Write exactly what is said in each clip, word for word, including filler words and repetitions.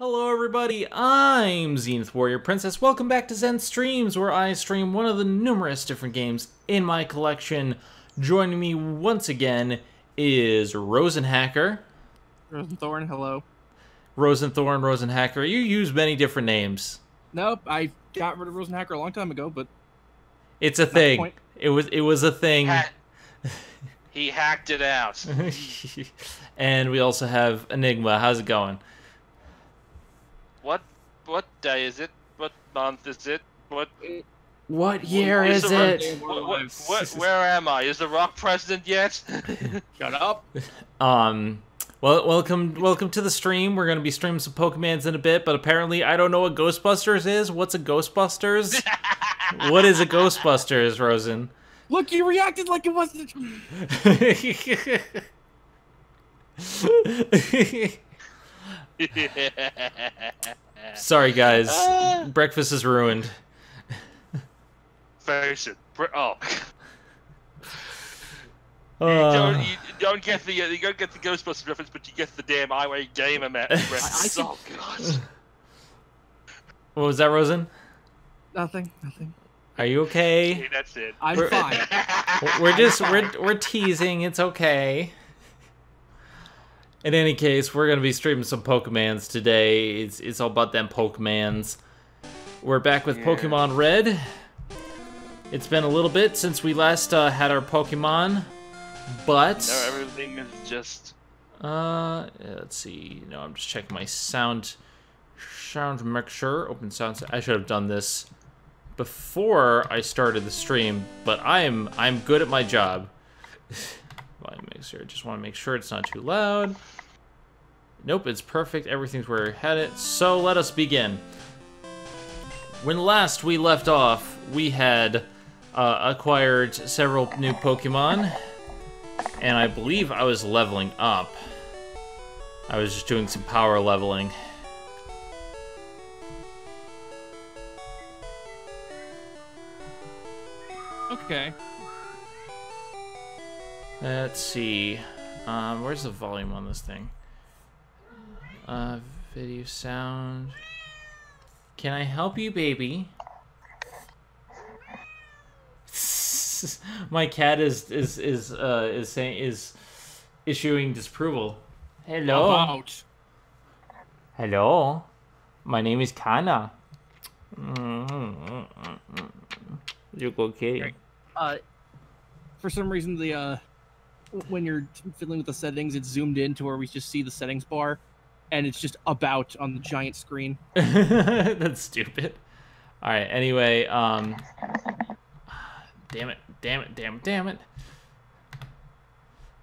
Hello everybody, I'm Zenith Warrior Princess. Welcome back to Zen Streams, where I stream one of the numerous different games in my collection. Joining me once again is Rosenhacker. Rosenthorn, hello. Rosenthorn, Rosenhacker. You use many different names. Nope, I got rid of Rosenhacker a long time ago, but... It's a thing. It was, it was a thing. Ha he hacked it out. And we also have Enigma. How's it going? What what day is it? What month is it? What what year is, is it? What, what, what, where am I? Is the Rock president yet? Shut up. Um. Well, welcome welcome to the stream. We're gonna be streaming some Pokemans in a bit, but apparently I don't know what Ghostbusters is. What's a Ghostbusters? What is a Ghostbusters, Rosen? Look, you reacted like it wasn't. Sorry guys, uh, breakfast is ruined. Face it. Oh, uh, you, don't, you don't get the you don't get the Ghostbusters reference, but you get the damn Highway Gamer map reference. Oh god. What was that, Rosen? Nothing. Nothing. Are you okay? Okay, that's it. I'm we're, fine. We're just we're we're teasing. It's okay. In any case, we're going to be streaming some Pokemans today. It's, it's all about them Pokemans. We're back with yeah. Pokemon Red. It's been a little bit since we last uh, had our Pokemon, but... No, everything is just... Uh, let's see. No, I'm just checking my sound, sound mixer. Open sound. I should have done this before I started the stream, but I'm, I'm good at my job. Volume mixer. Just want to make sure it's not too loud. Nope, it's perfect. Everything's where we had it. So let us begin. When last we left off, we had uh, acquired several new Pokemon, and I believe I was leveling up. I was just doing some power leveling. Okay. Let's see. Um, where's the volume on this thing? Uh, video sound. Can I help you, baby? My cat is is is uh is saying is issuing disapproval. Hello. About. Hello. My name is Kana. You okay? Uh, for some reason the uh. when you're fiddling with the settings, it's zoomed in to where we just see the settings bar, and it's just about on the giant screen. That's stupid. All right. Anyway, um, damn it, damn it, damn it, damn it.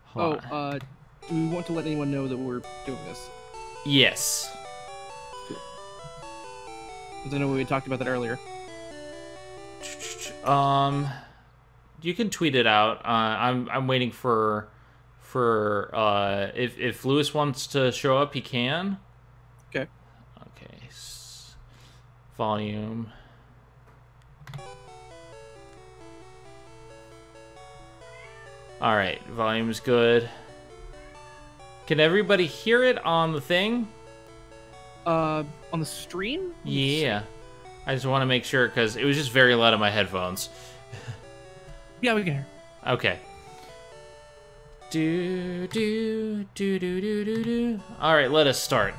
Hold oh, on. uh, do we want to let anyone know that we're doing this? Yes. Because I know we talked about that earlier. Um. You can tweet it out. Uh, I'm I'm waiting for for uh, if if Lewis wants to show up, he can. Okay. Okay. S volume. All right, volume's good. Can everybody hear it on the thing? Uh, on the stream? Yeah. I just want to make sure because it was just very loud in my headphones. Yeah, we can hear. Okay. Do do do do do do do. All right, let us start.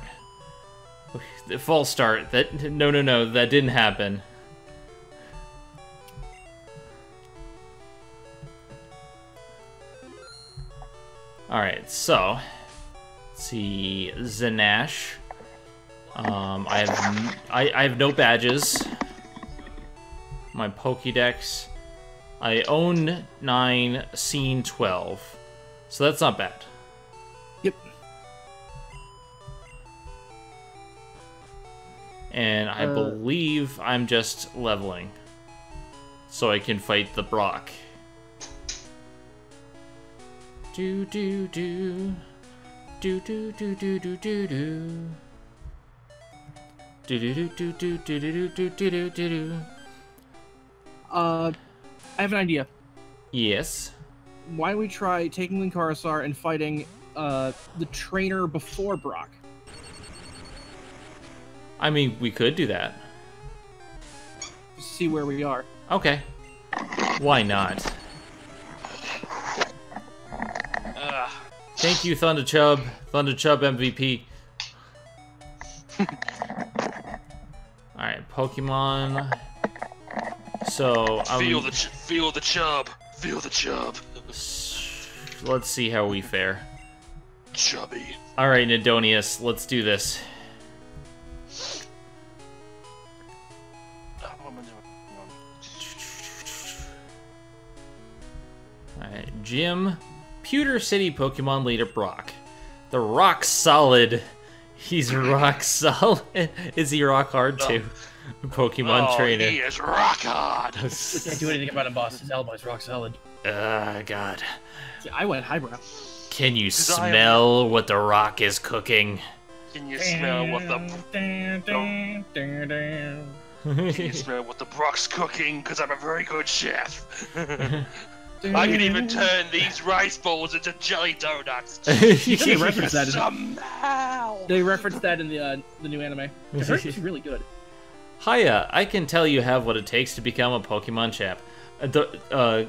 The false start. That no no no that didn't happen. All right, so let's see, Zanash. Um, I have I I have no badges. My Pokédex. I own nine, seen twelve, so that's not bad. Yep. And I uh, believe I'm just leveling, so I can fight the Brock. Do do do, do do do do do do do, do do do do do do do do do. Uh. I have an idea. Yes. Why don't we try taking Linkharasar and fighting uh, the trainer before Brock? I mean, we could do that. See where we are. Okay. Why not? Ugh. Thank you, Thunder Chubb. Thunder Chubb M V P. Alright, Pokemon. So, I feel, we... the ch feel the chub. Feel the chub. Let's see how we fare. Chubby. Alright, Nidonius, let's do this. Alright, Jim. Pewter City Pokemon leader Brock. The rock solid. He's rock solid. Is he rock hard too? No. Pokemon oh, trainer. He is rock hard. Can't do anything about him, boss. His alibi's rock solid. Ah, uh, God. Yeah, I went highbrow. Can you smell am... what the rock is cooking? Can you smell what the? Dun, dun, dun, dun. Can you smell what the Brock's cooking? Because I'm a very good chef. I can even turn these rice balls into jelly donuts. They reference that somehow. They reference that in the uh, the new anime. It's really good. Hiya, I can tell you have what it takes to become a Pokemon chap. The uh,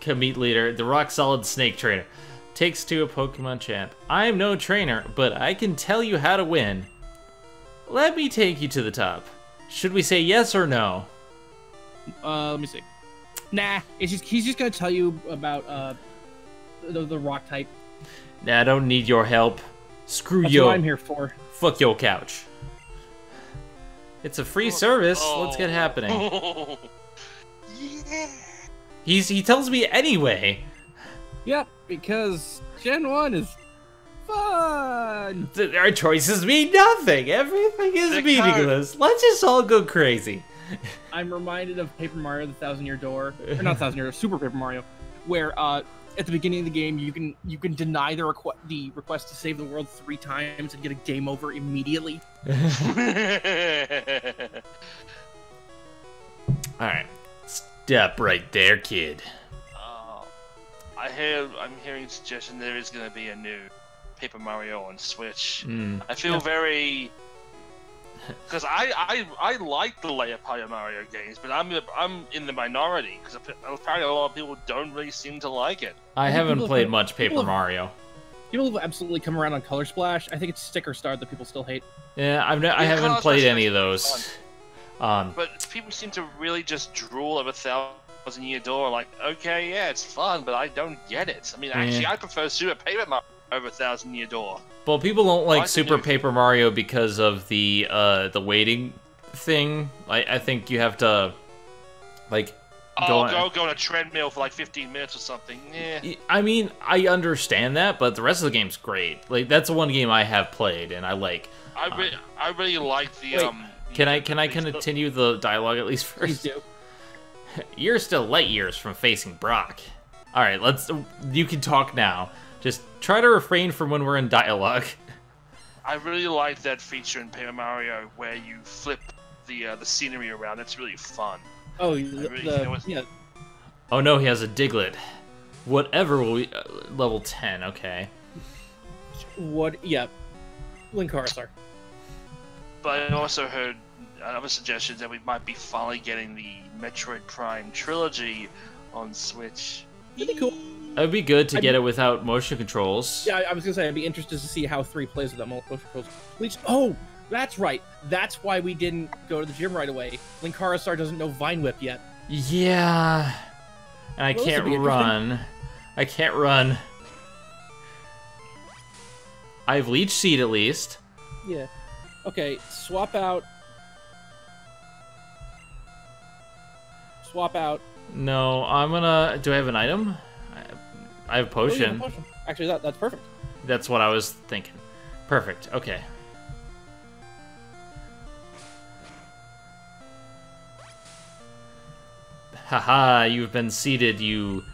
Kamite leader, the rock solid snake trainer, takes to a Pokemon champ. I am no trainer, but I can tell you how to win. Let me take you to the top. Should we say yes or no? Uh, let me see. Nah, it's just he's just gonna tell you about uh the, the rock type. Nah, I don't need your help. Screw That's yo. What I'm here for. Fuck your couch. It's a free service. Oh. Let's get happening. Oh. Yeah. He's he tells me anyway. Yep, because Gen one is fun. Our choices mean nothing. Everything is the meaningless. Card. Let's just all go crazy. I'm reminded of Paper Mario, the Thousand Year Door, or not Thousand Year Door, Super Paper Mario, where uh, at the beginning of the game you can you can deny the request the request to save the world three times and get a game over immediately. All right, step right there, kid. Uh, I hear I'm hearing suggestion there is going to be a new Paper Mario on Switch. Mm. I feel yeah. very. Because I, I I like the layer Paper Mario games, but I'm I'm in the minority because apparently a lot of people don't really seem to like it. I haven't people played have, much Paper people have, Mario. People have absolutely come around on Color Splash. I think it's Sticker Star that people still hate. Yeah, I've no, yeah, I haven't Color played Splash any of those. Um, but people seem to really just drool over Thousand Year Door. Like, okay, yeah, it's fun, but I don't get it. I mean, actually, yeah. I prefer Super Paper Mario over Thousand Year Door. Well, people don't like Super Paper Mario because of the uh, the waiting thing. I, I think you have to, like, oh, go, on. go go on a treadmill for like fifteen minutes or something. Yeah. I mean, I understand that, but the rest of the game's great. Like, that's the one game I have played and I like. I re um, I really like the. Wait, um, can I can I continue the dialogue at least first? Please do. You're still light years from facing Brock. All right, let's. You can talk now. Just try to refrain from when we're in dialogue. I really like that feature in Paper Mario where you flip the uh, the scenery around. It's really fun. Oh, the, really, the, you know yeah. Oh no, he has a Diglett. Whatever will we uh, level ten? Okay. What? Yeah. Linkarathar. But I also heard other suggestions that we might be finally getting the Metroid Prime trilogy on Switch. That'd be cool. It'd be good to I'd get be, it without motion controls. Yeah, I was gonna say I'd be interested to see how three plays without motion controls. Please, oh, that's right. That's why we didn't go to the gym right away. Linkarathar doesn't know Vine Whip yet. Yeah, and I well, can't run. I can't run. I have Leech Seed at least. Yeah. Okay. Swap out. Swap out. No, I'm gonna. Do I have an item? I have a potion. Oh, yeah, potion. Actually, that, that's perfect. That's what I was thinking. Perfect. Okay. Haha, you've been seated, you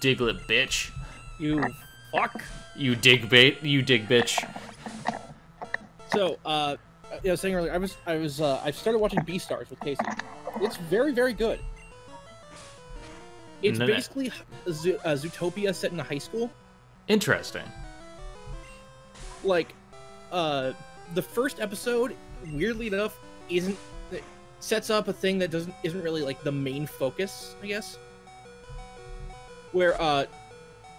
Diglett bitch. You fuck. You dig bait. You dig bitch. So, uh, I was saying earlier, I was, I was, uh, I started watching Beastars with Casey. It's very, very good. It's no, basically a Zootopia set in a high school. Interesting. Like, uh, the first episode weirdly enough, isn't it sets up a thing that doesn't isn't really like the main focus, I guess. Where uh,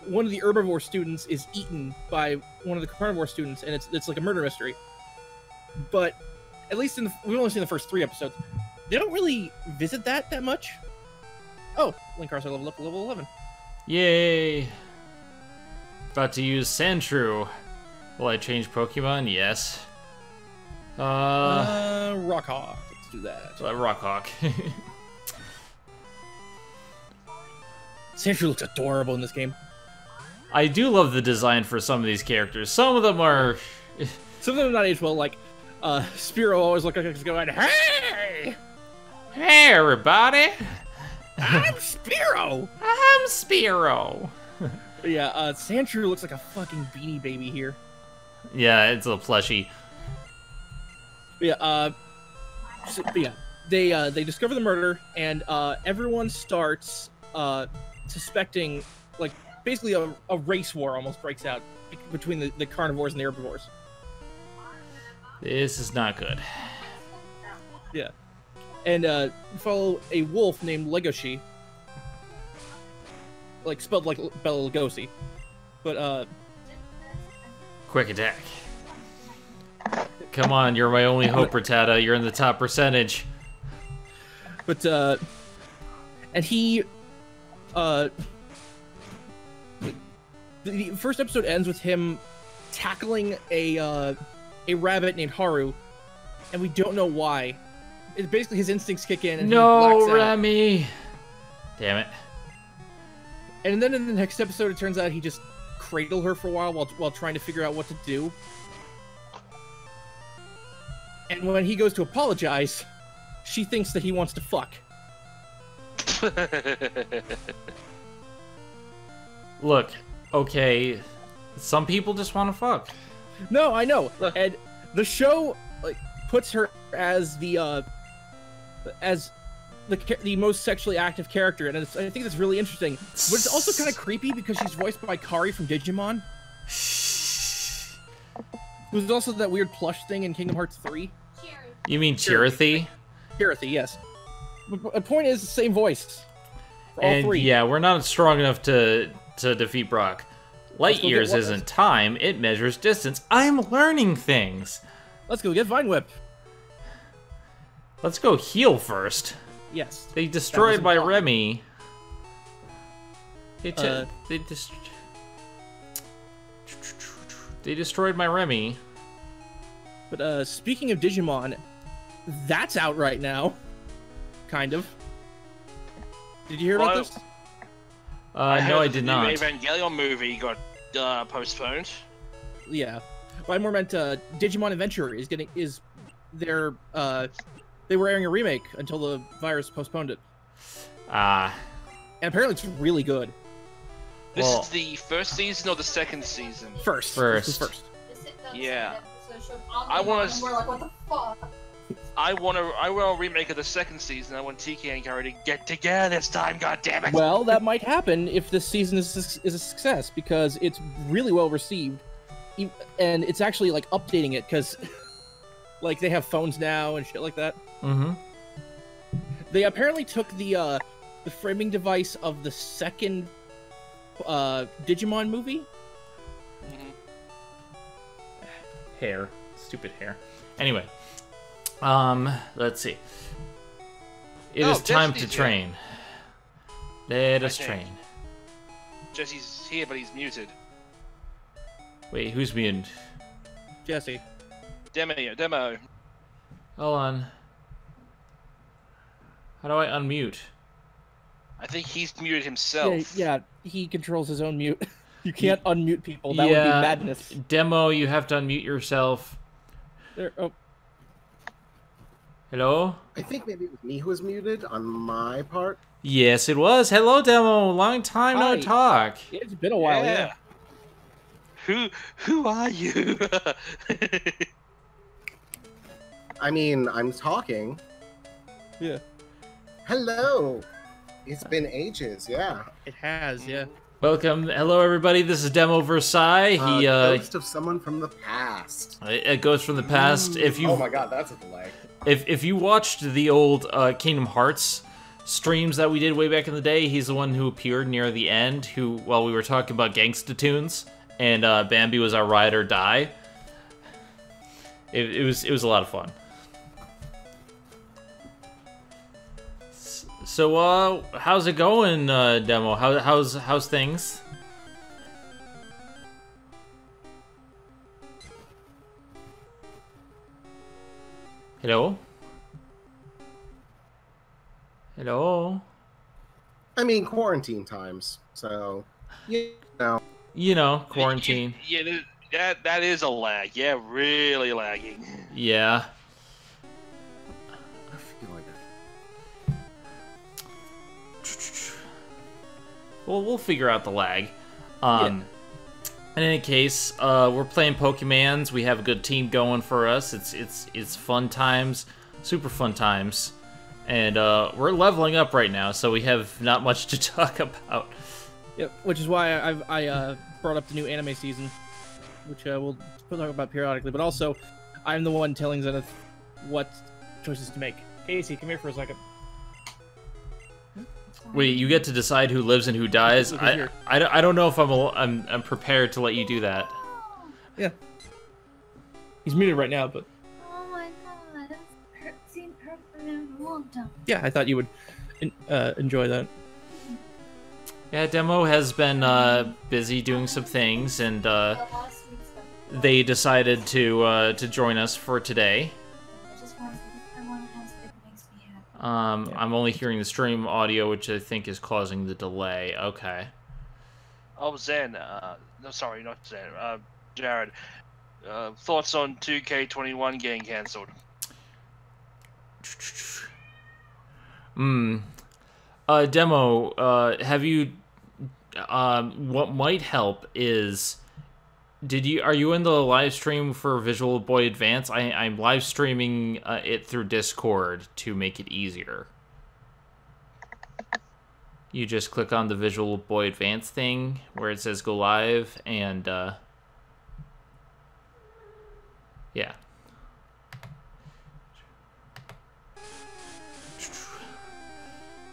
one of the herbivore students is eaten by one of the carnivore students, and it's it's like a murder mystery. But at least in the, we've only seen the first three episodes. They don't really visit that that much. Oh, Linkars are leveled up to level eleven. Yay! About to use Sandshrew. Will I change Pokemon? Yes. Uh, uh Rockhawk. Let's do that. Uh, Rockhawk. Sandshrew looks adorable in this game. I do love the design for some of these characters. Some of them are... some of them are not aged well, like... Uh, Spearow always looks like he's going, hey! Hey, everybody! I'm Spearow! I'm Spearow! Yeah, uh, Sandshrew looks like a fucking Beanie Baby here. Yeah, it's a little plushy. Yeah, uh... So, yeah, they, uh, they discover the murder, and, uh, everyone starts, uh, suspecting, like, basically a, a race war almost breaks out between the, the carnivores and the herbivores. This is not good. Yeah. And uh, follow a wolf named Legoshi. Like, spelled like Bela Lugosi. But, uh... quick attack. Come on, you're my only hope, Rattata. You're in the top percentage. But, uh... and he... Uh... the first episode ends with him tackling a, uh... a rabbit named Haru, and we don't know why. It's basically his instincts kick in and no, he blacks out. Remy! Damn it. And then in the next episode, it turns out he just cradled her for a while while, while trying to figure out what to do. And when he goes to apologize, she thinks that he wants to fuck. Look, okay, some people just want to fuck. No, I know. Look. And the show like puts her as the uh, as the the most sexually active character, and it's, I think that's really interesting. But it's also kind of creepy because she's voiced by Kari from Digimon, who's also that weird plush thing in Kingdom Hearts three. You mean Chirithy? Chirithy, yes. But the point is, the same voice. For all and three. Yeah, we're not strong enough to to defeat Brock. Light years isn't time, it measures distance. I'm learning things! Let's go get Vine Whip. Let's go heal first. Yes. They destroyed by Remy. They, uh, they, dest they destroyed my Remy. But uh, speaking of Digimon, that's out right now. Kind of. Did you hear about this? Uh, I no, I did the not. The Evangelion movie got uh, postponed. Yeah, but I more meant uh, Digimon Adventure is getting is their uh, they were airing a remake until the virus postponed it. Ah, uh, and apparently it's really good. This well, is the first season or the second season? First, first, first. Yeah, I want to. We're like, what the fuck? I want to. I will remake of the second season. I want T K and Kari to get together this time. God damn it! Well, that might happen if this season is is a success because it's really well received, and it's actually like updating it because, like, they have phones now and shit like that. Mm-hmm. They apparently took the uh, the framing device of the second uh, Digimon movie. Hair, stupid hair. Anyway. Um, let's see. It oh, is time Jesse's to train. Here. Let us train. Jesse's here, but he's muted. Wait, who's muted? Jesse. Demo, demo. Hold on. How do I unmute? I think he's muted himself. Yeah, yeah he controls his own mute. You can't unmute people. That yeah, would be madness. Demo, you have to unmute yourself. There, oh. Hello? I think maybe it was me who was muted on my part. Yes, it was. Hello, Demo. Long time Hi. no talk. It's been a while, yeah. yeah. Who who are you? I mean, I'm talking. Yeah. Hello. It's been ages, yeah. It has, yeah. Welcome. Hello, everybody. This is Demo Versailles. Uh, he, uh, ghost of someone from the past. A ghost from the past. Mm. If you, oh my god, that's a delay. If, if you watched the old uh, Kingdom Hearts streams that we did way back in the day, he's the one who appeared near the end, who, while well, we were talking about Gangsta Tunes, and uh, Bambi was our ride or die. It, it, was, it was a lot of fun. So, uh, how's it going, uh, Demo? How, how's, how's things? Hello? Hello? I mean, quarantine times, so, you know. You know, quarantine. Yeah, yeah, that, that is a lag. Yeah, really lagging. Yeah. Well, we'll figure out the lag. Um, yeah. In any case, uh, we're playing Pokemans. We have a good team going for us. It's it's it's fun times, super fun times, and uh, we're leveling up right now, so we have not much to talk about. Yep, which is why I I uh, brought up the new anime season, which uh, we'll talk about periodically. But also, I'm the one telling Zenith what choices to make. Casey, come here for a second. Wait, you get to decide who lives and who dies. I, I, I don't know if I'm, a, I'm I'm prepared to let you do that. Yeah. He's muted right now, but. Oh my god, that's seen purple and warm. Yeah, I thought you would uh, enjoy that. Yeah, Demo has been uh, busy doing some things, and uh, they decided to uh, to join us for today. Um, yeah. I'm only hearing the stream audio, which I think is causing the delay. Okay. Oh, Zen. Uh, no, sorry, not Zen. Uh, Jared. Uh, thoughts on two K twenty-one getting cancelled? Hmm. Uh, Demo, uh, have you... Um, what might help is... Did you? Are you in the live stream for Visual Boy Advance? I, I'm live streaming uh, it through Discord to make it easier. You just click on the Visual Boy Advance thing where it says go live, and uh, yeah.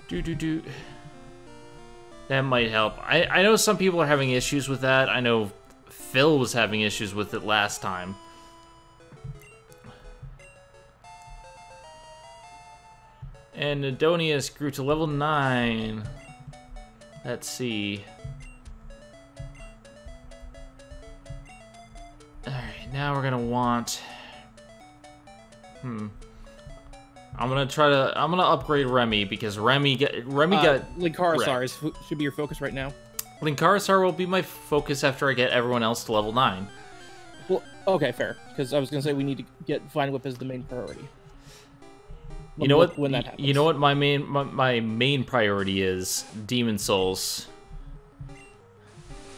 Do do do. That might help. I I know some people are having issues with that. I know. Phil was having issues with it last time. And Adonius grew to level nine. Let's see. Alright, now we're gonna want... Hmm. I'm gonna try to... I'm gonna upgrade Remy, because Remy got... Remy uh, got... Linkharasar should be your focus right now. Linkharasar will be my focus after I get everyone else to level nine. Well, okay, fair. Because I was gonna say we need to get Vine Whip as the main priority. Let you know what? When that happens. You know what? My main my, my main priority is Demon Souls.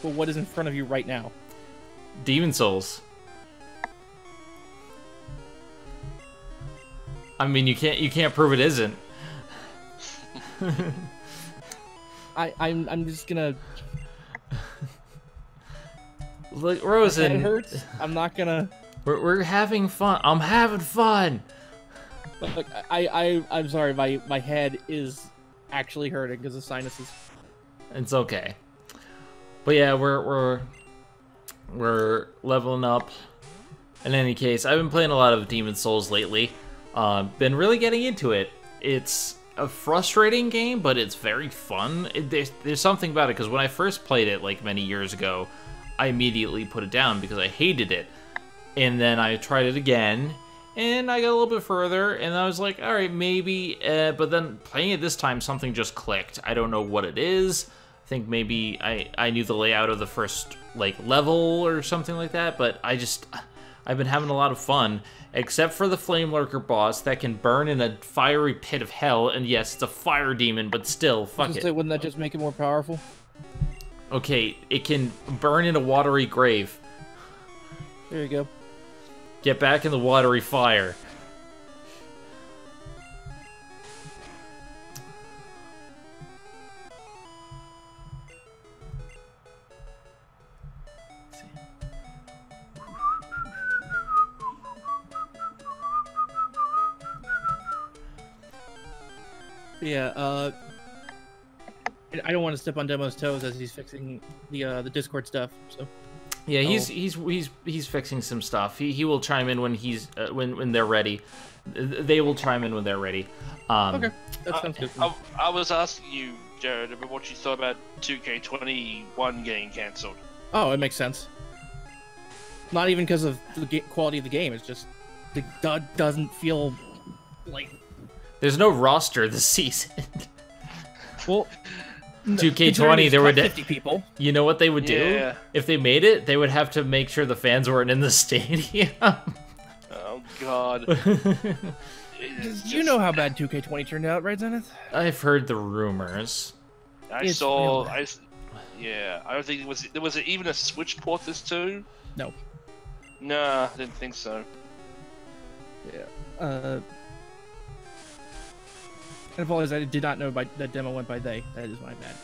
Well, what is in front of you right now? Demon Souls. I mean, you can't you can't prove it isn't. I I'm I'm just gonna. Look, Rosen. It hurts. I'm not gonna. We're we're having fun. I'm having fun. Look, look I I I'm sorry. My my head is actually hurting because the sinuses. It's okay. But yeah, we're we're we're leveling up. In any case, I've been playing a lot of Demon Souls lately. Uh, been really getting into it. It's a frustrating game, but it's very fun. It, there's, there's something about it, because when I first played it, like, many years ago, I immediately put it down because I hated it. And then I tried it again, and I got a little bit further, and I was like, all right, maybe, uh, but then playing it this time, something just clicked. I don't know what it is. I think maybe I, I knew the layout of the first, like, level or something like that, but I just... I've been having a lot of fun, except for the Flame Lurker boss that can burn in a fiery pit of hell, and yes, it's a fire demon, but still, fuck it. Say, wouldn't that just make it more powerful? Okay, it can burn in a watery grave. There you go. Get back in the watery fire. yeah, uh, I don't want to step on Demo's toes as he's fixing the uh, the Discord stuff. So yeah, he's oh. he's he's he's fixing some stuff. He he will chime in when he's uh, when when they're ready. They will chime in when they're ready. Um, okay, that sounds good. I, I, I was asking you, Jared, about what you thought about two K twenty-one getting cancelled. Oh, it makes sense. Not even because of the quality of the game. It's just the dud doesn't feel like there's no roster this season. Well, two K twenty, there would fifty people. You know what they would do? Yeah. If they made it, they would have to make sure the fans weren't in the stadium. Oh God! Just... You know how bad two K twenty turned out, right, Zenith? I've heard the rumors. I it's saw. I, yeah, I don't think it was. There was even a Switch port this too. No. Nah, I didn't think so. Yeah. Uh. I apologize, I did not know by, that demo went by they. That is my bad.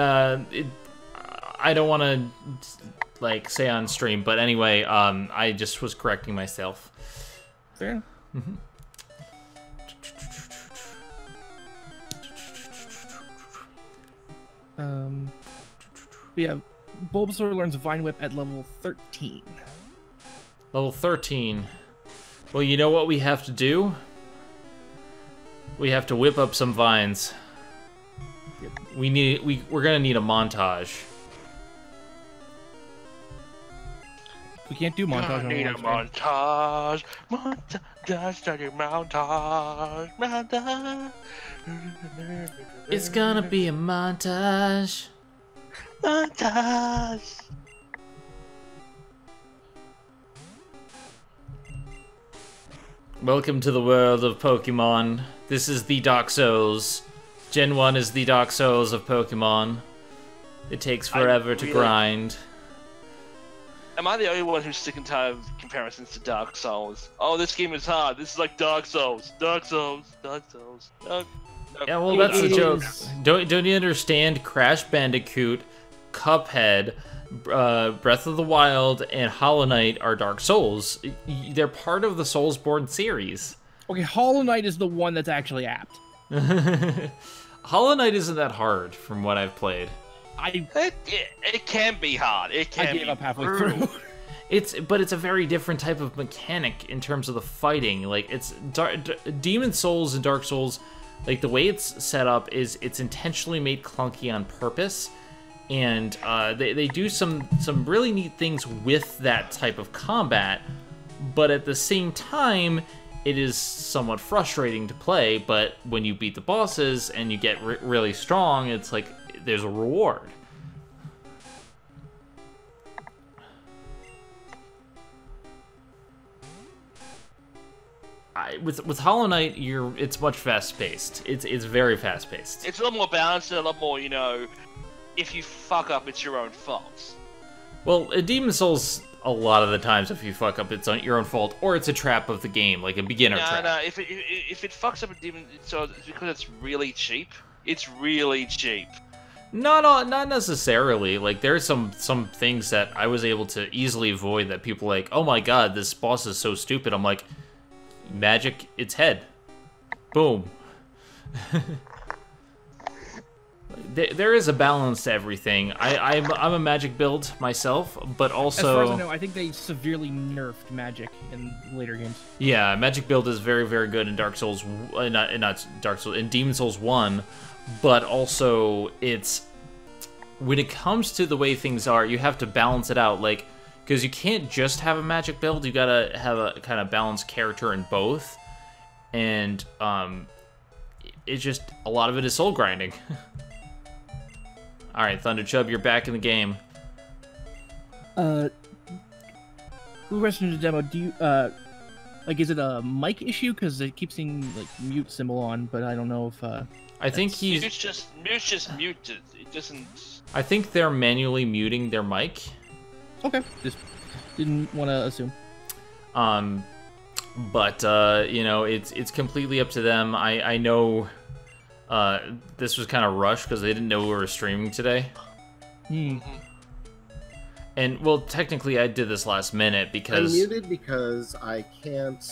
Uh, it, I don't want to, like, say on stream, but anyway, um, I just was correcting myself. Fair. Mm-hmm. Um, yeah, Bulbasaur learns Vine Whip at level thirteen. Level thirteen. Well, you know what we have to do? We have to whip up some vines. Yep. We need we we're gonna need a montage. We can't do montage. I need a montage. Montage. Montage. Montage. It's gonna be a montage. Montage. Welcome to the world of Pokemon. This is the Dark Souls. Gen one is the Dark Souls of Pokemon. It takes forever I to really... grind. Am I the only one who's sick and tired of comparisons to Dark Souls? Oh, this game is hard. This is like Dark Souls. Dark Souls. Dark Souls. Dark... Yeah, well, that's the joke. Don't don't you understand? Crash Bandicoot, Cuphead, uh, Breath of the Wild, and Hollow Knight are Dark Souls. They're part of the Soulsborne series. Okay, Hollow Knight is the one that's actually apt. Hollow Knight isn't that hard, from what I've played. I it, it can be hard. It can. I gave be up halfway brutal. through. It's but it's a very different type of mechanic in terms of the fighting. Like it's Dar D Demon Souls and Dark Souls, like the way it's set up is it's intentionally made clunky on purpose, and uh, they they do some some really neat things with that type of combat, but at the same time. It is somewhat frustrating to play, but when you beat the bosses and you get re really strong, it's like there's a reward. I, with with Hollow Knight, you're it's much fast paced. It's it's very fast paced. It's a lot more balanced and a lot more, you know. If you fuck up, it's your own fault. Well, a Demon Souls. A lot of the times, if you fuck up, it's on your own fault, or it's a trap of the game, like a beginner no, trap. No, no. If it if it fucks up a demon, so it's because it's really cheap. It's really cheap. Not all, not necessarily. Like there are some some things that I was able to easily avoid that people are like, oh my god, this boss is so stupid. I'm like, magic its head, boom. There is a balance to everything. I, I'm, I'm a magic build myself, but also... As far as I know, I think they severely nerfed magic in later games. Yeah, magic build is very, very good in Dark Souls... Uh, not, not Dark Souls... In Demon Souls one, but also it's... When it comes to the way things are, you have to balance it out, like... Because you can't just have a magic build, you gotta have a kind of balanced character in both. And, um... It's just... A lot of it is soul grinding. All right, Thunderchub, you're back in the game. Uh, who rested the demo? Do you uh, like? Is it a mic issue? Because it keeps seeing like mute symbol on, but I don't know if. Uh, I think he's mute's just mute's just muted. It doesn't. I think they're manually muting their mic. Okay, just didn't want to assume. Um, but uh, you know, it's it's completely up to them. I I know. Uh, this was kind of rushed because they didn't know we were streaming today. Mm. And, well, technically I did this last minute because... I muted because I can't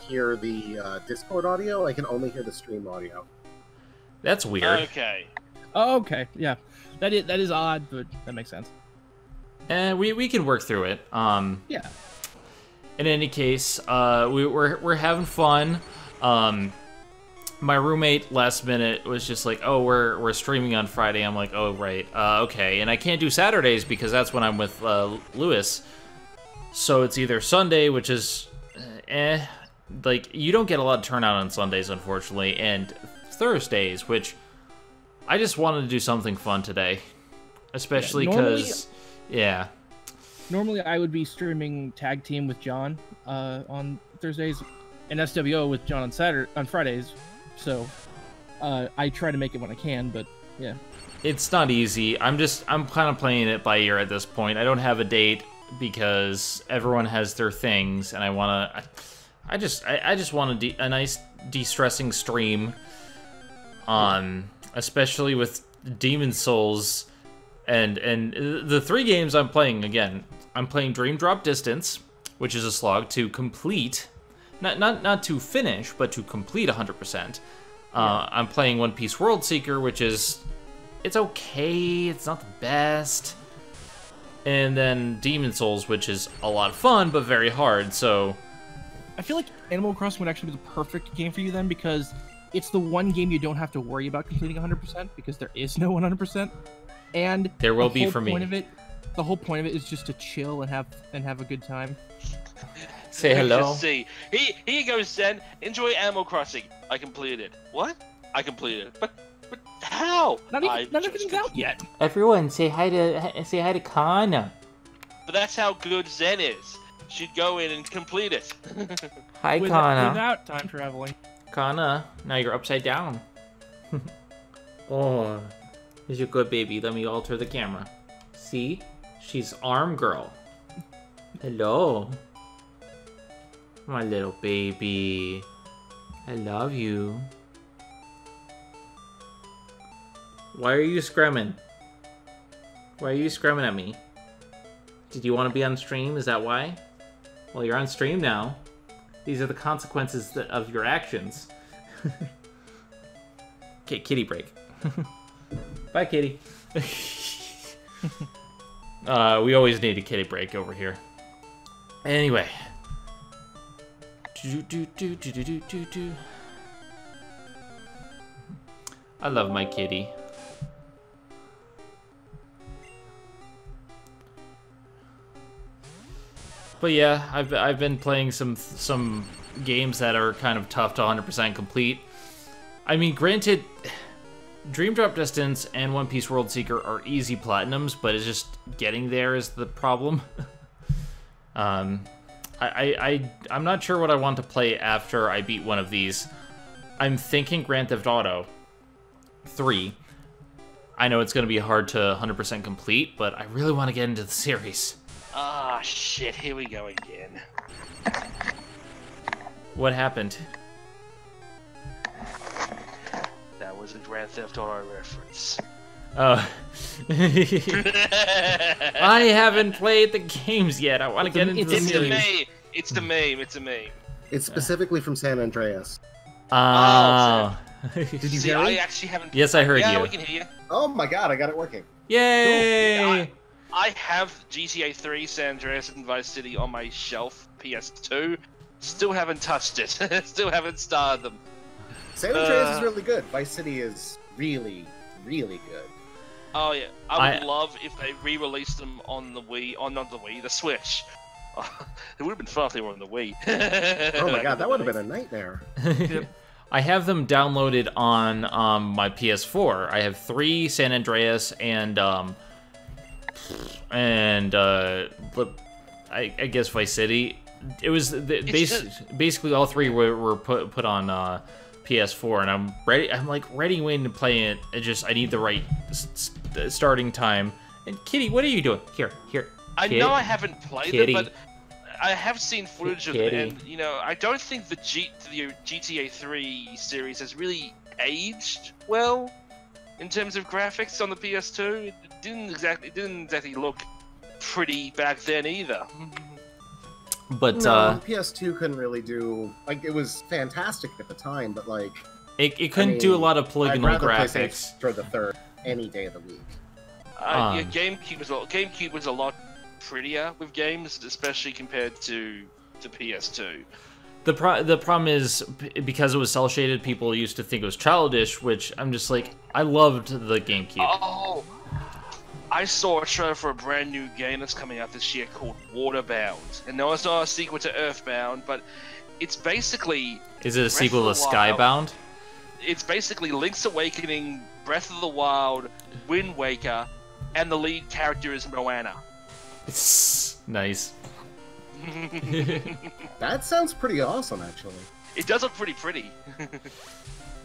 hear the uh, Discord audio. I can only hear the stream audio. That's weird. Okay. Oh, okay. Yeah. That is that is odd, but that makes sense. And we we can work through it. Um. Yeah. In any case, uh, we we're we're having fun. Um, my roommate last minute was just like, "Oh, we're we're streaming on Friday." I'm like, "Oh, right. Uh, okay." And I can't do Saturdays because that's when I'm with uh, Lewis. So it's either Sunday, which is, eh, like you don't get a lot of turnout on Sundays, unfortunately, and Thursdays, which I just wanted to do something fun today, especially because, yeah. Normally, I would be streaming tag team with John uh, on Thursdays, and S W O with John on Saturday on Fridays. So uh, I try to make it when I can, but yeah, it's not easy. I'm just I'm kind of playing it by ear at this point. I don't have a date because everyone has their things, and I wanna. I, I just I, I just want a, a nice de-stressing stream, um, especially with Demon Souls. And and the three games I'm playing again, I'm playing Dream Drop Distance, which is a slog to complete, not not not to finish, but to complete one hundred percent. Uh, I'm playing One Piece World Seeker, which is it's okay, it's not the best. And then Demon Souls, which is a lot of fun but very hard. So I feel like Animal Crossing would actually be the perfect game for you then, because it's the one game you don't have to worry about completing one hundred percent because there is no one hundred percent. And there will the be for me. Of it, the whole point of it is just to chill and have and have a good time. Say hello. See. He, here you go, Zen. Enjoy Animal Crossing. I completed. What? I completed. But but how? Not even none of it's out yet. Everyone, say hi to say hi to Kana. But that's how good Zen is. She'd go in and complete it. Hi, With, Kana. Without time traveling. Kana, now you're upside down. Oh. Is your good baby? Let me alter the camera. See, she's arm girl. Hello, my little baby. I love you. Why are you screaming? Why are you screaming at me? Did you want to be on stream? Is that why? Well, you're on stream now. These are the consequences of your actions. Okay, kitty break. Bye, kitty. uh, we always need a kitty break over here. Anyway. Do, do, do, do, do, do, do. I love my kitty. But yeah, I've I've been playing some some games that are kind of tough to one hundred percent complete. I mean, granted, Dream Drop Distance and One Piece World Seeker are easy platinums, but it's just getting there is the problem. um, I, I, I, I'm not sure what I want to play after I beat one of these. I'm thinking Grand Theft Auto three. I know it's going to be hard to one hundred percent complete, but I really want to get into the series. Ah, oh, shit, here we go again. What happened? That was a Grand Theft Auto reference. Oh. I haven't played the games yet. I want to get into the series. It's the meme. It's a meme. It's specifically from San Andreas. Oh. Did you see, hear me? I actually haven't. Yes, I heard yeah, you. Yeah, we can hear you. Oh my god, I got it working. Yay! Cool. Yeah, I, I have G T A three, San Andreas, and Vice City on my shelf, P S two. Still haven't touched it. Still haven't started them. San Andreas uh, is really good. Vice City is really, really good. Oh yeah, I would I, love if they re-released them on the Wii, on not the Wii, the Switch. Oh, it would have been fun if they were on the Wii. Oh my god, that would have been a nightmare. Yep. I have them downloaded on um, my P S four. I have three San Andreas and um, and uh, I, I guess Vice City. It was the, bas just... basically all three were, were put put on. Uh, P S four, and I'm ready. I'm like ready, waiting to play it. I just I need the right st starting time. And Kitty, what are you doing? Here, here. I Kitty. know I haven't played Kitty. it, but I have seen footage Kitty. of it, and you know I don't think the G the G T A three series has really aged well in terms of graphics on the P S two. It didn't exactly it didn't exactly look pretty back then either. But no, uh, P S two couldn't really do like it was fantastic at the time, but like It, it couldn't I mean, do a lot of polygonal graphics. For the third, any day of the week. Uh, um, yeah, GameCube was a lot, GameCube was a lot prettier with games, especially compared to the P S two. The pro the problem is because it was cel shaded, people used to think it was childish, which I'm just like, I loved the GameCube. Oh, I saw a trailer for a brand new game that's coming out this year called Waterbound, and no, it's not a sequel to Earthbound, but it's basically. Is it a sequel to Skybound? It's basically Link's Awakening, Breath of the Wild, Wind Waker, and the lead character is Moana. Nice. That sounds pretty awesome, actually. It does look pretty pretty.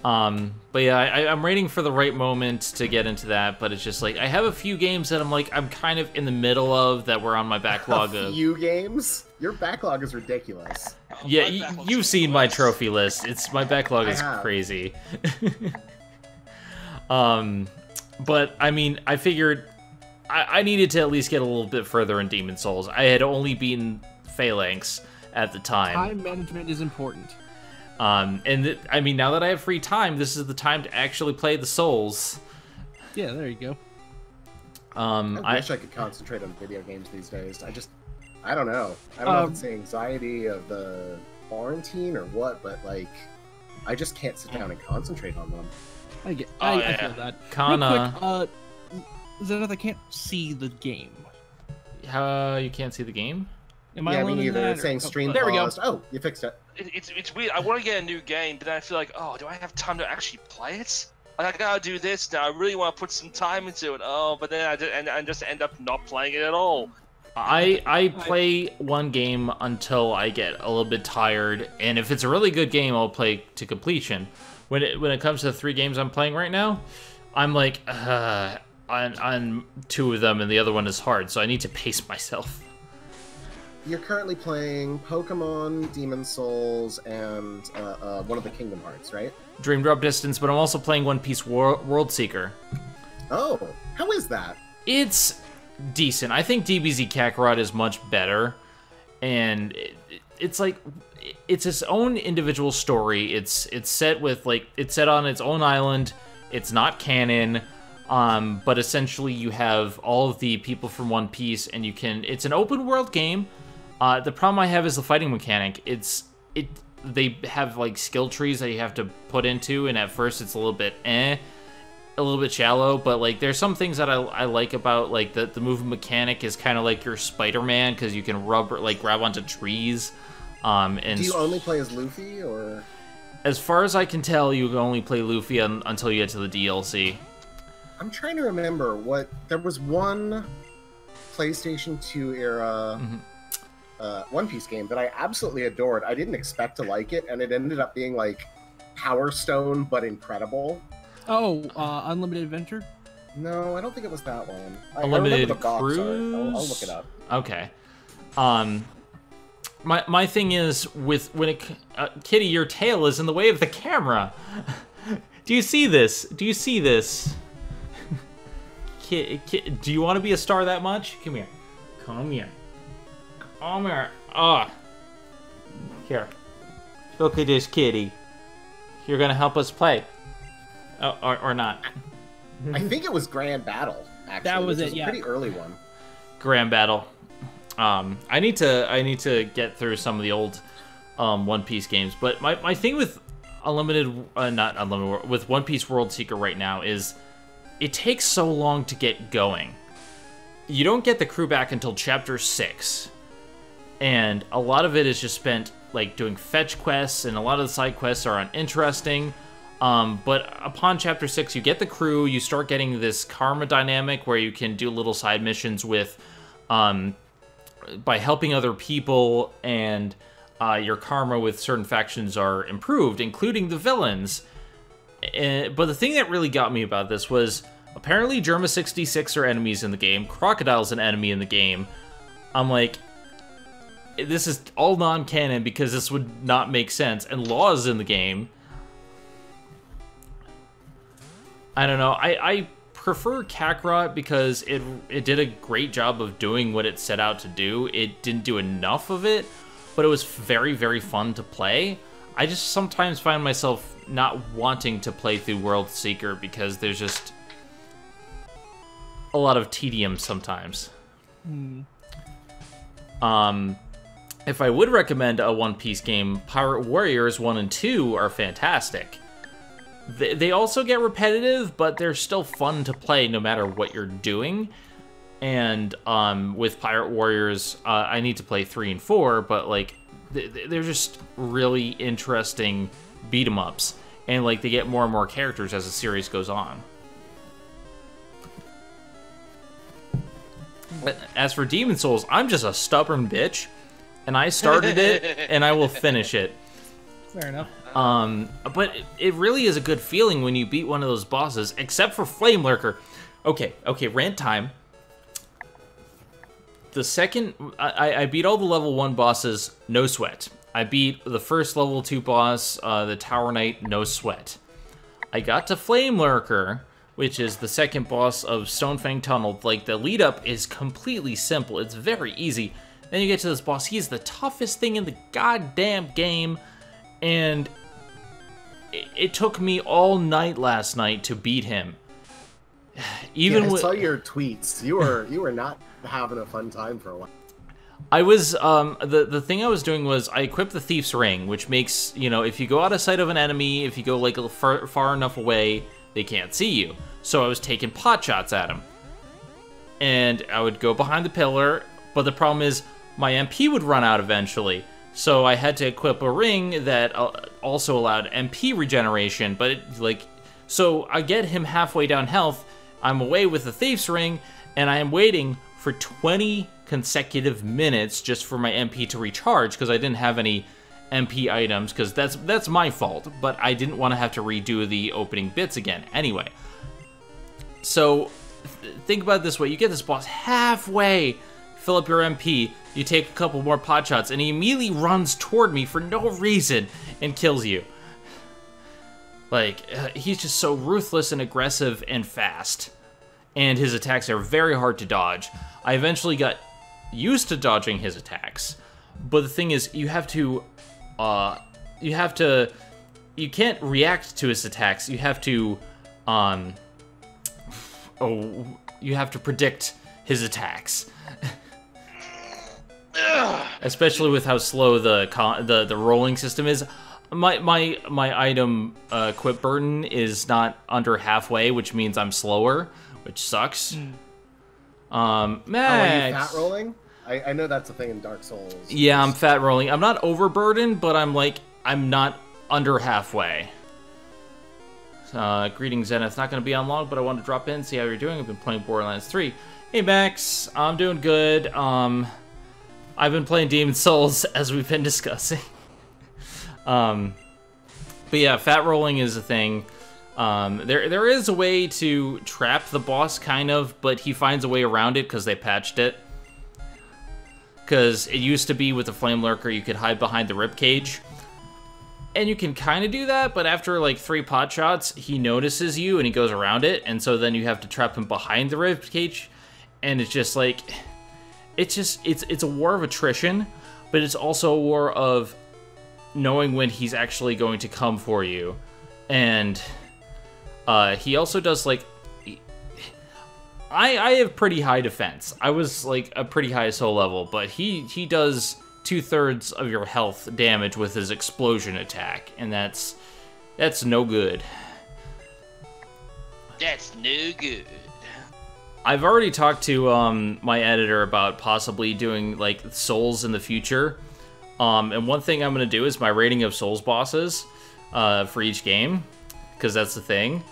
um, but yeah, I, I'm waiting for the right moment to get into that, but it's just like, I have a few games that I'm like, I'm kind of in the middle of that were on my backlog a of. A few games? Your backlog is ridiculous. Oh, yeah, you, you've ridiculous. seen my trophy list. It's My backlog is crazy. um, But, I mean, I figured I, I needed to at least get a little bit further in Demon Souls. I had only beaten Phalanx at the time. Time management is important. Um, and th I mean, now that I have free time, this is the time to actually play the Souls. Yeah, there you go. Um, I wish I, I could concentrate on video games these days. I just, I don't know. I don't um, know if it's the anxiety of the quarantine or what, but like, I just can't sit down and concentrate on them. I get, I, oh, yeah. I feel that. Kana, real quick, uh, Zenith, I can't see the game. Uh, you can't see the game? Am I yeah, me neither. It's saying stream. Oh, there we go. Oh, you fixed it. it. It's it's weird. I want to get a new game, but then I feel like, oh, do I have time to actually play it? Like, I gotta do this now. I really want to put some time into it. Oh, but then I just, and I just end up not playing it at all. I I play one game until I get a little bit tired, and if it's a really good game, I'll play to completion. When it when it comes to the three games I'm playing right now, I'm like, uh, on on two of them, and the other one is hard, so I need to pace myself. You're currently playing Pokemon, Demon Souls, and uh, uh, one of the Kingdom Hearts, right? Dream Drop Distance, but I'm also playing One Piece World Seeker. Oh, how is that? It's decent. I think D B Z Kakarot is much better, and it, it's like it's its own individual story. It's it's set with like it's set on its own island. It's not canon. Um, but essentially, you have all of the people from One Piece, and you can. It's an open world game. Uh, the problem I have is the fighting mechanic. It's it. They have like skill trees that you have to put into, and at first it's a little bit eh, a little bit shallow. But like there's some things that I, I like about like the the move mechanic is kind of like your Spider-Man because you can rubber like grab onto trees. Um, and do you only play as Luffy or? As far as I can tell, you can only play Luffy un until you get to the D L C. I'm trying to remember what there was one PlayStation two era. Mm-hmm. Uh, One Piece game that I absolutely adored. I didn't expect to like it, and it ended up being like Power Stone, but incredible. Oh, uh, Unlimited Adventure? No, I don't think it was that one. Unlimited I the Cruise? I'll, I'll look it up. Okay. Um, my my thing is with when it, uh, Kitty, your tail is in the way of the camera. Do you see this? Do you see this? Kid, kid, do you want to be a star that much? Come here. Come here. Oh, my. Oh. Here. Look at this kitty. You're going to help us play. Oh, or, or not. I think it was Grand Battle, actually. That was it, was yeah. A pretty early one. Grand Battle. Um, I need to I need to get through some of the old um, One Piece games. But my, my thing with Unlimited... Uh, not Unlimited... With One Piece World Seeker right now is it takes so long to get going. You don't get the crew back until Chapter six. And a lot of it is just spent like doing fetch quests, and a lot of the side quests are uninteresting. Um, but upon chapter six, you get the crew. You start getting this karma dynamic where you can do little side missions with, um, by helping other people, and uh, your karma with certain factions are improved, including the villains. And, but the thing that really got me about this was apparently Germa sixty-six are enemies in the game. Crocodile's an enemy in the game. I'm like. This is all non-canon because this would not make sense. And Law's in the game. I don't know. I, I prefer Kakarot because it it did a great job of doing what it set out to do. It didn't do enough of it, but it was very, very fun to play. I just sometimes find myself not wanting to play through World Seeker because there's just a lot of tedium sometimes. Mm. Um, if I would recommend a One Piece game, Pirate Warriors one and two are fantastic. They, they also get repetitive, but they're still fun to play no matter what you're doing. And um, with Pirate Warriors, uh, I need to play three and four, but like, they're just really interesting beat-em-ups, and like they get more and more characters as the series goes on. But as for Demon Souls, I'm just a stubborn bitch, and I started it, and I will finish it. Fair enough. Um, but it really is a good feeling when you beat one of those bosses, except for Flame Lurker. Okay, okay, rant time. The second, I, I beat all the level one bosses, no sweat. I beat the first level two boss, uh, the Tower Knight, no sweat. I got to Flame Lurker, which is the second boss of Stonefang Tunnel. Like, the lead up is completely simple. It's very easy. Then you get to this boss. He's the toughest thing in the goddamn game. And it, it took me all night last night to beat him. Even yeah, I saw your tweets. You were, you were not... having a fun time for a while. I was um the the thing I was doing was I equipped the Thief's Ring, which makes, you know, if you go out of sight of an enemy, if you go like far, far enough away, they can't see you. So I was taking pot shots at him, and I would go behind the pillar, but the problem is my M P would run out eventually, so I had to equip a ring that also allowed M P regeneration. But it, like, so I get him halfway down health, I'm away with the Thief's Ring, and I am waiting for twenty consecutive minutes just for my M P to recharge, because I didn't have any M P items, because that's that's my fault, but I didn't want to have to redo the opening bits again anyway. So th think about it this way. You get this boss halfway, fill up your M P, you take a couple more pot shots, and he immediately runs toward me for no reason and kills you. Like, uh, he's just so ruthless and aggressive and fast, and his attacks are very hard to dodge. I eventually got used to dodging his attacks, but the thing is, you have to, uh, you have to, you can't react to his attacks. You have to, um, oh, you have to predict his attacks. Especially with how slow the con the the rolling system is. My my my item uh, equip burden is not under halfway, which means I'm slower, which sucks. Mm. Um, Max. Oh, are you fat rolling? I, I know that's a thing in Dark Souls. Yeah, I'm fat rolling. I'm not overburdened, but I'm like, I'm not under halfway. Uh, greetings, Zenith. Not going to be on long, but I wanted to drop in, see how you're doing. I've been playing Borderlands three. Hey, Max. I'm doing good. Um, I've been playing Demon Souls, as we've been discussing. um, but yeah, fat rolling is a thing. Um, there, there is a way to trap the boss, kind of, but he finds a way around it because they patched it. Because it used to be with the Flame Lurker, you could hide behind the ribcage. And you can kind of do that, but after like three pot shots, he notices you and he goes around it. And so then you have to trap him behind the ribcage. And it's just like, it's just, it's, it's a war of attrition, but it's also a war of knowing when he's actually going to come for you. And... Uh, he also does, like, I I have pretty high defense. I was, like, a pretty high soul level, but he, he does two-thirds of your health damage with his explosion attack, and that's, that's no good. That's no good. I've already talked to, um, my editor about possibly doing, like, Souls in the future, um, and one thing I'm gonna do is my rating of Souls bosses, uh, for each game, because that's the thing.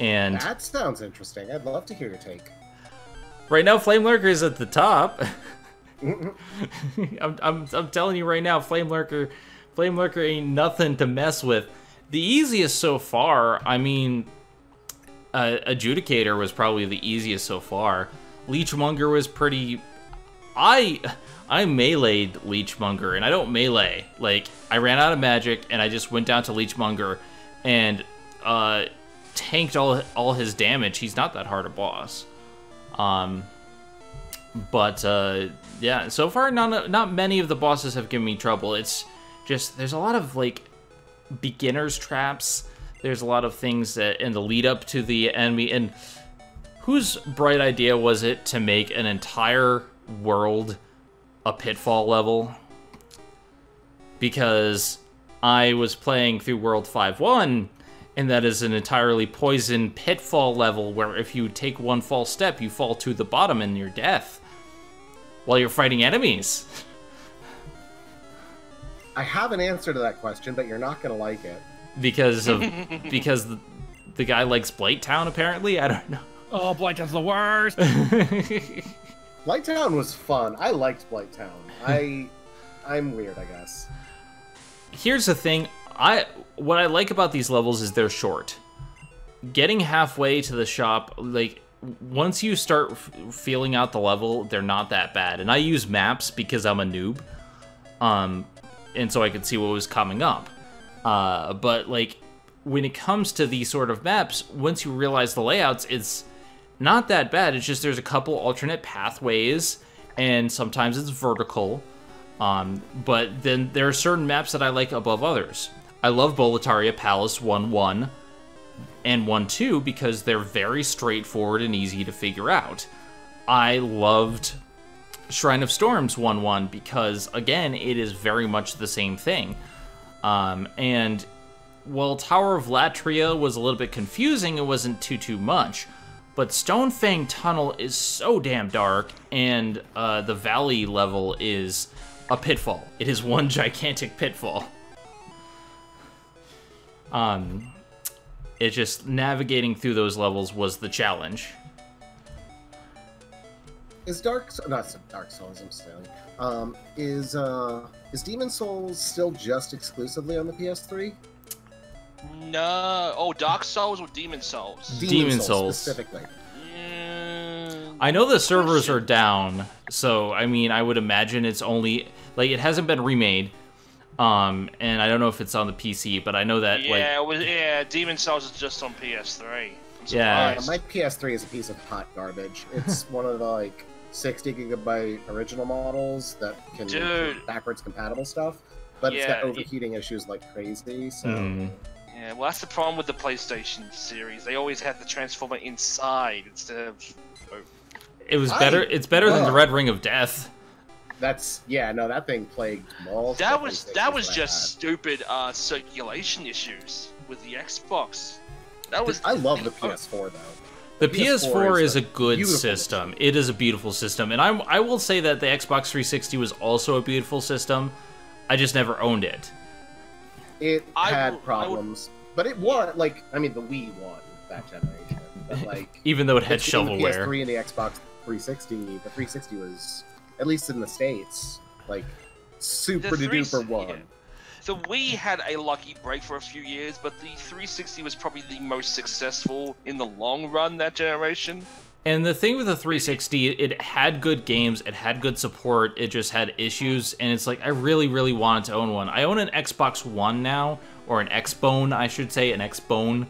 And that sounds interesting. I'd love to hear your take. Right now, Flame Lurker is at the top. I'm, I'm, I'm telling you right now, Flame Lurker, Flame Lurker ain't nothing to mess with. The easiest so far, I mean, uh, Adjudicator was probably the easiest so far. Leechmonger was pretty... I I meleeed Leechmonger, and I don't melee. Like, I ran out of magic, and I just went down to Leechmonger, and... Uh, tanked all all his damage. He's not that hard a boss, um, but uh, yeah. So far, not not many of the bosses have given me trouble. It's just there's a lot of like beginner's traps. There's a lot of things that in the lead up to the enemy. And whose bright idea was it to make an entire world a pitfall level? Because I was playing through World five one, and that is an entirely poisoned pitfall level where if you take one false step, you fall to the bottom and you're death while you're fighting enemies. I have an answer to that question, but you're not going to like it. Because of because the, the guy likes Blighttown, apparently? I don't know. Oh, Blighttown's the worst! Blighttown was fun. I liked Blighttown. I, I'm weird, I guess. Here's the thing. I what I like about these levels is they're short. Getting halfway to the shop, like, once you start f feeling out the level, they're not that bad. And I use maps because I'm a noob. Um... And so I could see what was coming up. Uh, but, like, when it comes to these sort of maps, once you realize the layouts, it's not that bad. It's just there's a couple alternate pathways, and sometimes it's vertical. Um, but then there are certain maps that I like above others. I love Boletaria Palace one one and one two because they're very straightforward and easy to figure out. I loved Shrine of Storms one one because, again, it is very much the same thing. Um, and while Tower of Latria was a little bit confusing, it wasn't too, too much. But Stonefang Tunnel is so damn dark, and uh, the valley level is a pitfall. It is one gigantic pitfall. Um, it just navigating through those levels was the challenge. Is Dark Souls, not Dark Souls, I'm stealing. Um, is, uh, is Demon Souls still just exclusively on the P S three? No. Oh, Dark Souls or Demon Souls? Demon, Demon Souls, Souls. Specifically. Mm, I know the servers are down, so, I mean, I would imagine it's only, like, it hasn't been remade, um, and I don't know if it's on the P C, but I know that, yeah, like... It was, yeah, Demon Souls is just on P S three. Yeah. Uh, my P S three is a piece of hot garbage. It's one of the, like... sixty gigabyte original models that can do backwards compatible stuff, but yeah, it's got overheating it, issues like crazy. So mm. yeah, well, that's the problem with the PlayStation series. They always have the Transformer inside instead of. Oh. It was I, better. It's better uh, than the Red Ring of Death. That's yeah. No, that thing plagued malls. That was that was just stupid uh, circulation issues with the Xbox. That was. I love the P S four though. The P S four is a good system. It is a beautiful system. And I, I will say that the Xbox three sixty was also a beautiful system. I just never owned it. It had problems. But it won, like, I mean, the Wii won that generation. But, like, even though it had shovelware. The P S three and the Xbox three sixty, the three sixty was, at least in the States, like, super duper won. The Wii had a lucky break for a few years, but the three sixty was probably the most successful in the long run that generation. And the thing with the three sixty, it had good games, it had good support, it just had issues, and it's like, I really, really wanted to own one. I own an Xbox One now, or an X-Bone, I should say, an X-Bone,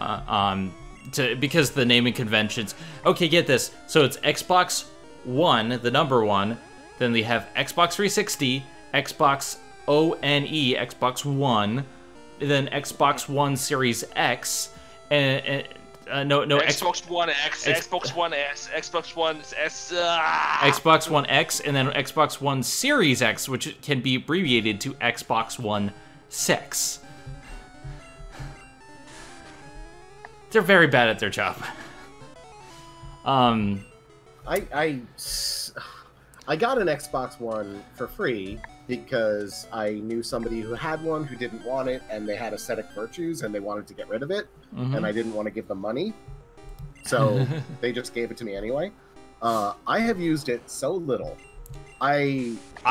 uh, um, to, because the naming conventions. Okay, get this, so it's Xbox One, the number one, then they have Xbox three sixty, Xbox O N E, Xbox One, then Xbox One Series X, and, and uh, no, no, Xbox X, One X, X, Xbox One S, Xbox One S, uh, Xbox One X, and then Xbox One Series X, which can be abbreviated to Xbox One Six. They're very bad at their job. um, I, I, I got an Xbox One for free. Because I knew somebody who had one who didn't want it, and they had aesthetic virtues, and they wanted to get rid of it, mm-hmm. and I didn't want to give them money, so they just gave it to me anyway. Uh, I have used it so little. I despise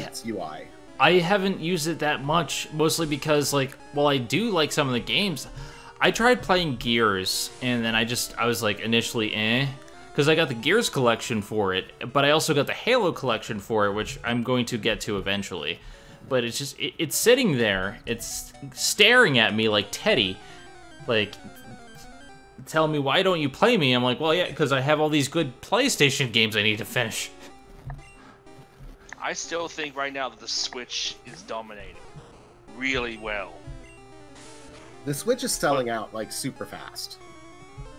I, I, its U I. I haven't used it that much, mostly because, like, while I do like some of the games, I tried playing Gears, and then I just, I was like, initially, eh. Because I got the Gears collection for it, but I also got the Halo collection for it, which I'm going to get to eventually. But it's just, it, it's sitting there, it's staring at me like Teddy, like, tell me, why don't you play me? I'm like, well, yeah, because I have all these good PlayStation games I need to finish. I still think right now that the Switch is dominating really well. The Switch is selling out like super fast.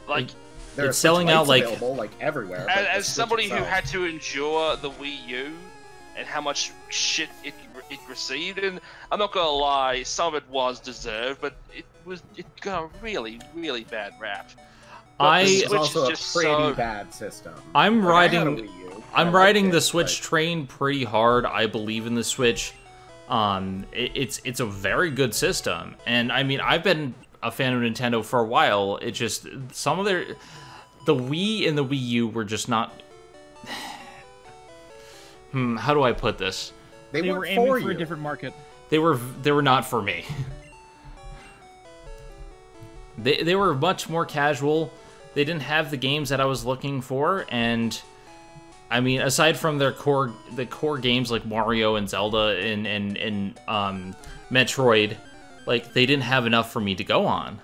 Like there it's selling out like like everywhere. As, as somebody itself. who had to endure the Wii U and how much shit it it received, and I'm not gonna lie, some of it was deserved, but it was it got a really really bad rap. But I the Switch also is just a pretty so... bad system. I'm riding I'm riding the Switch train pretty hard. I believe in the Switch. Um, it, it's it's a very good system, and I mean I've been a fan of Nintendo for a while. It just some of their the Wii and the Wii U were just not. hmm, how do I put this? They, they were aiming for, for a different market. They were they were not for me. they they were much more casual. They didn't have the games that I was looking for, and. I mean, aside from their core, the core games like Mario and Zelda and and and um, Metroid, like they didn't have enough for me to go on.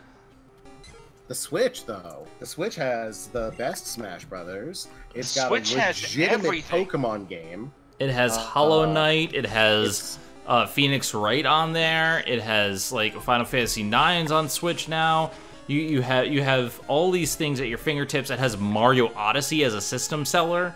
The Switch, though, the Switch has the best Smash Brothers. It's the got Switch a legitimate Pokemon game. It has uh, Hollow Knight. It has uh, Phoenix Wright on there. It has like Final Fantasy nine's on Switch now. You you have you have all these things at your fingertips. It has Mario Odyssey as a system seller.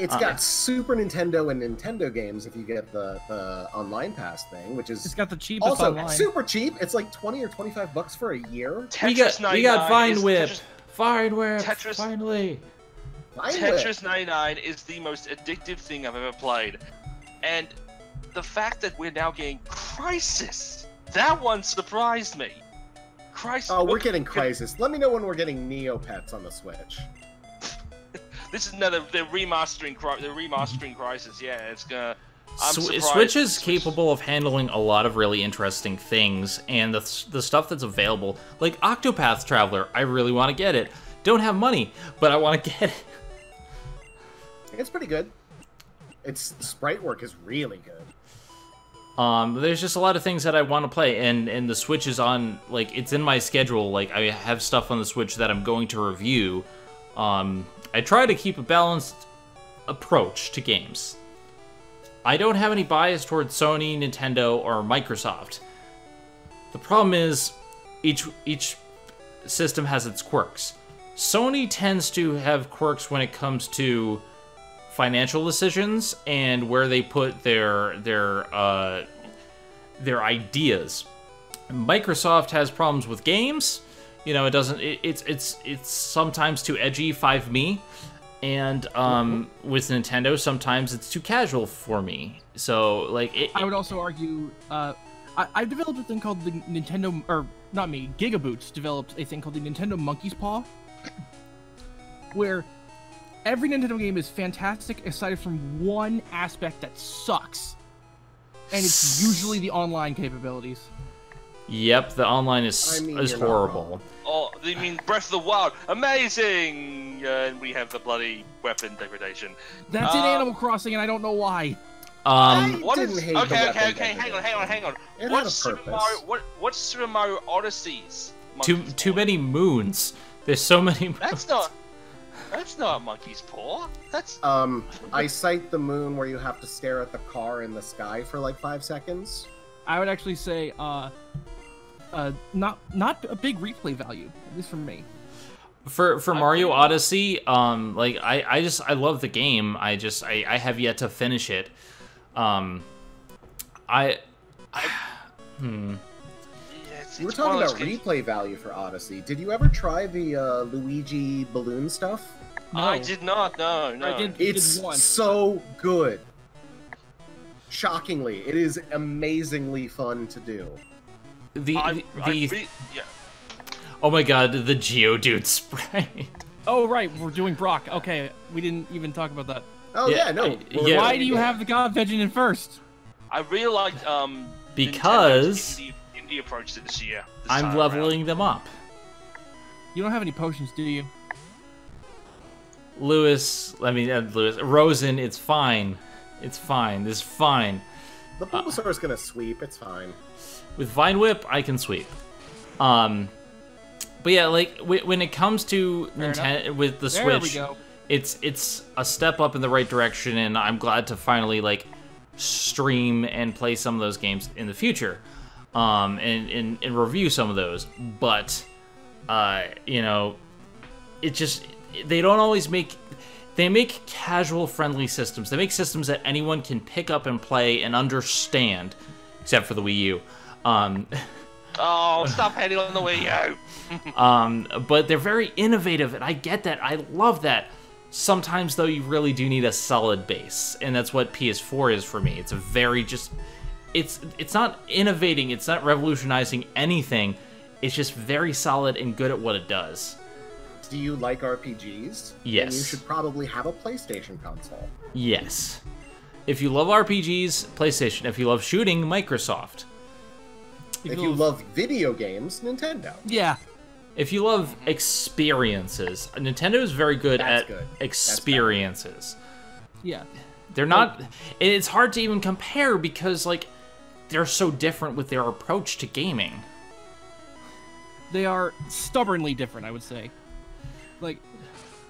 It's got uh, Super Nintendo and Nintendo games if you get the, the online pass thing, which is it's got the cheapest also online. Super cheap. It's like twenty or twenty-five bucks for a year. Tetris we got, we got Vine Whip, Tetris, Vine Whip, Tetris, finally. Vine Tetris Whip. ninety-nine is the most addictive thing I've ever played, and the fact that we're now getting Crysis, that one surprised me. Crysis. Oh, we're getting Crysis. Let me know when we're getting Neopets on the Switch. This is another. They're remastering. They're remastering Crysis. Yeah, it's gonna. I'm surprised. Switch is capable of handling a lot of really interesting things, and the the stuff that's available, like Octopath Traveler. I really want to get it. Don't have money, but I want to get it. It's pretty good. Its sprite work is really good. Um, there's just a lot of things that I want to play, and and the Switch is on. Like it's in my schedule. Like I have stuff on the Switch that I'm going to review. Um. I try to keep a balanced approach to games. I don't have any bias towards Sony, Nintendo, or Microsoft. The problem is, each each system has its quirks. Sony tends to have quirks when it comes to financial decisions and where they put their their uh, their ideas. Microsoft has problems with games. You know, it doesn't. It, it's it's it's sometimes too edgy for me, and um, mm-hmm. with Nintendo, sometimes it's too casual for me. So like, it, I would also argue, uh, I, I've developed a thing called the Nintendo, or not me, Gigaboots developed a thing called the Nintendo Monkey's Paw, where every Nintendo game is fantastic aside from one aspect that sucks, and it's usually the online capabilities. Yep, the online is I mean, is horrible. Oh, they mean Breath of the Wild, amazing, uh, and we have the bloody weapon degradation. That's uh, in Animal Crossing, and I don't know why. Um, what is? Okay, okay, okay. Degradation. Hang on, hang on, hang on. It what's Super Mario? What, what's Super Mario Odyssey's? Too too many moons. There's so many. Moons. That's not. That's not a monkey's paw. That's. Um, I cite the moon where you have to stare at the car in the sky for like five seconds. I would actually say. Uh, Uh, not not a big replay value, at least for me. For for Mario Odyssey, um, like I I just I love the game. I just I I have yet to finish it. Um, I, I hmm. You were talking about replay value for Odyssey. Did you ever try the uh, Luigi balloon stuff? No. I did not. No, no. I did, it's did once. So good. Shockingly, it is amazingly fun to do. The, I, the, I really, yeah. Oh my god, the Geodude spray. Oh right, we're doing Brock. Okay, we didn't even talk about that. Oh yeah, yeah no. I, well, yeah. Why do you have the God Veggie in first? I really liked um because the indie approach this year. This I'm leveling around. them up. You don't have any potions, do you? Lewis, I mean uh, Lewis Rosen, it's fine. It's fine. This is fine. The Bulbasaur's uh, gonna sweep. It's fine. With Vine Whip, I can sweep. Um, but yeah, like when it comes to Nintendo with the there Switch, it's it's a step up in the right direction, and I'm glad to finally like stream and play some of those games in the future. um, and, and, and review some of those. But, uh, you know, it just, they don't always make, they make casual friendly systems. They make systems that anyone can pick up and play and understand, except for the Wii U. Um, oh, stop hating on the Wii U. um, but they're very innovative, and I get that. I love that. Sometimes, though, you really do need a solid base, and that's what P S four is for me. It's a very just... It's, it's not innovating, it's not revolutionizing anything. It's just very solid and good at what it does. Do you like R P Gs? Yes. Then you should probably have a PlayStation console. Yes. If you love R P Gs, PlayStation. If you love shooting, Microsoft. If, if you love... love video games, Nintendo. Yeah. If you love experiences, Nintendo is very good That's at good. experiences. Yeah. They're not... It's hard to even compare because, like, they're so different with their approach to gaming. They are stubbornly different, I would say. Like,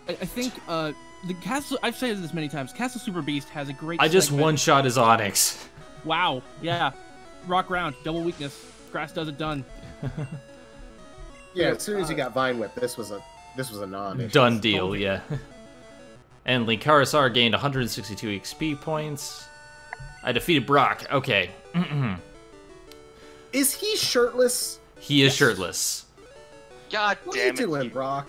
I, I think, uh, the Castle... I've said this many times. Castle Super Beast has a great... I just one-shot his Onyx. Wow. Yeah. Rock round. Double weakness. Grass does it done. Yeah, as soon as you got Vine Whip, this was a this was a non-issue. Done deal, yeah. And Linkarisar gained one hundred sixty-two X P points. I defeated Brock. Okay. Is he shirtless? He is yes. shirtless. God what damn are you doing, it, Brock.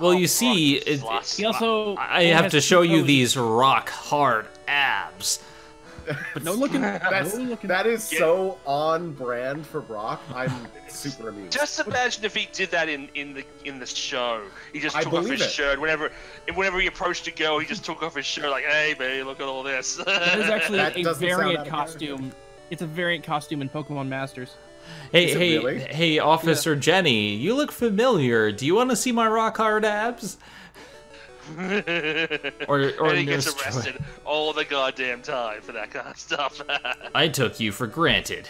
Well, oh, you Brock see, it, he also I have to show you these rock hard abs. But no looking at that. No that is yeah. so on brand for Brock. I'm super amused. Just imagine if he did that in in the in the show. He just took off his it. shirt whenever whenever he approached a girl. He just took off his shirt like, "Hey, baby, look at all this." That is actually that a variant costume. It's a variant costume in Pokemon Masters. Hey, is hey, really? hey, Officer yeah. Jenny, you look familiar. Do you want to see my rock hard abs? or, or and he gets arrested all the goddamn time for that kind of stuff. I took you for granted,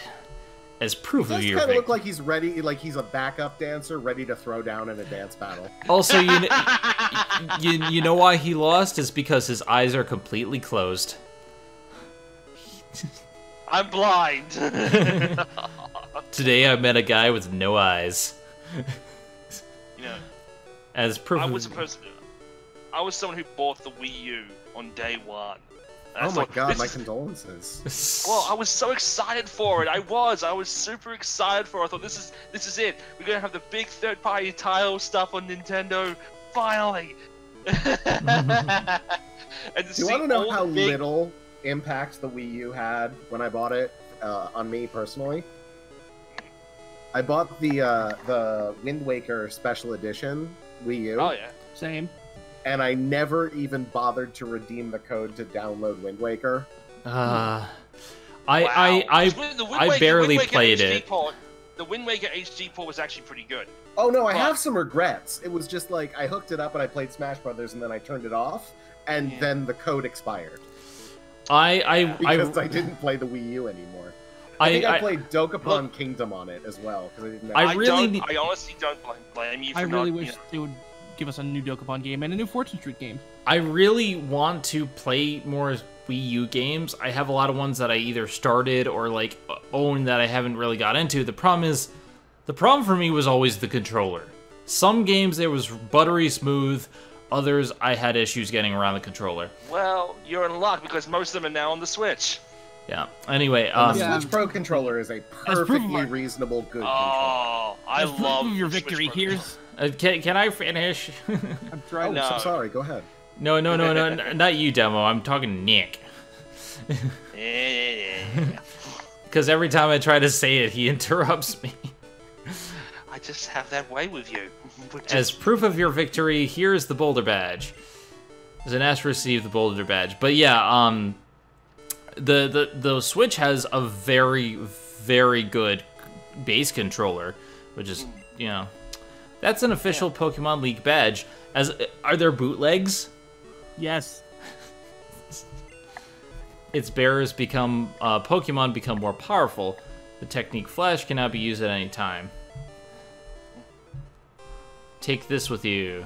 as proof of your. Does kind of look like he's ready, like he's a backup dancer ready to throw down in a dance battle. Also, you know, you, you know why he lost is because his eyes are completely closed. I'm blind. Today I met a guy with no eyes. You know, as proof. I was supposed to. I was someone who bought the Wii U on day one. Oh my like, god, my is... condolences. Well, I was so excited for it. I was. I was super excited for it. I thought, this is this is it. We're going to have the big third-party title stuff on Nintendo. Finally. and to Do you want to know how big... little impact the Wii U had when I bought it uh, on me personally? I bought the, uh, the Wind Waker Special Edition Wii U. Oh, yeah. Same. And I never even bothered to redeem the code to download Wind Waker. Uh, I, wow. I I the Wind I Waker, barely Wind played H D it. Port, the Wind Waker H D port was actually pretty good. Oh no, I but... have some regrets. It was just like I hooked it up and I played Smash Brothers and then I turned it off, and yeah. then the code expired. I I because I, I didn't play the Wii U anymore. I, I think I, I played Dokapon look, Kingdom on it as well because I didn't. Know. I, I really, don't, I honestly don't blame you. For I really not, wish you know, they would. give us a new Dokapon game and a new Fortune Street game. I really want to play more Wii U games. I have a lot of ones that I either started or like own that I haven't really got into. The problem is, the problem for me was always the controller. Some games it was buttery smooth, others I had issues getting around the controller. Well, you're in luck because most of them are now on the Switch. Yeah. Anyway, um, the Switch Pro controller is a perfectly reasonable good oh, controller. Oh, I love your victory. Here's Uh, can, can I finish? I'm trying. Oh, so sorry. Go ahead. No, no, no, no, no, not you, Demo. I'm talking Nick. Because every time I try to say it, he interrupts me. I just have that way with you. Just... As proof of your victory, here is the Boulder Badge. Zanash received the Boulder Badge, but yeah, um, the the the Switch has a very very good base controller, which is you know. That's an official yeah. Pokemon League badge. As are there bootlegs? Yes. Its bearers become uh, Pokemon become more powerful. The technique Flash cannot be used at any time. Take this with you.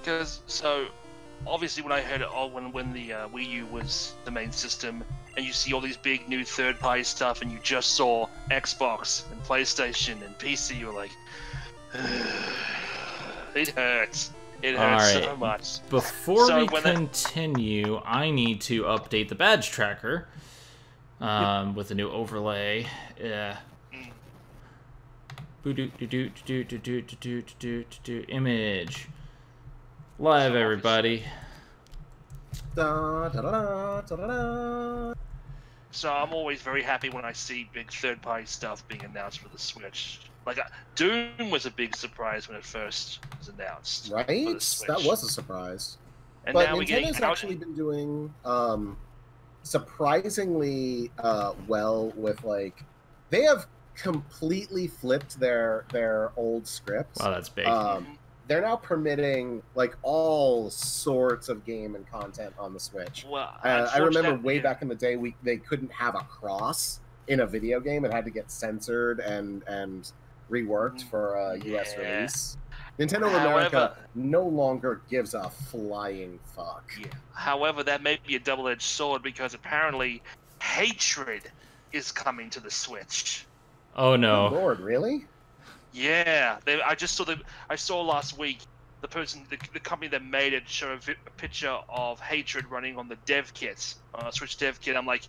Because so, obviously, when I heard it, oh, when when the uh, Wii U was the main system, and you see all these big new third-party stuff, and you just saw Xbox and PlayStation and P C, you're like, it hurts. It hurts right. so much. Before so we continue, that... I need to update the badge tracker um, yep. with a new overlay. Yeah. Image. Live, everybody. Da, da, da, da, da. So I'm always very happy when I see big third-party stuff being announced for the Switch. Like, uh, Doom was a big surprise when it first was announced. Right? That was a surprise. And but now Nintendo's we get actually been doing um, surprisingly uh, well with, like, they have completely flipped their their old scripts. Wow, that's big. Um, they're now permitting, like, all sorts of game and content on the Switch. Well, uh, I remember that, way yeah. back in the day, we they couldn't have a cross in a video game. It had to get censored and, and reworked for a U S yeah. release. Nintendo However, America no longer gives a flying fuck. Yeah. However, that may be a double-edged sword, because apparently hatred is coming to the Switch. Oh, no. Oh, Lord, really? Yeah, they, I just saw the. I saw last week the person, the, the company that made it, show a, a picture of hatred running on the dev kit, on a Switch dev kit. I'm like,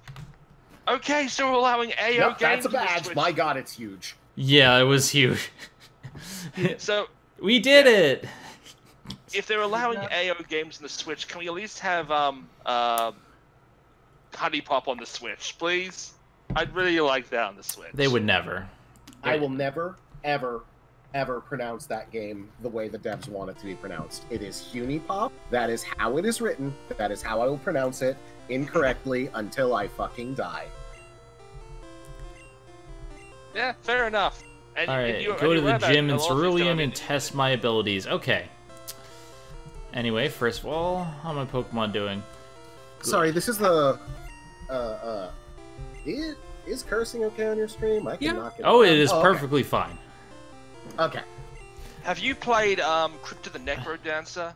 okay, so we're allowing A O no, games. That's a badge. My God, it's huge. Yeah, it was huge. So we did yeah. it. If they're allowing yeah. A O games in the Switch, can we at least have um uh, Honey Pop on the Switch, please? I'd really like that on the Switch. They would never. They I will never. ever, ever pronounce that game the way the devs want it to be pronounced. It is Hunipop. That is how it is written. That is how I will pronounce it incorrectly until I fucking die. Yeah, fair enough. And, all right, and you, go and to the gym in Cerulean and test my abilities. Okay. Anyway, first of all, how my Pokemon doing? Good. Sorry, this is the... Uh, uh, it is cursing okay on your stream? I can yeah. knock it Oh, down. It is oh, perfectly okay. fine. Okay. Have you played um, Crypt of the Necrodancer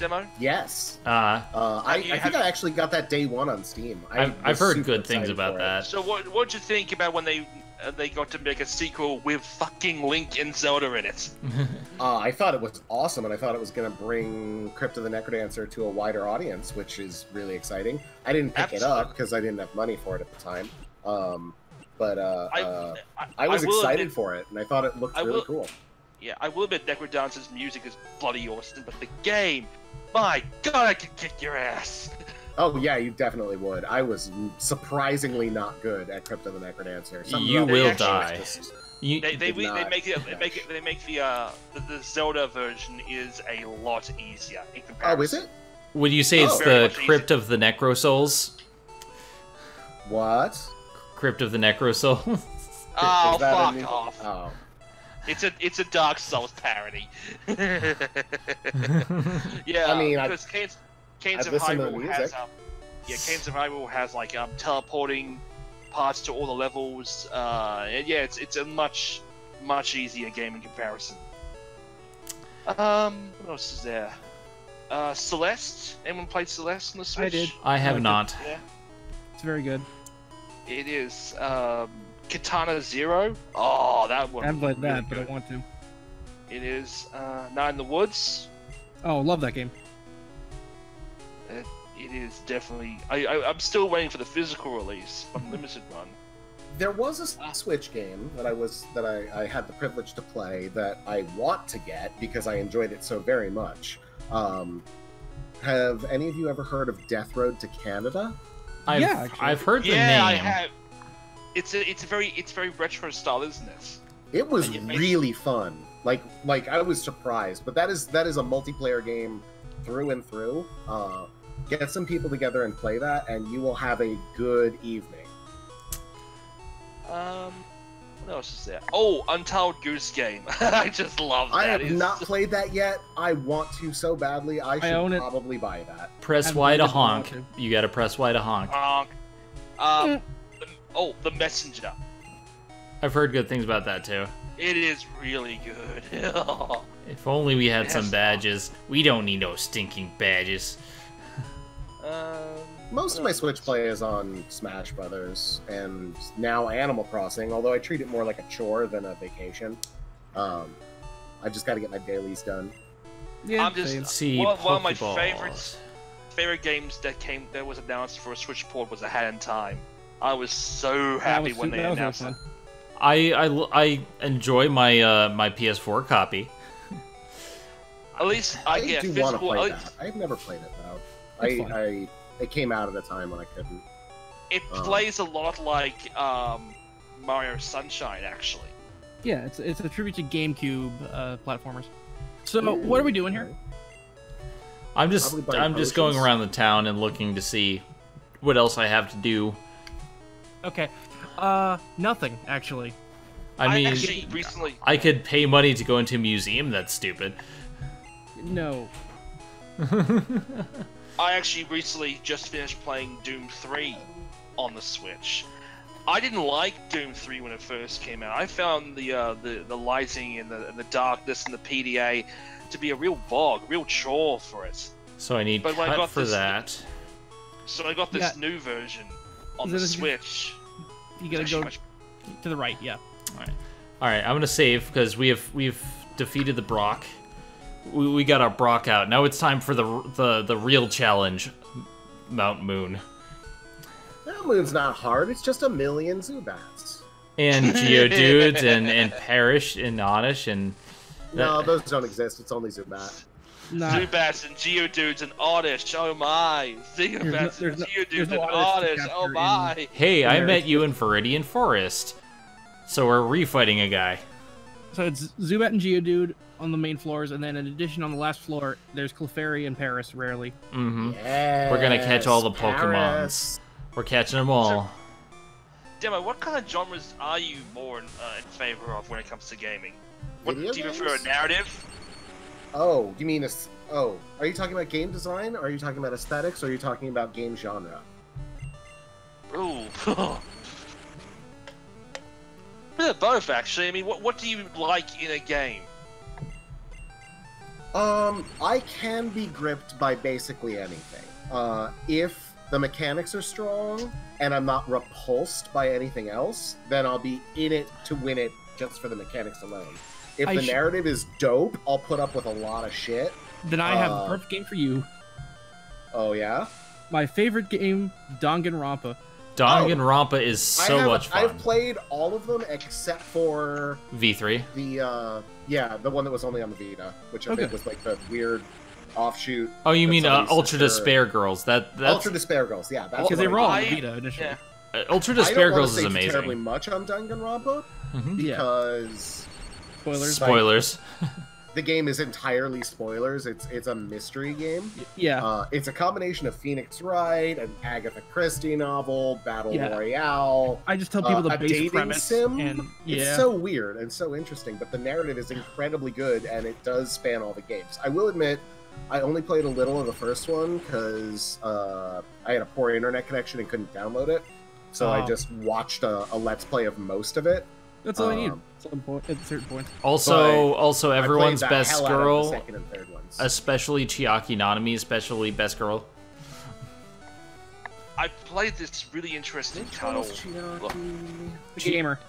demo? Yes. Uh, uh, I, you, I think I actually got that day one on Steam. I I've, I've heard good things about that. So what what'd you think about when they uh, they got to make a sequel with fucking Link and Zelda in it? uh, I thought it was awesome, and I thought it was going to bring Crypt of the Necrodancer to a wider audience, which is really exciting. I didn't pick Absolutely. it up because I didn't have money for it at the time. Um, But uh, I, uh, I, I was I excited admit, for it, and I thought it looked I really will, cool. Yeah, I will admit Necrodancer's music is bloody awesome, but the game, my God, I could kick your ass. Oh yeah, you definitely would. I was surprisingly not good at Crypt of the Necrodancer. Something you will die. Just, you, they they, we, they make it. They make it. They make the uh the, the Zelda version is a lot easier in comparison. Oh, is it? Would you say oh, it's the Crypt easier. of the Necro Souls? What? Crypt of the Necro Souls. Oh, fuck new... off! Oh. It's a it's a Dark Souls parody. yeah, I mean, because Canes, Canes of Hyrule has um, yeah, Canes of Hyrule has like um teleporting parts to all the levels. Uh, and yeah, it's it's a much much easier game in comparison. Um, what else is there? Uh, Celeste. Anyone played Celeste on the Switch? I did. I have I not. It. Yeah, it's very good. It is um, Katana Zero. Oh, that one. I haven't played that, but I want to. It is uh, Nine in the Woods. Oh, love that game. It, it is definitely. I, I, I'm still waiting for the physical release, unlimited one. There was a Switch game that I was that I, I had the privilege to play that I want to get because I enjoyed it so very much. Um, have any of you ever heard of Death Road to Canada? I've, yeah, I've heard the yeah, name. Yeah, I have. It's a, it's a very, it's very retro style, isn't it? It was really fun. Like, like I was surprised, but that is that is a multiplayer game through and through. Uh, get some people together and play that, and you will have a good evening. Um, what else is there? Oh, Untitled Goose Game. I just love that. I have it's not just... played that yet. I want to so badly. I should I own it. probably buy that. Press Y to honk. You gotta press Y to honk. Honk. Um, the, oh, The Messenger. I've heard good things about that too. It is really good. If only we had some badges. We don't need no stinking badges. Um, Most of my Switch play is on Smash Brothers and now Animal Crossing, although I treat it more like a chore than a vacation. Um, I just got to get my dailies done. Yeah, I'm just fancy one, one of my favorite favorite games that came that was announced for a Switch port was Ahead in Time. I was so happy was, when they announced it. I, I I enjoy my uh, my P S four copy. At least I, I get do physical. Play least... I've never played it though. I, I it came out at a time when I couldn't. It um, plays a lot like um, Mario Sunshine, actually. Yeah, it's it's a tribute to GameCube uh, platformers. So what are we doing here? I'm just I'm potions. just going around the town and looking to see what else I have to do. Okay, uh, nothing actually. I, I mean, actually recently I could pay money to go into a museum. That's stupid. No. I actually recently just finished playing Doom three on the Switch. I didn't like Doom three when it first came out. I found the uh, the, the lighting and the, and the darkness and the P D A to be a real bog, a real chore for it. So I need but cut I got for this, that. So I got this yeah. new version on the Switch. You gotta go much... to the right, yeah. All right, all right. I'm gonna save because we have we've defeated the Brock. We we got our Brock out. Now it's time for the the the real challenge, Mount Moon. That moon's not hard, it's just a million Zubats. And Geodudes, and, and Parrish, and Oddish, and... That... No, those don't exist, it's only Zubat. Nah. Zubats and Geodudes and Oddish, oh my! Zubats no, and no, Geodudes no and Oddish, oh my! In... Hey, I met you in Viridian Forest. So we're refighting a guy. So it's Zubat and Geodude on the main floors, and then in addition on the last floor, there's Clefairy and Paris, rarely. Mm-hmm. Yes, we're gonna catch all the Pokemons. We're catching them all. So, Demo, what kind of genres are you more in, uh, in favor of when it comes to gaming? What, do you prefer a narrative? Oh, you mean a... Oh, are you talking about game design? Or are you talking about aesthetics? Or are you talking about game genre? Ooh. Bit of both, actually. I mean, what, what do you like in a game? Um, I can be gripped by basically anything. Uh, if... the mechanics are strong, and I'm not repulsed by anything else, then I'll be in it to win it just for the mechanics alone. If I the narrative is dope, I'll put up with a lot of shit. Then I uh, have the perfect game for you. Oh, yeah? My favorite game, Danganronpa. Danganronpa oh, is so have, much fun. I've played all of them except for... V three? The, uh, yeah, the one that was only on the Vita, which I okay. think was like the weird... offshoot. Oh, you mean uh, Ultra sister. Despair Girls? That that's... Ultra Despair Girls, yeah. Because they were all Vita initially. Yeah. Uh, Ultra Despair Girls is amazing. I don't want to say terribly much on Danganronpa mm-hmm. because spoilers. Spoilers. Like, the game is entirely spoilers. It's it's a mystery game. Yeah. Uh, it's a combination of Phoenix Wright, an Agatha Christie novel, Battle yeah. Royale. I just tell people uh, the base premise. Sim. And, yeah. It's so weird and so interesting, but the narrative is incredibly good, and it does span all the games. I will admit. I only played a little of the first one because uh, I had a poor internet connection and couldn't download it, so wow. I just watched a, a Let's Play of most of it. That's all um, I need at some point, at a certain point. Also, also everyone's best girl, second and third ones. Especially Chiaki Nanami, especially best girl. I played this really interesting title. Chi Gamer.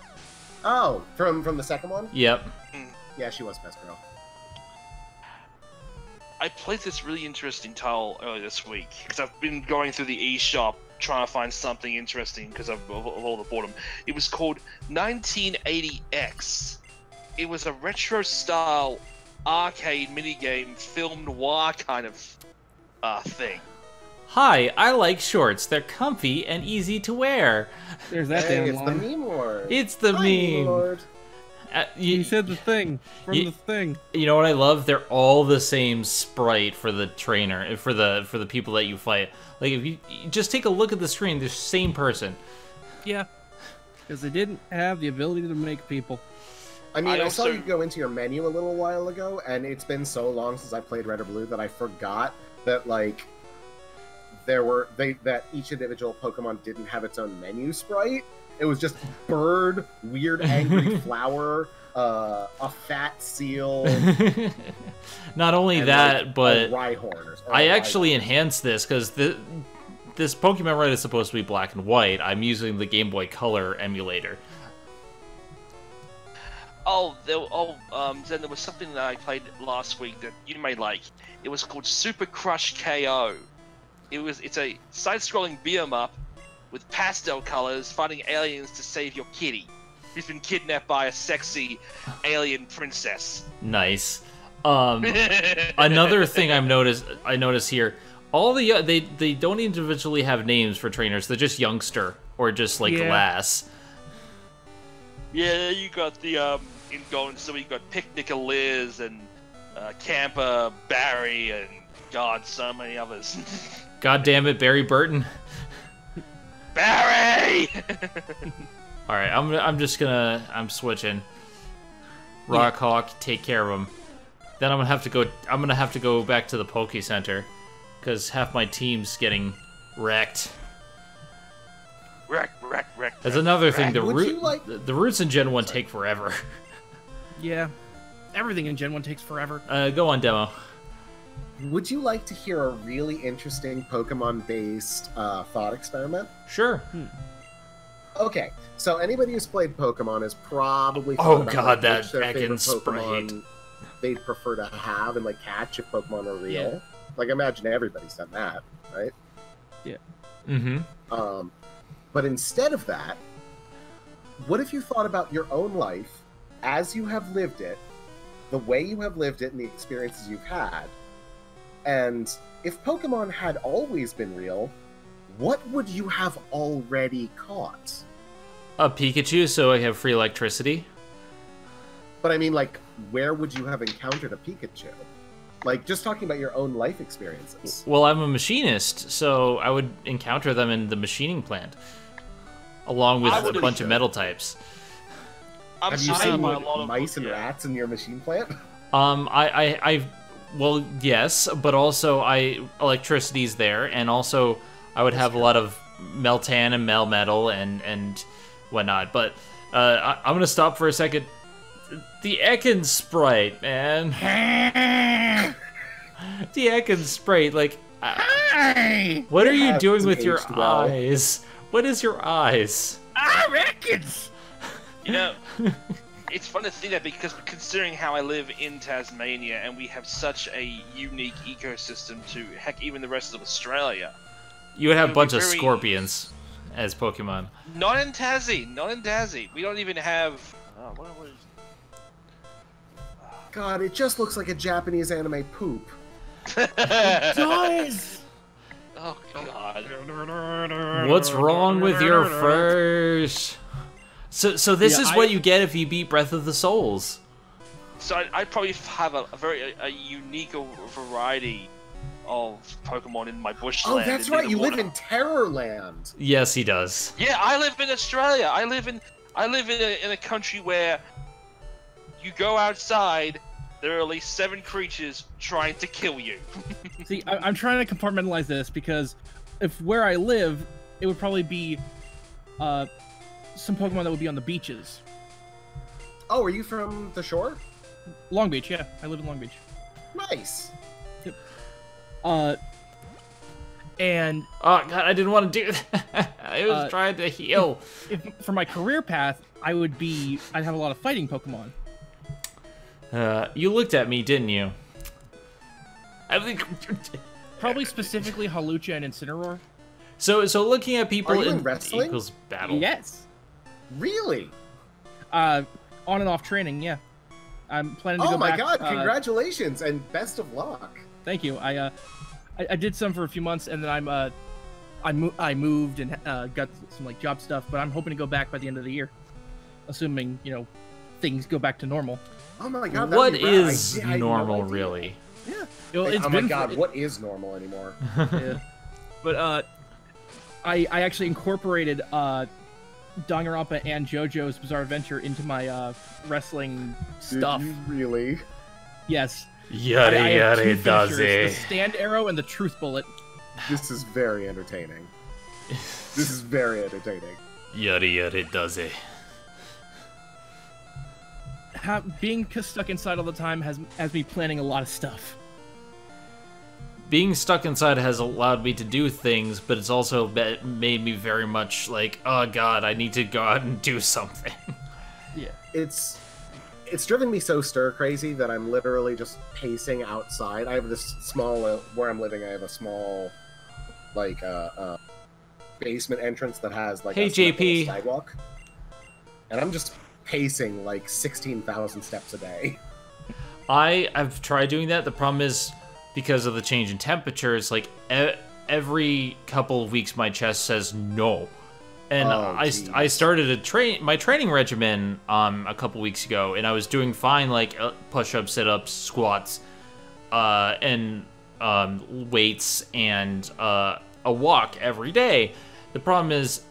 Oh, from from the second one. Yep. Yeah, she was best girl. I played this really interesting title earlier this week because I've been going through the eShop trying to find something interesting because of, of, of all the boredom. It was called nineteen eighty X. It was a retro-style arcade minigame, film noir kind of uh, thing. Hi, I like shorts. They're comfy and easy to wear. There's that hey, damn line. It's the meme word. It's the Hi, meme. Lord. Uh, you, you said the thing from you, the thing. You know what I love? They're all the same sprite for the trainer, for the for the people that you fight. Like if you, you just take a look at the screen, they're the same person. Yeah, because they didn't have the ability to make people. I mean, I, also... I saw you go into your menu a little while ago, and it's been so long since I played Red or Blue that I forgot that like there were they that each individual Pokemon didn't have its own menu sprite. It was just bird, weird, angry flower, uh, a fat seal. Not only that, like, but Rhyhorn or, or I actually Rhyhorn. enhanced this because the this Pokemon Red is supposed to be black and white. I'm using the Game Boy Color emulator. Oh, there, oh, um, then there was something that I played last week that you may like. It was called Super Crush K O. It was it's a side-scrolling beat-em up with pastel colors, fighting aliens to save your kitty, who's been kidnapped by a sexy alien princess. Nice. Um, another thing I've noticed, I noticed here, all the they they don't individually have names for trainers. They're just youngster or just like yeah. lass. Yeah, you got the um in going. So you got Picnica Liz and uh, Camper Barry and God, so many others. God damn it, Barry Burton. Barry. All right, I'm I'm just gonna I'm switching. Rockhawk, yeah. Take care of him. Then I'm gonna have to go. I'm gonna have to go back to the Poke Center, because half my team's getting wrecked. Wreck, wreck, wreck. That's another wreck. thing. The root, like... the, the roots in Gen one Sorry. take forever. Yeah, everything in Gen one takes forever. Uh, go on, demo. Would you like to hear a really interesting Pokemon-based uh, thought experiment? Sure. Hmm. Okay, so anybody who's played Pokemon has probably thought oh about, god, like, that their favorite Pokemon sprite. They'd prefer to have and like catch if Pokemon are real. Yeah. Like, imagine everybody's done that, right? Yeah. Mm-hmm. Um, but instead of that, what if you thought about your own life as you have lived it, the way you have lived it, and the experiences you've had? And if Pokemon had always been real, what would you have already caught? A Pikachu, so I have free electricity. But I mean, like, where would you have encountered a Pikachu? Like, just talking about your own life experiences. Well, I'm a machinist, so I would encounter them in the machining plant, along with a bunch sure. of metal types. I'm have you seen like, mice and yeah. rats in your machine plant? Um, I, I, I, well, yes, but also I electricity's there, and also I would That's have true. a lot of Meltan and Melmetal and and whatnot. But uh, I, I'm gonna stop for a second. The Ekans sprite, man. The Ekans sprite, like, I, what are you doing with your well. eyes? What is your eyes? I reckon. You know, it's fun to see that, because considering how I live in Tasmania and we have such a unique ecosystem to heck even the rest of Australia. You would have a bunch of very... scorpions as Pokemon. Not in Tassie. Not in Tassie. We don't even have. Oh, what, what is... God, it just looks like a Japanese anime poop. It does! Oh, God. What's wrong with your furs? So so this yeah, is I, what you get if you beat Breath of the Souls. So I'd, I'd probably have a, a very a, a unique variety of Pokemon in my bushland. Oh, that's right, you water. live in Terrorland. Yes, he does. Yeah, I live in Australia. I live in, I live in, a, in a country where... You go outside, there are at least seven creatures trying to kill you. See, I I'm trying to compartmentalize this, because if where I live, it would probably be uh, some Pokemon that would be on the beaches. Oh, are you from the shore? Long Beach, yeah. I live in Long Beach. Nice. Yep. Uh, and... Oh, God, I didn't want to do that. I was uh, trying to heal. If, if for my career path, I would be... I'd have a lot of fighting Pokemon. Uh, you looked at me, didn't you? I think probably specifically Hawlucha and Incineroar. So, so looking at people in, in wrestling equals battle. Yes. Really? Uh, on and off training, yeah. I'm planning to oh go back. Oh my God! Uh, congratulations and best of luck. Thank you. I, uh, I, I did some for a few months, and then I'm, uh, I, mo I moved and uh, got some like job stuff, but I'm hoping to go back by the end of the year, assuming you know things go back to normal. Oh my God, what is I, I normal, no really? Yeah. Well, like, it's oh my God, it. what is normal anymore? Yeah. But uh, I I actually incorporated uh, Danganronpa and JoJo's Bizarre Adventure into my uh, wrestling stuff. Did you really? Yes. Yada I, I yada does it. The stand arrow and the truth bullet. This is very entertaining. This is very entertaining. Yada yada does it. Ha being stuck inside all the time has has me planning a lot of stuff. being stuck inside has allowed me to do things, but it's also made me very much like, oh god, I need to go out and do something. Yeah, it's it's driven me so stir crazy that I'm literally just pacing outside. I have this small uh, where I'm living. I have a small like uh, uh, basement entrance that has like hey, a J P. sidewalk, and I'm just pacing like sixteen thousand steps a day. I I've tried doing that. The problem is, because of the change in temperature, it's like e every couple of weeks my chest says no. And oh, I, I started a train my training regimen um a couple weeks ago, and I was doing fine, like uh, push-ups, sit-ups, squats, uh and um weights, and uh a walk every day. The problem is,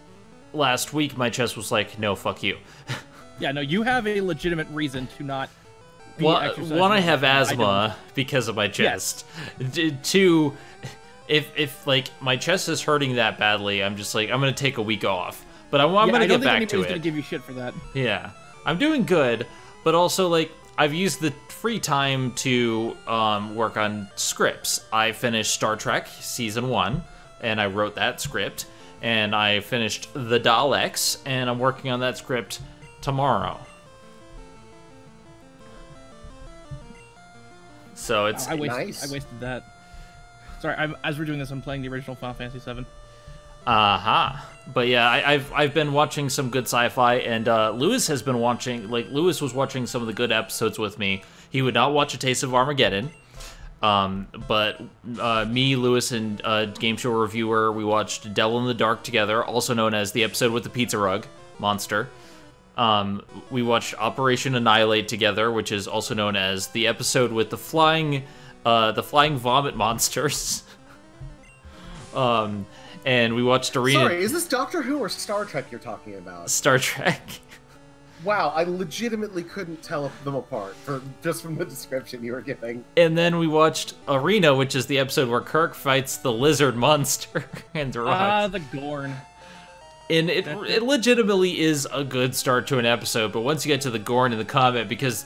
last week my chest was like, no, fuck you. Yeah, no, you have a legitimate reason to not. Well, one, I have asthma I because of my chest. Yes. Two, if if like my chest is hurting that badly, I'm just like, I'm gonna take a week off. But I'm, I'm yeah, gonna I get back to it. I don't think anybody's gonna give you shit for that. Yeah, I'm doing good, but also like I've used the free time to um, work on scripts. I finished Star Trek season one, and I wrote that script, and I finished The Daleks, and I'm working on that script tomorrow. So it's I wasted, nice. I wasted that. Sorry, I'm, as we're doing this, I'm playing the original Final Fantasy seven. Aha! Uh-huh. But yeah, I, I've I've been watching some good sci-fi, and uh, Lewis has been watching. Like Lewis was watching some of the good episodes with me. He would not watch A Taste of Armageddon, um, but uh, me, Lewis, and uh, Game Show Reviewer, we watched Devil in the Dark together, also known as the episode with the pizza rug monster. Um, we watched Operation Annihilate together, which is also known as the episode with the flying, uh, the flying vomit monsters. um, and we watched Arena. Sorry, is this Doctor Who or Star Trek you're talking about? Star Trek. Wow, I legitimately couldn't tell them apart for, just from the description you were giving. And then we watched Arena, which is the episode where Kirk fights the lizard monster and the Ah, the Gorn. And it, it legitimately is a good start to an episode, but once you get to the Gorn and the combat, because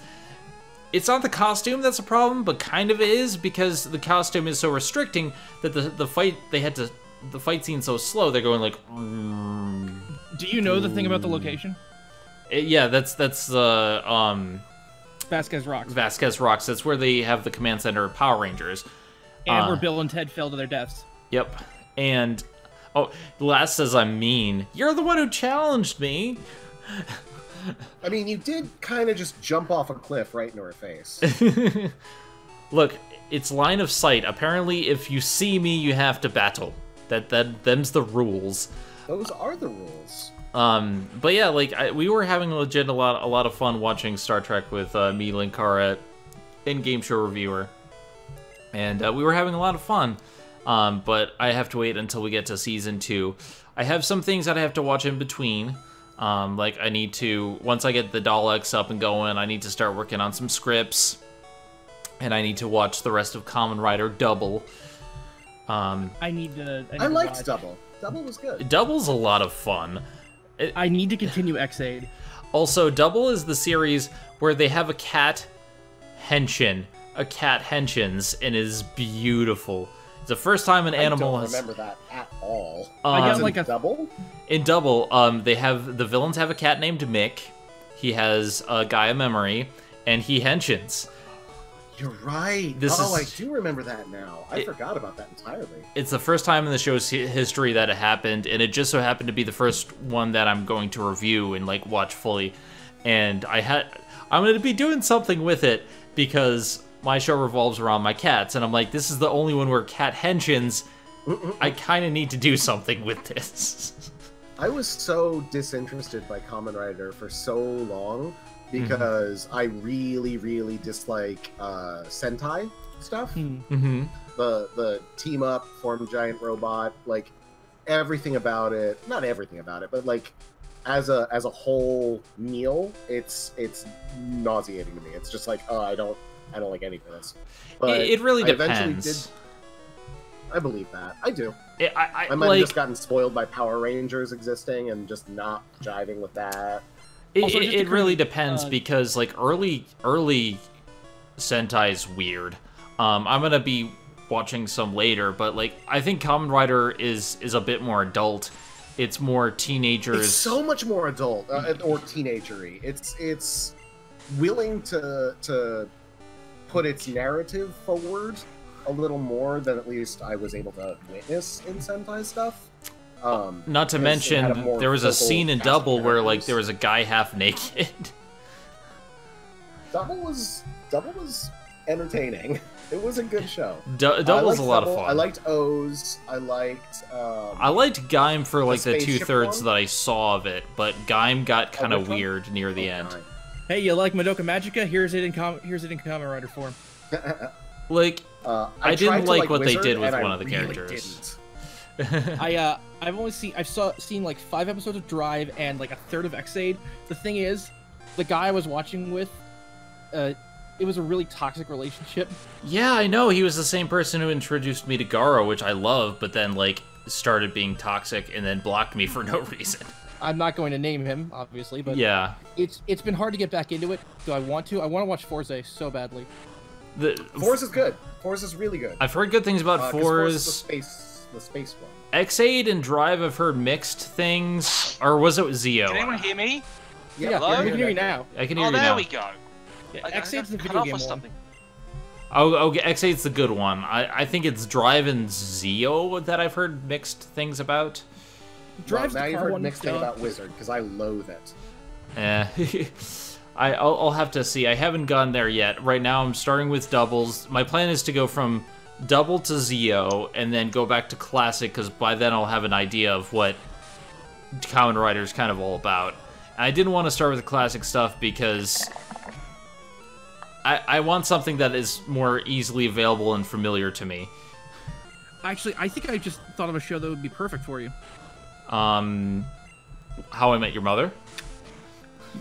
it's not the costume that's a problem, but kind of is, because the costume is so restricting that the the fight they had to the fight scene's so slow they're going like. Mm, Do you know mm. the thing about the location? It, yeah, that's that's the uh, um. Vasquez Rocks. Vasquez Rocks. That's where they have the command center of Power Rangers. And uh, where Bill and Ted fell to their deaths. Yep, and. Oh, last says I'm mean. You're the one who challenged me. I mean, you did kind of just jump off a cliff right into her face. Look, it's line of sight. Apparently, if you see me, you have to battle. That that them's the rules. Those are the rules. Um, but yeah, like I, we were having legit a lot a lot of fun watching Star Trek with uh, me, Linkara, and Game Show Reviewer, and uh, we were having a lot of fun. Um, but I have to wait until we get to season two. I have some things that I have to watch in between. Um, like I need to, once I get the Daleks up and going, I need to start working on some scripts, and I need to watch the rest of Kamen Rider Double. Um, I need to. I, need I to liked watch. Double. Double was good. Double's a lot of fun. It, I need to continue X eight. Also, Double is the series where they have a cat henshin, a cat henshins, and it is beautiful. It's the first time an animal has. I don't remember that at all. Um, I got like a double. In Double, um, they have the villains have a cat named Mick. He has a Gaia memory, and he henshins. You're right. This oh, is... I do remember that now. I it, forgot about that entirely. It's the first time in the show's history that it happened, and it just so happened to be the first one that I'm going to review and like watch fully. And I had, I'm going to be doing something with it because. My show revolves around my cats, and I'm like, this is the only one where cat henshins. I kind of need to do something with this. I was so disinterested by Kamen Rider for so long because mm-hmm. I really, really dislike uh, Sentai stuff. Mm-hmm. The the team up, form giant robot, like everything about it. Not everything about it, but like as a as a whole meal, it's it's nauseating to me. It's just like, oh, I don't. I don't like any of this. But it really depends. I, did, I believe that. I do. It, I, I, I might like, have just gotten spoiled by Power Rangers existing and just not jiving with that. It, also, it, it really depends uh, because like early early Sentai's weird. Um, I'm gonna be watching some later, but like I think Kamen Rider is is a bit more adult. It's more teenagers. It's so much more adult uh, or teenagery. It's it's willing to to put its narrative forward a little more than at least I was able to witness in Sentai stuff. Um, Not to mention, there was a scene in Double where like there was a guy half naked. Double was Double was entertaining. It was a good show. Du Double was a lot Double. of fun. I liked O's. I liked. Um, I liked Gaim for like the, the two thirds one? that I saw of it, but Gaim got kind of oh, weird one? near the oh, end. Nine. Hey, you like Madoka Magica? Here's it in com here's it in Kamen Rider form. Like uh, I, I didn't like, like what Wizard, they did with one I of the really characters. I uh I've only seen I've saw seen like five episodes of Drive and like a third of X-Aid. The thing is, the guy I was watching with, uh, it was a really toxic relationship. Yeah, I know. He was the same person who introduced me to Garo, which I love, but then like started being toxic and then blocked me for no reason. I'm not going to name him, obviously, but yeah, it's it's been hard to get back into it. Do I want to? I want to watch Forza so badly. The Forza is good. Forza is really good. I've heard good things about uh, Forza. The space, the space one. X eight and Drive have heard mixed things, or was it Zeo? Can anyone hear me? Yeah, yeah I can hear you now. I can hear oh, you now. Oh, there we go. Yeah, X eight's the video game one. Something. Oh, okay, X eight's the good one. I, I think it's Drive and Zeo that I've heard mixed things about. Drive's well, now you've heard mixed thing about Wizard, because I loathe it. Eh. I, I'll, I'll have to see. I haven't gone there yet. Right now I'm starting with Doubles. My plan is to go from Double to Zeo, and then go back to Classic, because by then I'll have an idea of what Kamen Rider's kind of all about. I didn't want to start with the Classic stuff, because I, I want something that is more easily available and familiar to me. Actually, I think I just thought of a show that would be perfect for you. Um, How I Met Your Mother?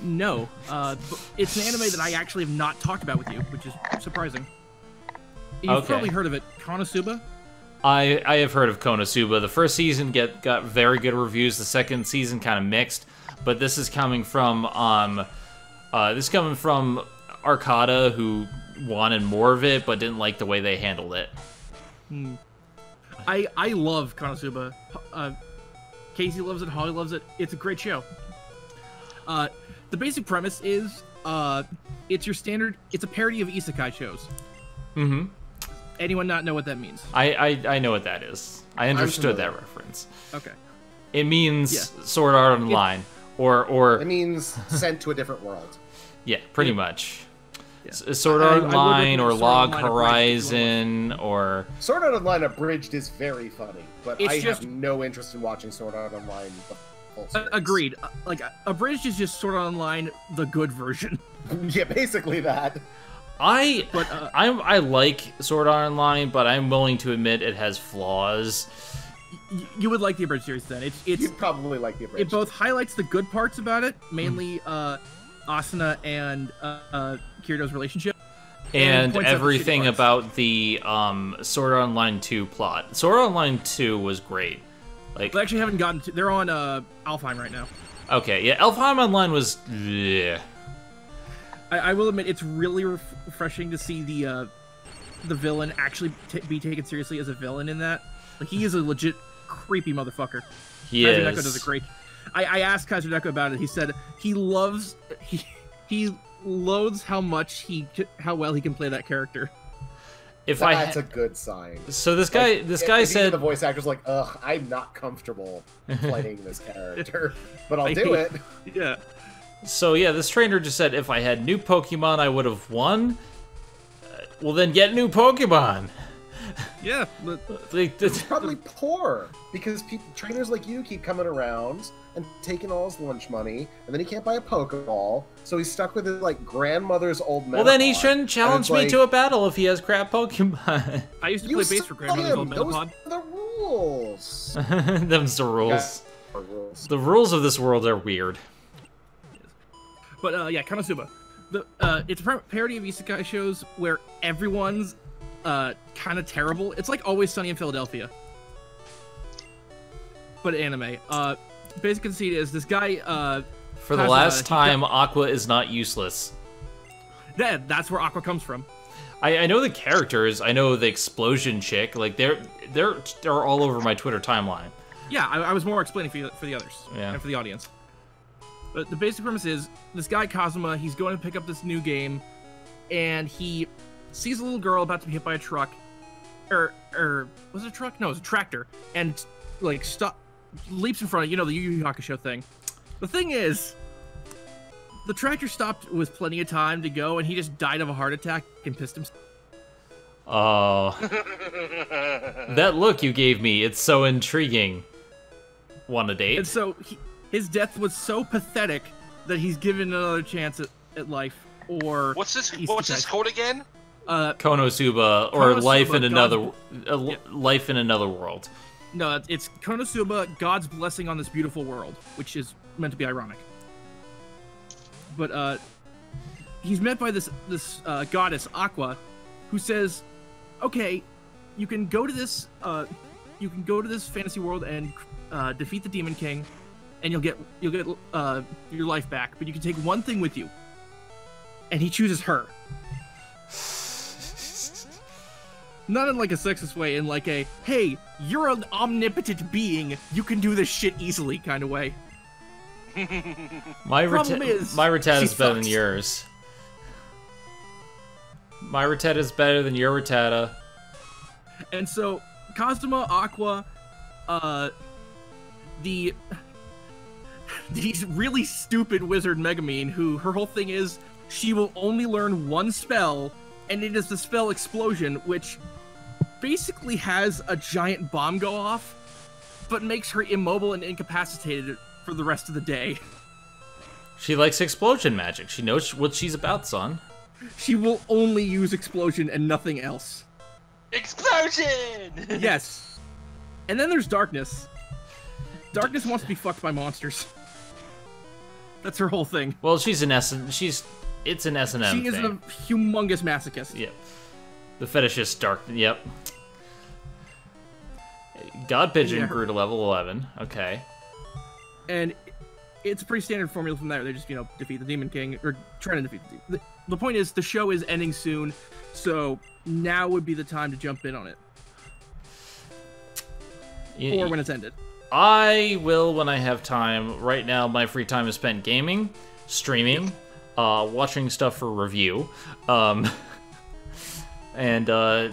No. Uh, it's an anime that I actually have not talked about with you, which is surprising. You've okay. probably heard of it. Konosuba? I, I have heard of Konosuba. The first season get got very good reviews. The second season kind of mixed. But this is coming from... um, uh, This is coming from Arcada, who wanted more of it, but didn't like the way they handled it. Hmm. I, I love Konosuba. Uh... Casey loves it, Holly loves it. It's a great show. Uh, the basic premise is uh, it's your standard, it's a parody of isekai shows. Mm-hmm. Anyone not know what that means? I, I, I know what that is. I understood that reference. Okay. It means yeah. Sword Art Online. It's, or, or... It means sent to a different world. Yeah, pretty yeah. much. Yeah. Sword Art Online or Log Horizon or... Sword Art Online Abridged is very funny, but I have no interest in watching Sword Art Online. Agreed. Like, Abridged is just Sword Art Online, the good version. Yeah, basically that. I, but, uh, I'm, I like Sword Art Online, but I'm willing to admit it has flaws. You would like the Abridged series, then. It's, it's, You'd probably like the Abridged. It both highlights the good parts about it, mainly uh, Asuna and... Uh, uh, Kirito's relationship and, and everything the about the um Sword Art Online two plot. Sword Art Online two was great. Like they actually haven't gotten to, they're on uh Alfheim right now. Okay, yeah, Alfheim Online was yeah. I, I will admit it's really re refreshing to see the uh the villain actually t be taken seriously as a villain in that. Like he is a legit creepy motherfucker. He Kaiser is. Neko does a great. I I asked Kaiser Neko about it. He said he loves he he loathes how much he, how well he can play that character. If that's I, that's a good sign. So this guy, like, this guy if, if said the voice actor's like, ugh, I'm not comfortable playing this character, but I'll do it. Yeah. So yeah, this trainer just said, if I had new Pokemon, I would have won. Uh, well, then get new Pokemon. Yeah. Like, it's probably poor because people, trainers like you keep coming around and taking all his lunch money, and then he can't buy a Pokeball, so he's stuck with his, like, grandmother's old man. Well, then he shouldn't challenge me like, to a battle if he has crap Pokemon. I used to play base for grandmother's him. old Metapod. Those are the rules. Them's the rules. Yeah. The rules of this world are weird. But, uh, yeah, Konosuba. The, uh, it's a parody of isekai shows where everyone's uh, kind of terrible. It's like Always Sunny in Philadelphia. But anime. Uh... Basic conceit is this guy. Uh, For the last time, Aqua is not useless. That that's where Aqua comes from. I, I know the characters. I know the explosion chick. Like they're they're they're all over my Twitter timeline. Yeah, I, I was more explaining for you, for the others yeah. and for the audience. But the basic premise is this guy Kazuma. He's going to pick up this new game, and he sees a little girl about to be hit by a truck, or or was it a truck? No, it was a tractor. And like stop, leaps in front of you know the Yu Yu Hakusho thing. The thing is, the tractor stopped with plenty of time to go, and he just died of a heart attack and pissed himself. Oh. That look you gave me, it's so intriguing. Want a date? And so, he, his death was so pathetic that he's given another chance at, at life, or... What's this What's this code again? Uh, Konosuba, or Konosuba, Life in another uh, yeah. Life in Another World. No, it's Konosuba, God's Blessing on This Beautiful World, which is meant to be ironic. But uh, he's met by this this uh, goddess Aqua, who says, "Okay, you can go to this uh, you can go to this fantasy world and uh, defeat the Demon King, and you'll get you'll get uh, your life back. But you can take one thing with you." And he chooses her, not in like a sexist way, in like a "Hey, you're an omnipotent being, you can do this shit easily" kind of way. My Problem reta is, my Rattata is better fucks. than yours. My Rattata is better than your Rattata. And so, Kazuma, Aqua, uh, the these really stupid wizard Megumin, who her whole thing is she will only learn one spell, and it is the spell Explosion, which basically has a giant bomb go off, but makes her immobile and incapacitated for the rest of the day. She likes explosion magic. She knows what she's about, son. She will only use explosion and nothing else. Explosion! Yes. And then there's Darkness. Darkness wants to be fucked by monsters. That's her whole thing. Well, she's an S. She's it's an S and M. She is thing. a humongous masochist. Yep. The fetishist dark. Yep. God Pigeon yeah. grew to level eleven. Okay. And it's a pretty standard formula from there. They just, you know, defeat the Demon King, or trying to defeat the Demon King. The point is, the show is ending soon, so now would be the time to jump in on it. You, or when it's ended. I will when I have time. Right now, my free time is spent gaming, streaming, yep. uh, watching stuff for review, um, and uh,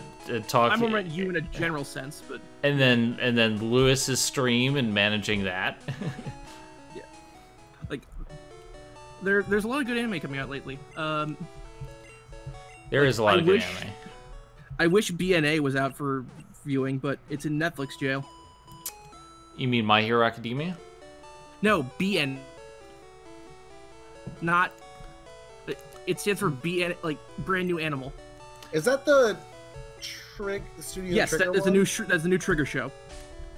talking. I'm talk, around you in a general sense, but... And then, and then Lewis's stream and managing that. There, there's a lot of good anime coming out lately. Um, there like, is a lot I of wish, good anime. I wish B N A was out for viewing, but it's in Netflix jail. You mean My Hero Academia? No, B N. Not. It stands for B N, like Brand New Animal. Is that the Trig the Studio? Yes, Trigger that, that's one? a new. That's the new Trigger show.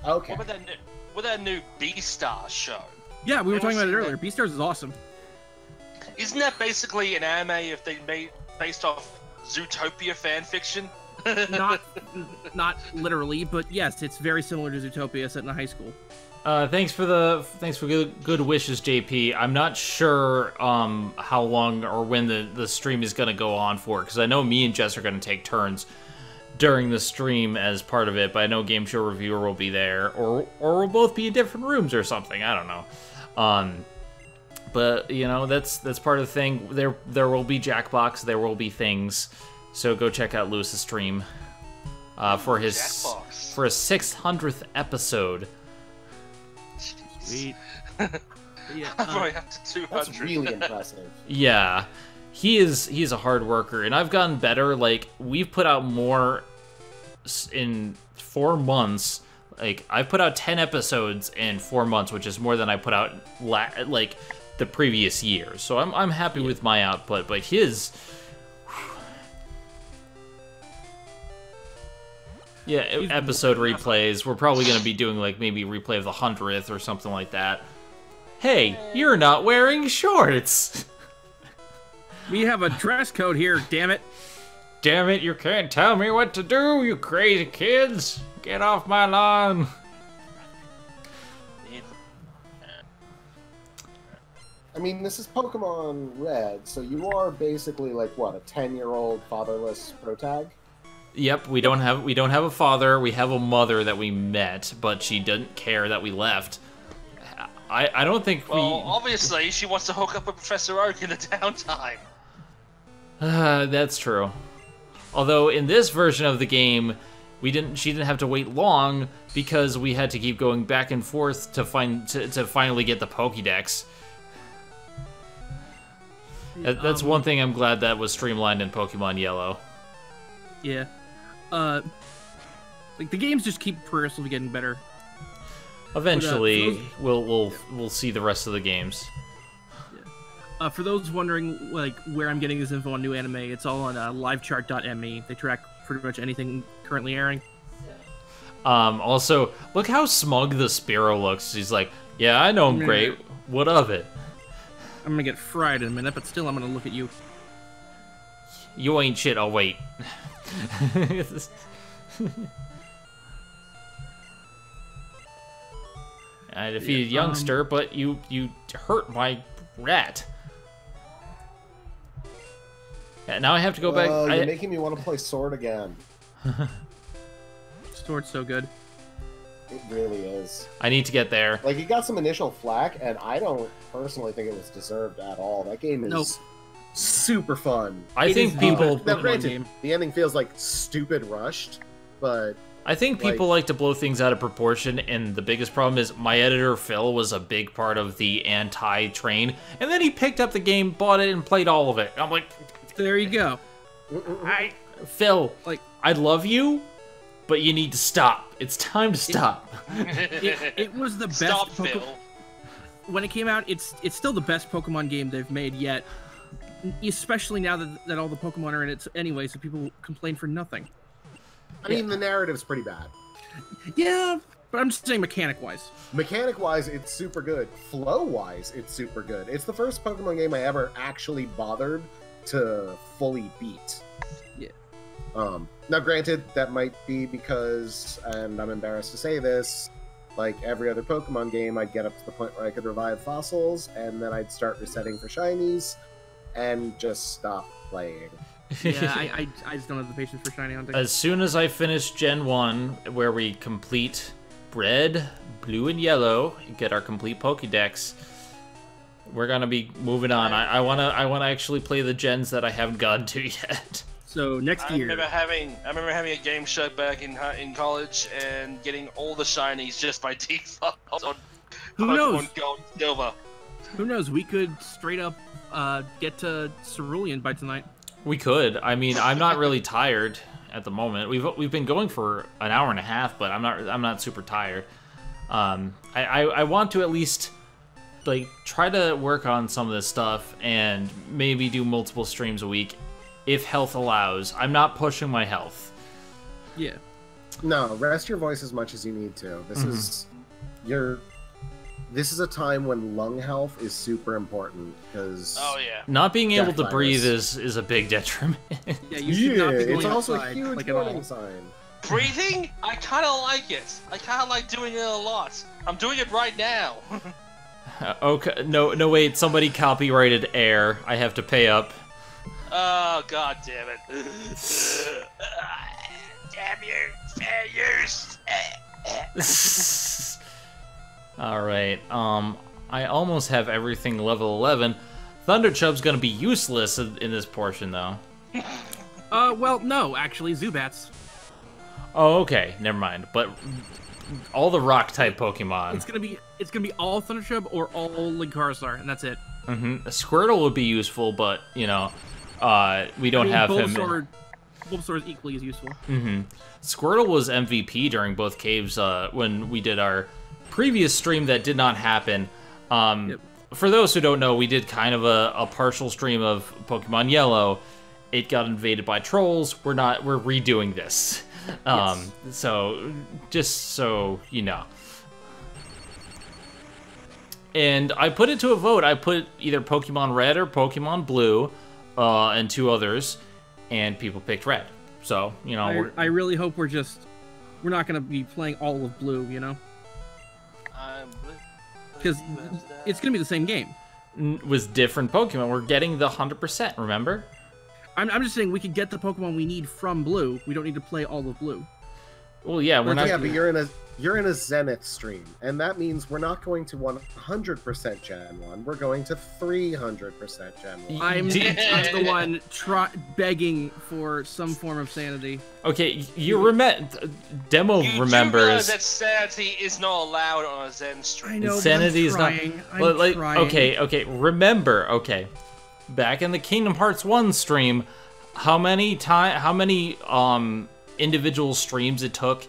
Okay. What about that new? What about that new Beastars show? Yeah, we were talking about it earlier. Beastars is awesome. Isn't that basically an anime if they made based off Zootopia fan fiction? not, not literally, but yes, it's very similar to Zootopia set in a high school. Uh, thanks for the thanks for good, good wishes, J P. I'm not sure um, how long or when the the stream is going to go on for, because I know me and Jess are going to take turns during the stream as part of it. But I know Game Show Reviewer will be there, or or we'll both be in different rooms or something. I don't know. Um, But you know, that's that's part of the thing. There there will be Jackbox, there will be things. So go check out Lewis's stream uh, for his Jackbox. for his six hundredth episode. Sweet. yeah, um, probably up to two hundred. That's really impressive. Yeah, he is he's a hard worker, and I've gotten better. Like we've put out more in four months. Like I've put out ten episodes in four months, which is more than I put out la like. the previous year, so I'm I'm happy yeah. with my output, but his, whew. yeah, episode replays. We're probably gonna be doing like maybe replay of the hundredth or something like that. Hey, you're not wearing shorts. We have a dress code here. Damn it! Damn it! You can't tell me what to do, you crazy kids! Get off my lawn! I mean, this is Pokemon Red, so you are basically like what, a ten-year-old fatherless protag? Yep, we don't have we don't have a father. We have a mother that we met, but she didn't care that we left. I I don't think well, we. Well, obviously she wants to hook up with Professor Oak in the downtime. Uh, that's true. Although in this version of the game, we didn't. She didn't have to wait long because we had to keep going back and forth to find to, to finally get the Pokédex. That, that's um, one thing I'm glad that was streamlined in Pokemon Yellow. Yeah. Uh, like the games just keep progressively getting better. Eventually, but, uh, those, we'll we'll yeah. we'll see the rest of the games. Yeah. Uh, for those wondering, like where I'm getting this info on new anime, it's all on uh, livechart dot m e. They track pretty much anything currently airing. Um. Also, look how smug the Spearow looks. He's like, "Yeah, I know I'm great. What of it?" I'm gonna get fried in a minute, but still, I'm gonna look at you. You ain't shit. Oh wait. I defeated yeah, um, youngster, but you you hurt my rat. Yeah, now I have to go uh, back. You're I, making me want to play Sword again. Sword's so good. It really is. I need to get there. Like, it got some initial flack, and I don't personally think it was deserved at all. That game is nope. super fun. I it think people... Now, granted, game. the ending feels, like, stupid rushed, but... I think people like, like to blow things out of proportion, and the biggest problem is my editor, Phil, was a big part of the anti-train, and then he picked up the game, bought it, and played all of it. I'm like... There you go. I, Phil, like, I love you, but you need to stop. It's time to stop. It, it, it was the best. Stop, Phil. When it came out, it's it's still the best Pokemon game they've made yet, especially now that, that all the Pokemon are in it anyway, so people complain for nothing. I mean, yeah. the narrative's pretty bad. Yeah, but I'm just saying mechanic-wise. Mechanic-wise, it's super good. Flow-wise, it's super good. It's the first Pokemon game I ever actually bothered to fully beat. Yeah. Um, now, granted, that might be because, and I'm embarrassed to say this, like every other Pokemon game, I'd get up to the point where I could revive fossils, and then I'd start resetting for shinies, and just stop playing. Yeah, I, I, I just don't have the patience for shiny hunting. As soon as I finish Gen one, where we complete Red, Blue, and Yellow, and get our complete Pokédex, we're gonna be moving on. I, I wanna, I wanna actually play the gens that I haven't gotten to yet. So next year, I remember having I remember having a game show back in in college and getting all the shinies just by default on Who Pokemon knows? Gold and Silver. Who knows? We could straight up uh, get to Cerulean by tonight. We could. I mean, I'm not really tired at the moment. We've we've been going for an hour and a half, but I'm not I'm not super tired. Um, I, I I want to at least like try to work on some of this stuff and maybe do multiple streams a week. If health allows. I'm not pushing my health. Yeah. No, rest your voice as much as you need to. This mm-hmm. is your this is a time when lung health is super important because oh yeah. Not being able to virus. breathe is is a big detriment. Yeah, you should yeah, not be going it's also a huge like warning sign. Breathing? I kind of like it. I kind of like doing it a lot. I'm doing it right now. uh, okay, no no wait, somebody copyrighted air. I have to pay up. Oh, God damn it. Damn you, fair use. Alright, um, I almost have everything level eleven. Thunderchub's gonna be useless in, in this portion, though. Uh, well, no, actually, Zubats. Oh, okay, never mind. But all the rock-type Pokemon. It's gonna be it's gonna be all Thunderchub or all Linkarstar, and that's it. Mm-hmm. A Squirtle would be useful, but, you know... Uh, we don't I mean, have Bulbasaur, him. Bulbasaur is equally as useful. Mm-hmm. Squirtle was M V P during both caves uh, when we did our previous stream that did not happen. Um, yep. For those who don't know, we did kind of a, a partial stream of Pokemon Yellow. It got invaded by trolls. We're not. We're redoing this. Um, yes. So just so you know. And I put it to a vote. I put either Pokemon Red or Pokemon Blue. Uh, and two others, and people picked Red. So, you know... I, we're... I really hope we're just... We're not going to be playing all of Blue, you know? Because it's going to be the same game. was different Pokemon. We're getting the one hundred percent, remember? I'm, I'm just saying we could get the Pokemon we need from Blue. We don't need to play all of Blue. Well, yeah, we're not... Yeah, but you're in a, you're in a Zenith stream, and that means we're not going to one hundred percent Gen one. We're going to three hundred percent Gen one. I'm the one try begging for some form of sanity. Okay, you remember... Demo you remembers... that sanity is not allowed on a Zen stream. I know, sanity is not... But like, okay, okay, remember, okay. Back in the Kingdom Hearts one stream, how many time, how many, um... individual streams it took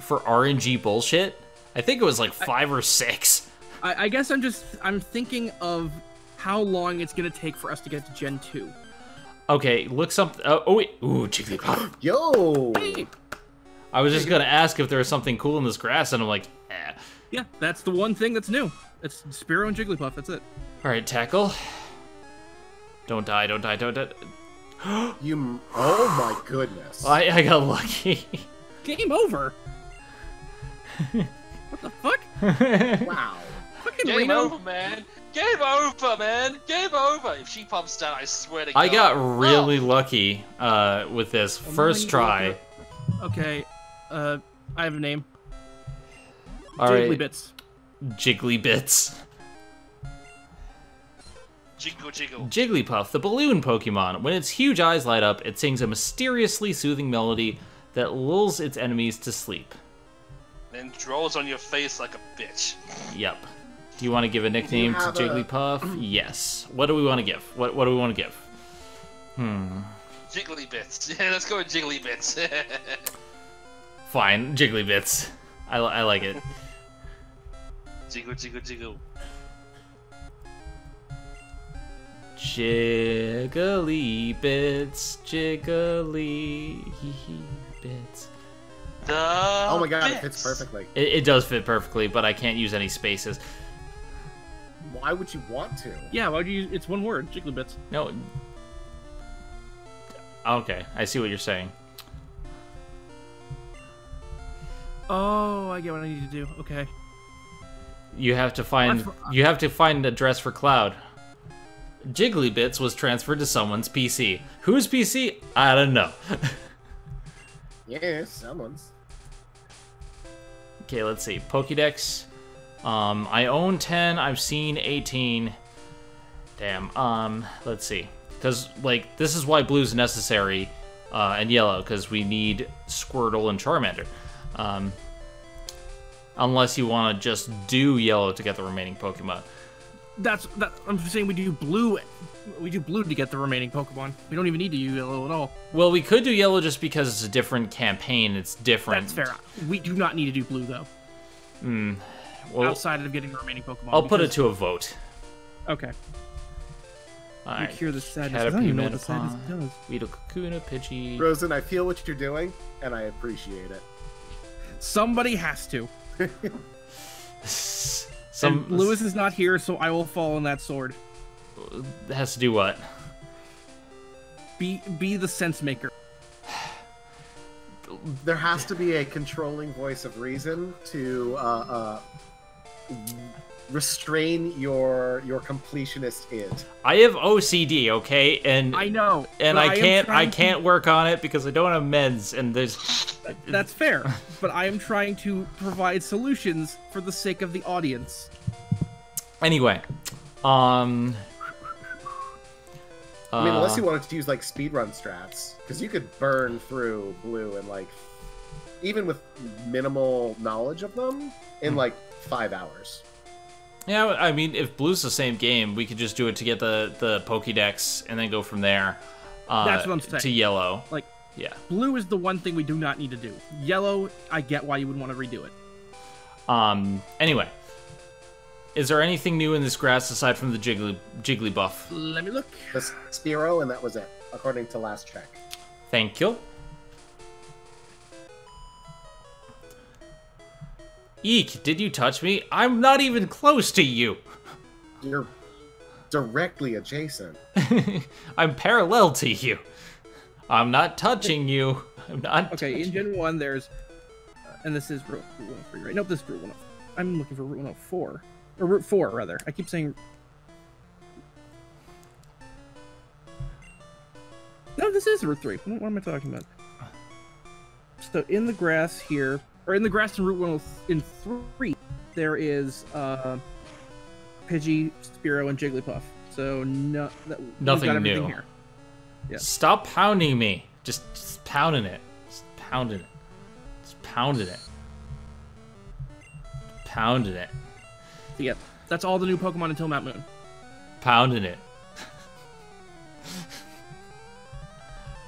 for R N G bullshit. I think it was like five I, or six. I, I guess I'm just I'm thinking of how long it's gonna take for us to get to Gen two. Okay, look something. Uh, oh wait, ooh, Jigglypuff. Yo. Hey. I was just gonna ask if there was something cool in this grass, and I'm like, eh. Yeah, that's the one thing that's new. It's Spearow and Jigglypuff. That's it. All right, tackle. Don't die! Don't die! Don't die! You, oh my goodness. I, I got lucky. Game over. What the fuck? Wow. Fucking Game Reno. over, man. Game over, man. Game over. If she pumps down, I swear to God. I got really oh. lucky uh, with this I'm first try. Okay. Uh, I have a name. All Jigglybits. Right. Jigglybits. Jiggle, jiggle. Jigglypuff, the balloon Pokemon. When its huge eyes light up, it sings a mysteriously soothing melody that lulls its enemies to sleep. Then draws on your face like a bitch. Yep. Do you want to give a nickname to Jigglypuff? A... Yes. What do we want to give? What What do we want to give? Hmm. Jigglybits. Yeah, let's go with Jigglybits. Fine, Jigglybits. I, I like it. Jiggle, jiggle, jiggle. Jiggly bits, jiggly bits. The oh my god, bits. It fits perfectly. It, it does fit perfectly, but I can't use any spaces. Why would you want to? Yeah, why would you use, it's one word, jiggly bits. No. Okay, I see what you're saying. Oh, I get what I need to do. Okay. You have to find for, uh, you have to find a dress for Cloud. Jigglybits was transferred to someone's P C. Whose P C? I don't know. Yeah, someone's. Okay, let's see. Pokédex. Um, I own ten. I've seen eighteen. Damn. Um, let's see. Because, like, this is why Blue's necessary uh, and Yellow, because we need Squirtle and Charmander. Um, unless you want to just do Yellow to get the remaining Pokémon. That's that. I'm saying we do blue. We do blue to get the remaining Pokemon. We don't even need to do yellow at all. Well, we could do yellow just because it's a different campaign. It's different. That's fair. We do not need to do blue though. Hmm. Well, outside of getting the remaining Pokemon. I'll put it to a vote. Okay. All right. You cure the sadness. I don't even know what the sadness does. Weedle, Kakuna, Pidgey. Rosen, I feel what you're doing, and I appreciate it. Somebody has to. Some, and Lewis is not here, so I will fall on that sword. Has to do what? Be be the sense maker. There has to be a controlling voice of reason to uh, uh, restrain your your completionist id. I have O C D, okay, and I know, and I can't I can't to... work on it because I don't have meds, and there's. That's fair, but I am trying to provide solutions for the sake of the audience. Anyway, um... I mean, unless you wanted to use, like, speedrun strats, because you could burn through blue and, like, even with minimal knowledge of them, in, like, five hours. Yeah, I mean, if blue's the same game, we could just do it to get the, the Pokédex and then go from there uh, That's what I'm saying. to yellow. Like, yeah. Blue is the one thing we do not need to do. Yellow, I get why you would want to redo it. Um, anyway. Is there anything new in this grass aside from the Jiggly Jigglypuff? Let me look. The Spearow, and that was it, according to last check. Thank you. Eek, did you touch me? I'm not even close to you. You're directly adjacent. I'm parallel to you. I'm not touching you. I'm not. Okay, in Gen one, there's, uh, and this is Route one oh three, right? Nope, this is Route one oh four. I'm looking for Route one oh four, or Route four rather. I keep saying this is Route three. What am I talking about? So in the grass here, or in the grass in Route one in three, there is uh, Pidgey, Spearow, and Jigglypuff. So no, that, nothing got new. Here. Yeah. Stop pounding me. Just, just pounding it. Just pounding it. Just pounding it. Pounding it. Yep. That's all the new Pokemon until Mount Moon. Pounding it.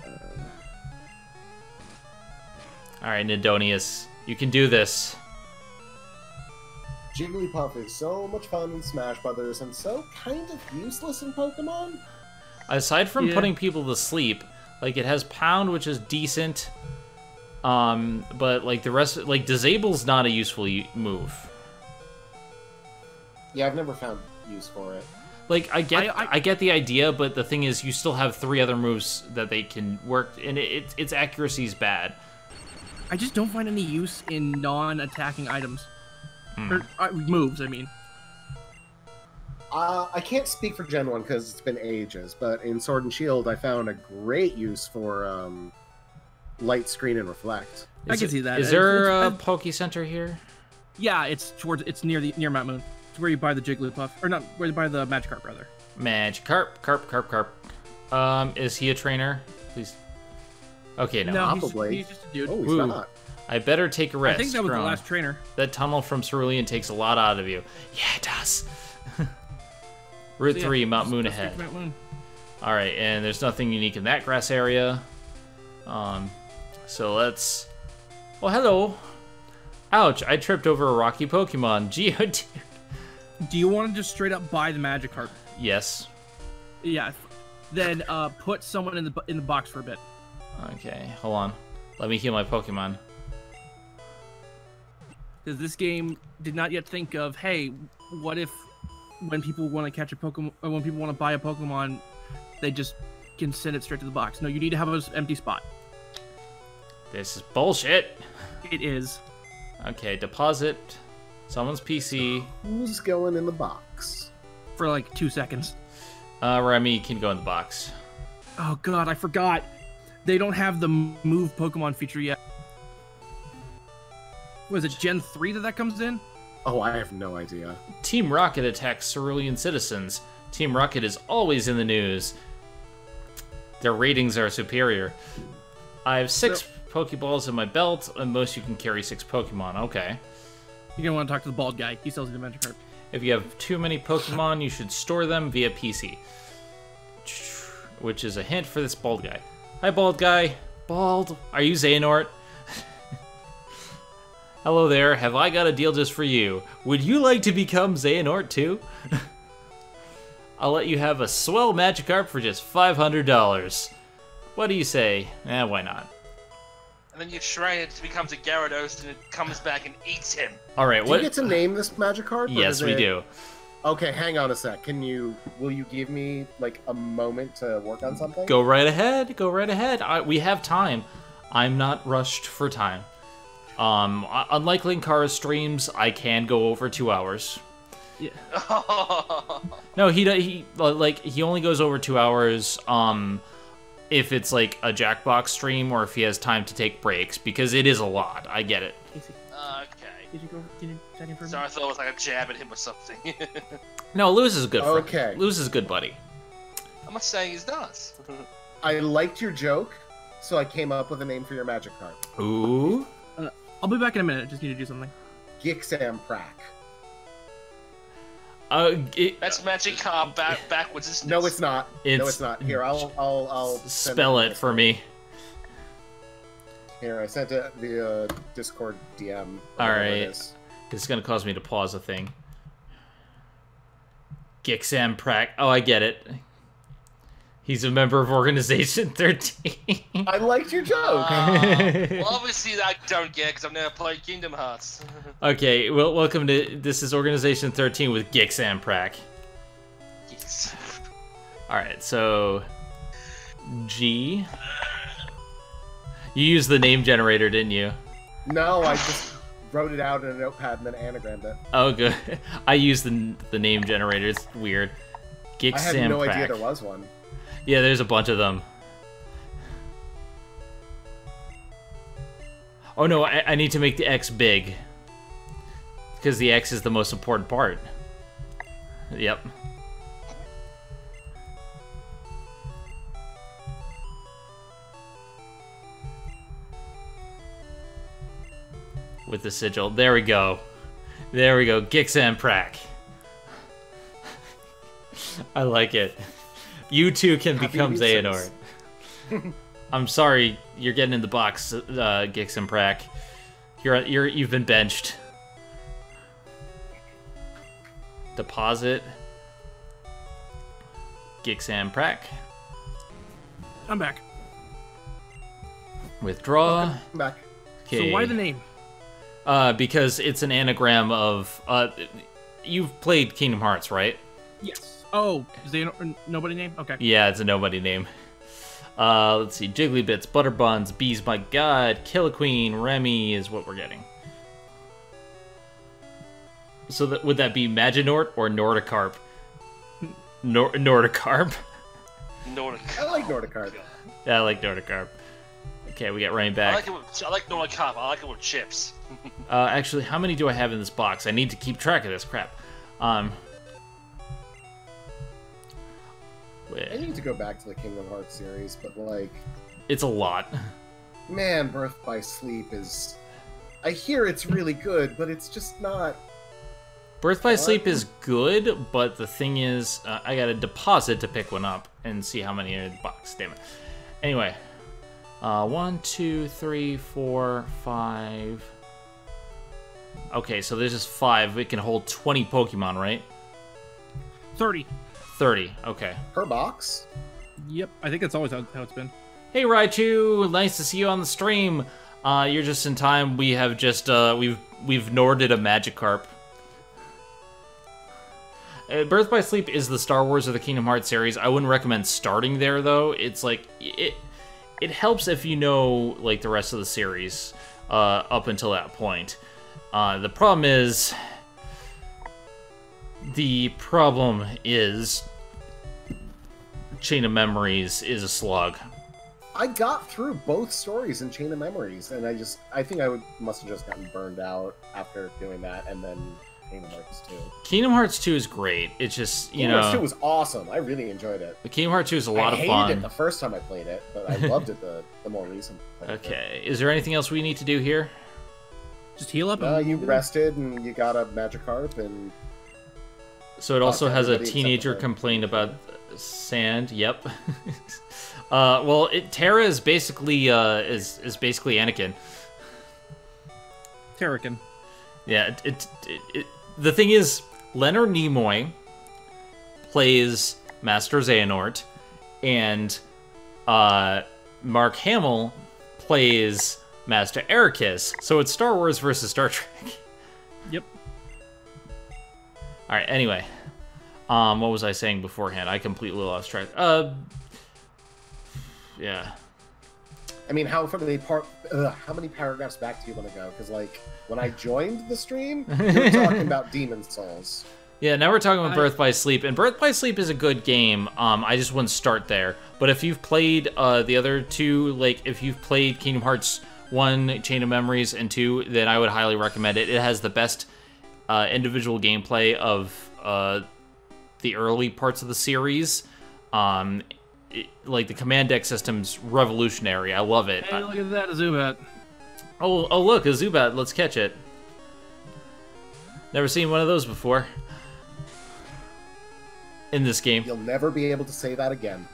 uh... Alright, Nidonius. You can do this. Jigglypuff is so much fun in Smash Brothers and so kind of useless in Pokemon. Aside from yeah. putting people to sleep, like, it has Pound, which is decent, um, but, like, the rest, like, Disable's not a useful move. Yeah, I've never found use for it. Like, I get, I, I, I get the idea, but the thing is, you still have three other moves that they can work, and it, it, its accuracy's bad. I just don't find any use in non-attacking items. Mm. Or, uh, moves, I mean. Uh, I can't speak for Gen one because it's been ages, but in Sword and Shield, I found a great use for um, Light Screen and Reflect. Is I can it, see that. Is there it's, it's, a Poke Center here? Yeah, it's towards. It's near the near Mount Moon. It's where you buy the Jigglypuff, or not where you buy the Magikarp, rather. Magikarp, carp, carp, carp. Um, is he a trainer? Please. Okay, no. no Probably. He's, he's just a dude. Oh, he's Ooh. not. I better take a rest. I think that was Chrome. the last trainer. That tunnel from Cerulean takes a lot out of you. Yeah, it does. Route so, yeah, three, Mount Moon ahead. Mount Moon. All right, and there's nothing unique in that grass area. Um, so let's... Well, hello. Ouch, I tripped over a rocky Pokemon. Geodude. Do you want to just straight up buy the Magikarp? Yes. Yeah. Then uh, put someone in the in the box for a bit. Okay, hold on. Let me heal my Pokemon. Because this game did not yet think of, hey, what if... when people want to catch a Pokemon, or when people want to buy a Pokemon, they just can send it straight to the box. No, you need to have an empty spot. This is bullshit. It is. Okay, deposit someone's P C. Who's going in the box? For like two seconds. Uh, Remy can go in the box. Oh god, I forgot. They don't have the move Pokemon feature yet. Was it Gen three that that comes in? Oh, I have no idea. Team Rocket attacks Cerulean citizens. Team Rocket is always in the news. Their ratings are superior. I have six so, Pokeballs in my belt, and most you can carry six Pokemon. Okay. You're going to want to talk to the bald guy. He sells you the Magikarp. If you have too many Pokemon, you should store them via P C. Which is a hint for this bald guy. Hi, bald guy. Bald. Are you Xehanort? Hello there, have I got a deal just for you. Would you like to become Xehanort too? I'll let you have a swell Magikarp for just five hundred dollars. What do you say? Eh, why not? And then you train it to become a Gyarados and it comes back and eats him. All right, what? Do you get to name this Magikarp? Yes, we it... do. Okay, hang on a sec. Can you, will you give me like a moment to work on something? Go right ahead, go right ahead. I, we have time. I'm not rushed for time. Um, unlike Linkara's streams, I can go over two hours. Yeah. no, he he like he only goes over two hours. Um, if it's like a Jackbox stream or if he has time to take breaks, because it is a lot. I get it. Okay. Did you go? Did you check in for me? Sorry, I thought it was like a jab at him or something. no, Luz is a good friend. Okay. Luz is a good buddy. I'm not saying he's not. I liked your joke, so I came up with a name for your Magikarp. Ooh. I'll be back in a minute. I just need to do something. Gixamprack. Uh, it, That's Magikarp back, backwards. It's, no, it's not. It's, no, it's not. Here, I'll, I'll, I'll spell it, it for me. Here, I sent it via uh, Discord D M. All right, it is. It's gonna cause me to pause a thing. Gixamprack. Oh, I get it. He's a member of Organization thirteen. I liked your joke. Uh, well, obviously I don't get because I've never played Kingdom Hearts. okay, well, welcome to... This is Organization thirteen with Gixamprack. Yes. Alright, so... G. You used the name generator, didn't you? No, I just wrote it out in a notepad and then anagrammed it. Oh, good. I used the, the name generator. It's weird. Gixamprack. I had no idea there was one. Yeah, there's a bunch of them. Oh no, I, I need to make the X big. Because the X is the most important part. Yep. With the sigil. There we go. There we go. Gixan Prack. I like it. You too can Happy become Xehanort. I'm sorry, you're getting in the box, uh, Gixan Prack. You're, you're, you've been benched. Deposit. Gixan Prack. I'm back. Withdraw. I'm back. Okay. So why the name? Uh, because it's an anagram of... Uh, you've played Kingdom Hearts, right? Yes. Oh, is there a nobody name? Okay. Yeah, it's a nobody name. Uh, let's see. Jigglybits, Butterbuns, Bees, my god, Killaqueen, Remy is what we're getting. So that, would that be Maginort or Nordicarp? Nor Nordicarp? Nordicarp. I like Nordicarp. Yeah, I like Nordicarp. Okay, we got Rain back. I like it with, I like Nordicarp. I like it with chips. Uh, actually, how many do I have in this box? I need to keep track of this crap. Um, I need to go back to the Kingdom Hearts series, but like... It's a lot. Man, Birth by Sleep is... I hear it's really good, but it's just not... Birth by what? Sleep is good, but the thing is, uh, I got a deposit to pick one up and see how many are in the box. Damn it. Anyway. Uh, one, two, three, four, five... Okay, so there's just five. It can hold twenty Pokemon, right? thirty. thirty, okay. Per box? Yep, I think that's always how it's been. Hey, Raichu! Nice to see you on the stream! Uh, you're just in time. We have just, uh, we've, we've Norded a Magikarp. Uh, Birth by Sleep is the Star Wars of the Kingdom Hearts series. I wouldn't recommend starting there, though. It's like, it, it helps if you know, like, the rest of the series, uh, up until that point. Uh, the problem is... The problem is... Chain of Memories is a slog. I got through both stories in Chain of Memories, and I just... I think I would, must have just gotten burned out after doing that, and then Kingdom Hearts two. Kingdom Hearts two is great. It's just, you know... Kingdom Hearts two was awesome. I really enjoyed it. But Kingdom Hearts two is a lot of fun. I hated it the first time I played it, but I loved it the, the more recent time. Okay. Is there anything else we need to do here? Just heal up. Uh, you rested and you got a Magikarp and. So it also has a teenager complain about sand. Yep. uh, well, it, Terra is basically uh, is is basically Anakin. Terrican. Yeah. It, it, it, it. The thing is, Leonard Nimoy plays Master Xehanort, and uh, Mark Hamill plays Master Ericus, so it's Star Wars versus Star Trek. Yep. All right. Anyway, um, what was I saying beforehand? I completely lost track. Uh, yeah. I mean, how many par ugh, how many paragraphs back do you want to go? Because like when I joined the stream, we were talking about Demon Souls. Yeah. Now we're talking about I... Birth by Sleep, and Birth by Sleep is a good game. Um, I just wouldn't start there. But if you've played uh the other two, like if you've played Kingdom Hearts one, Chain of Memories, and two, then I would highly recommend it. It has the best uh, individual gameplay of uh, the early parts of the series. Um, it, like, the command deck system's revolutionary. I love it. Hey, look at that, Zubat. Oh, oh, look, a Zubat. Let's catch it. Never seen one of those before. In this game. You'll never be able to say that again.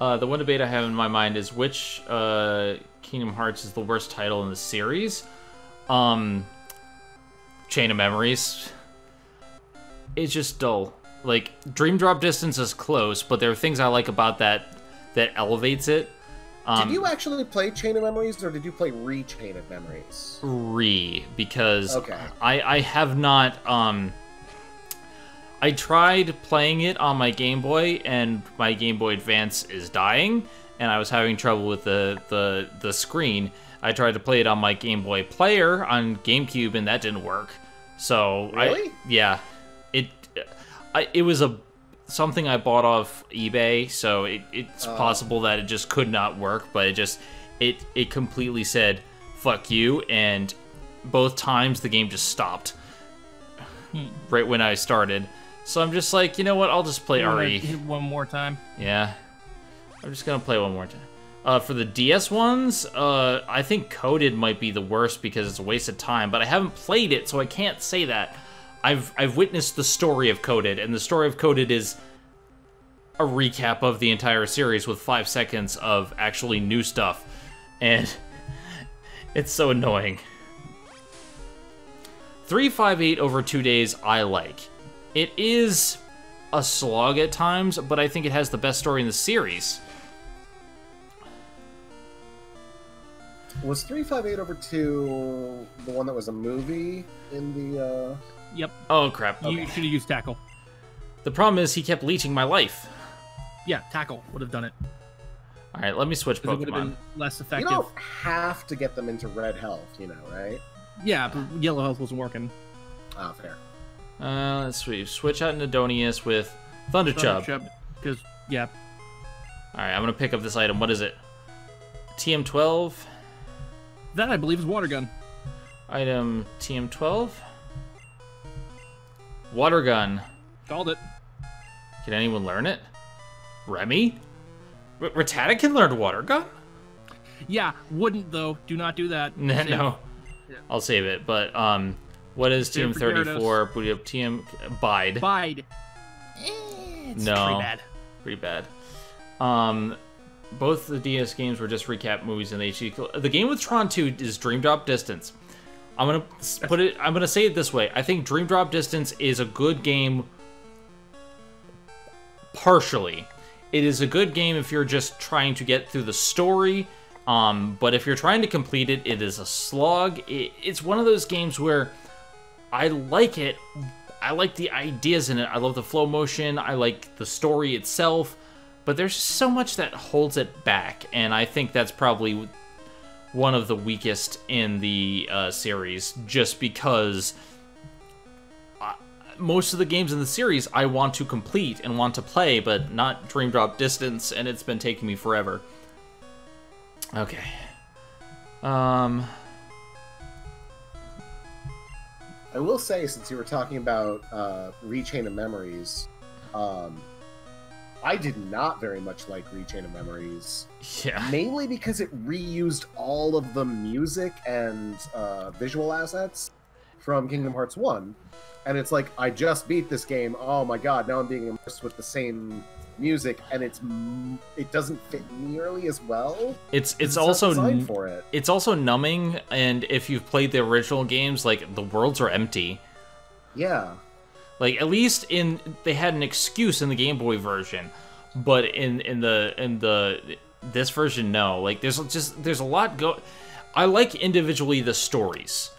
Uh, the one debate I have in my mind is which uh, Kingdom Hearts is the worst title in the series? Um, Chain of Memories. It's just dull. Like, Dream Drop Distance is close, but there are things I like about that that elevates it. Um, did you actually play Chain of Memories, or did you play Re-Chain of Memories? Re, because okay. I, I have not... Um, I tried playing it on my Game Boy, and my Game Boy Advance is dying, and I was having trouble with the, the, the screen. I tried to play it on my Game Boy Player on GameCube, and that didn't work. So, really? I, yeah, it I, it was a something I bought off eBay, so it, it's uh, possible that it just could not work, but it just, it, it completely said, fuck you, and both times the game just stopped. Hmm. Right when I started. So I'm just like, you know what, I'll just play you R E. Hit one more time? Yeah. I'm just gonna play one more time. Uh, for the D S ones, uh, I think Coded might be the worst because it's a waste of time, but I haven't played it, so I can't say that. I've I've witnessed the story of Coded, and the story of Coded is a recap of the entire series with five seconds of actually new stuff, and it's so annoying. three five eight over two days, I like. It is a slog at times, but I think it has the best story in the series. Was three five eight over two the one that was a movie in the... Uh... Yep. Oh, crap. Okay. You should have used Tackle. The problem is he kept leeching my life. Yeah, Tackle would have done it. All right, let me switch Pokemon. It would have been less effective. You don't have to get them into red health, you know, right? Yeah, but yellow health wasn't working. Oh, fair. Uh, let's see. Switch out Nidonius with Thunderchub. Thunderchub, because, yeah. All right, I'm going to pick up this item. What is it? T M twelve? That, I believe, is Water Gun. Item T M twelve. Water Gun. Called it. Can anyone learn it? Remy? R Rattata can learn Water Gun? Yeah, wouldn't, though. Do not do that. No, no. Yeah. I'll save it, but, um... What is Team thirty-four? Booty up Team Bide. Bide. It's no, pretty bad. Pretty bad. Um, both the D S games were just recap movies, and they the game with Tron two is Dream Drop Distance. I'm gonna put it. I'm gonna say it this way. I think Dream Drop Distance is a good game. Partially, it is a good game if you're just trying to get through the story. Um, but if you're trying to complete it, it is a slog. It, it's one of those games where. I like it. I like the ideas in it. I love the flow motion. I like the story itself. But there's so much that holds it back. And I think that's probably one of the weakest in the uh, series. Just because I, most of the games in the series I want to complete and want to play. But not Dream Drop Distance. And it's been taking me forever. Okay. Um... I will say, since you were talking about uh, Rechain of Memories, um, I did not very much like Rechain of Memories. Yeah. Mainly because it reused all of the music and uh, visual assets from Kingdom Hearts one. And it's like, I just beat this game, oh my god, now I'm being immersed with the same music, and it's it doesn't fit nearly as well. It's it's, it's also for it. It's also numbing, and if you've played the original games, like the worlds are empty. Yeah, like at least in they had an excuse in the Game Boy version, but in in the in the this version no. Like there's just there's a lot go. I like individually the stories,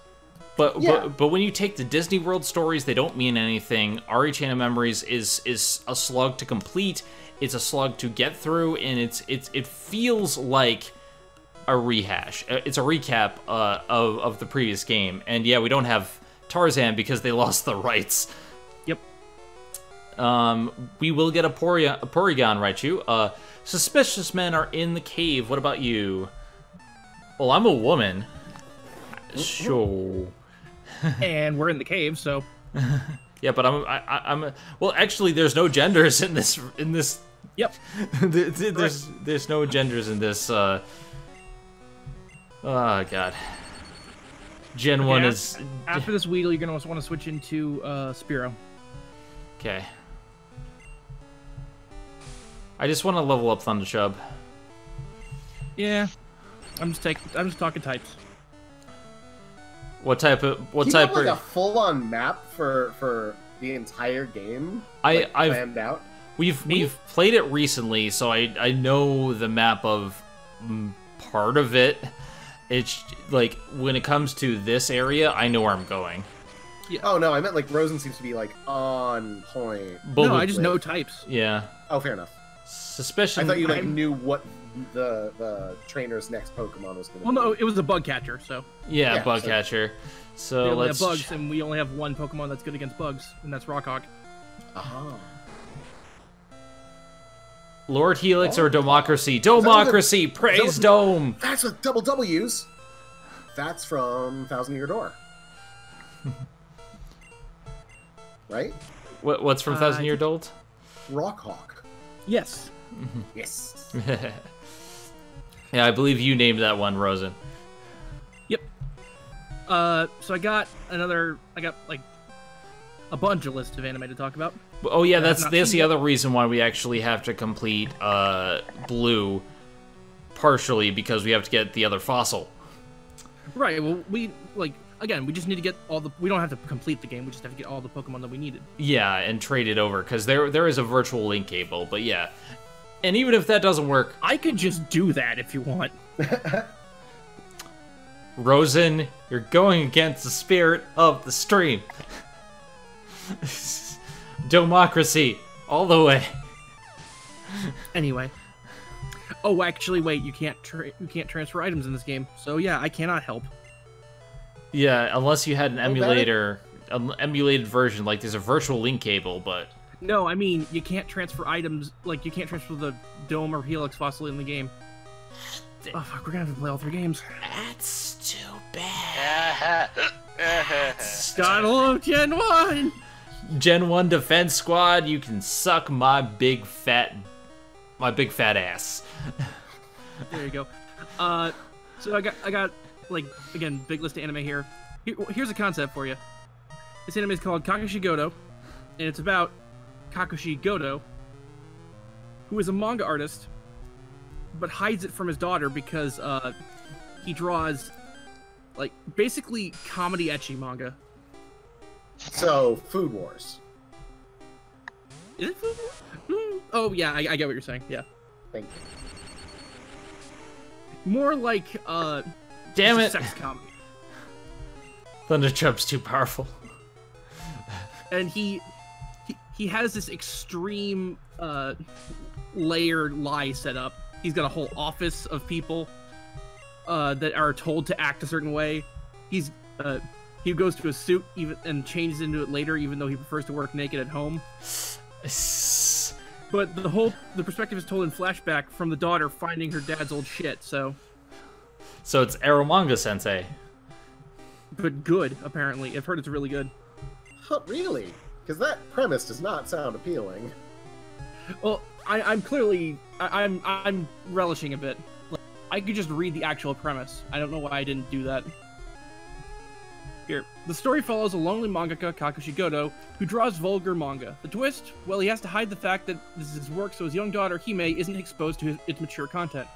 but yeah. but but when you take the Disney World stories, they don't mean anything. Rechain of Memories is is a slog to complete. It's a slog to get through, and it's it's it feels like a rehash. It's a recap uh, of of the previous game. And yeah, we don't have Tarzan because they lost the rights. Yep. Um, we will get a, Poria, a Porygon, Raichu. Uh, suspicious men are in the cave. What about you? Well, I'm a woman. Sure. And we're in the cave, so. Yeah, but I'm I, I'm a, well. Actually, there's no genders in this in this. Yep. there's there's no genders in this. Uh... Oh god. Gen okay, one after, is. After this Weedle, you're gonna want to switch into uh, Spearow. Okay. I just want to level up Thunderchub. Yeah. I'm just taking. I'm just talking types. What type of what you type? Have, like, are... a full-on map for for the entire game. I like, I've planned out. We've Me? we've played it recently, so I I know the map of part of it. It's like when it comes to this area, I know where I'm going. Yeah. Oh no, I meant like Rosen seems to be like on point. But no, I just know types. Yeah. Oh, fair enough. Suspicion. I thought you like I'm... knew what. The, the trainer's next Pokemon was gonna well, be. Well, no, it was a bug catcher, so. Yeah, yeah bug so. catcher. So we let's. We have bugs, and we only have one Pokemon that's good against bugs, and that's Rockawk. Oh. Lord Helix oh. or Democracy? Democracy! That, praise that, Dome! That's with double W's. That's from Thousand Year Door. Right? What, what's from uh, Thousand Year Door? Rockhawk. Yes. Mm-hmm. Yes. Yeah, I believe you named that one, Rosen. Yep. Uh, so I got another... I got, like, a bunch of lists of anime to talk about. Oh, yeah, that's, that's the other reason why we actually have to complete uh, Blue, partially, because we have to get the other fossil. Right, well, we, like, again, we just need to get all the... We don't have to complete the game, we just have to get all the Pokemon that we needed. Yeah, and trade it over, because there there is a virtual link cable, but yeah. And even if that doesn't work... I could just do that if you want. Rosen, you're going against the spirit of the stream. Democracy, all the way. Anyway. Oh, actually, wait. You can't tra you can't transfer items in this game. So yeah, I cannot help. Yeah, unless you had an emulator, an emulated version. Like there's a virtual link cable, but no, I mean you can't transfer items. Like you can't transfer the Dome or Helix fossil in the game. Oh fuck, we're gonna have to play all three games. That's too bad. Gotta love Gen One. Gen One Defense Squad, you can suck my big fat. My big fat ass. There you go. Uh, so I got, I got, like, again, big list of anime here. here here's a concept for you. This anime is called Kakushi Goto, and it's about Kakushi Goto, who is a manga artist, but hides it from his daughter because uh, he draws, like, basically comedy ecchi manga. So, Food Wars. Is it Food Wars? Oh, yeah, I, I get what you're saying. Yeah. Thank you. More like, uh... Damn it! Sex comedy. Thunderchump's too powerful. And he, he... He has this extreme, uh... layered lie set up. He's got a whole office of people, uh, that are told to act a certain way. He's, uh... He goes to a suit even and changes into it later, even though he prefers to work naked at home. But the whole the perspective is told in flashback from the daughter finding her dad's old shit. So, so it's Eromanga Sensei, but good apparently. I've heard it's really good. Huh, really? Because that premise does not sound appealing. Well, I, I'm clearly I, I'm I'm relishing a bit. Like, I could just read the actual premise. I don't know why I didn't do that. Here. The story follows a lonely mangaka, Kakushi Goto, who draws vulgar manga. The twist? Well, he has to hide the fact that this is his work so his young daughter, Hime, isn't exposed to his, its mature content.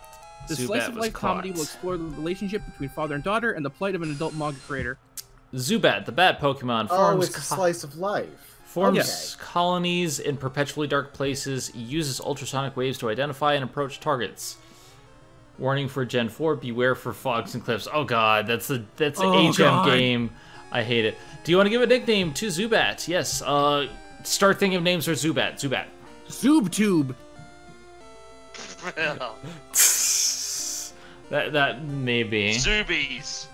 This slice-of-life comedy will explore the relationship between father and daughter and the plight of an adult manga creator. Zubat, the bat Pokemon, forms... Oh, it's a slice of life. Forms okay. colonies in perpetually dark places, uses ultrasonic waves to identify and approach targets. Warning for Gen four, beware for fogs and cliffs. Oh god, that's the that's an oh, H M god. game. I hate it. Do you want to give a nickname to Zubat? Yes. Uh, start thinking of names for Zubat. Zubat. Zoobtube. that that may be. Zoobies.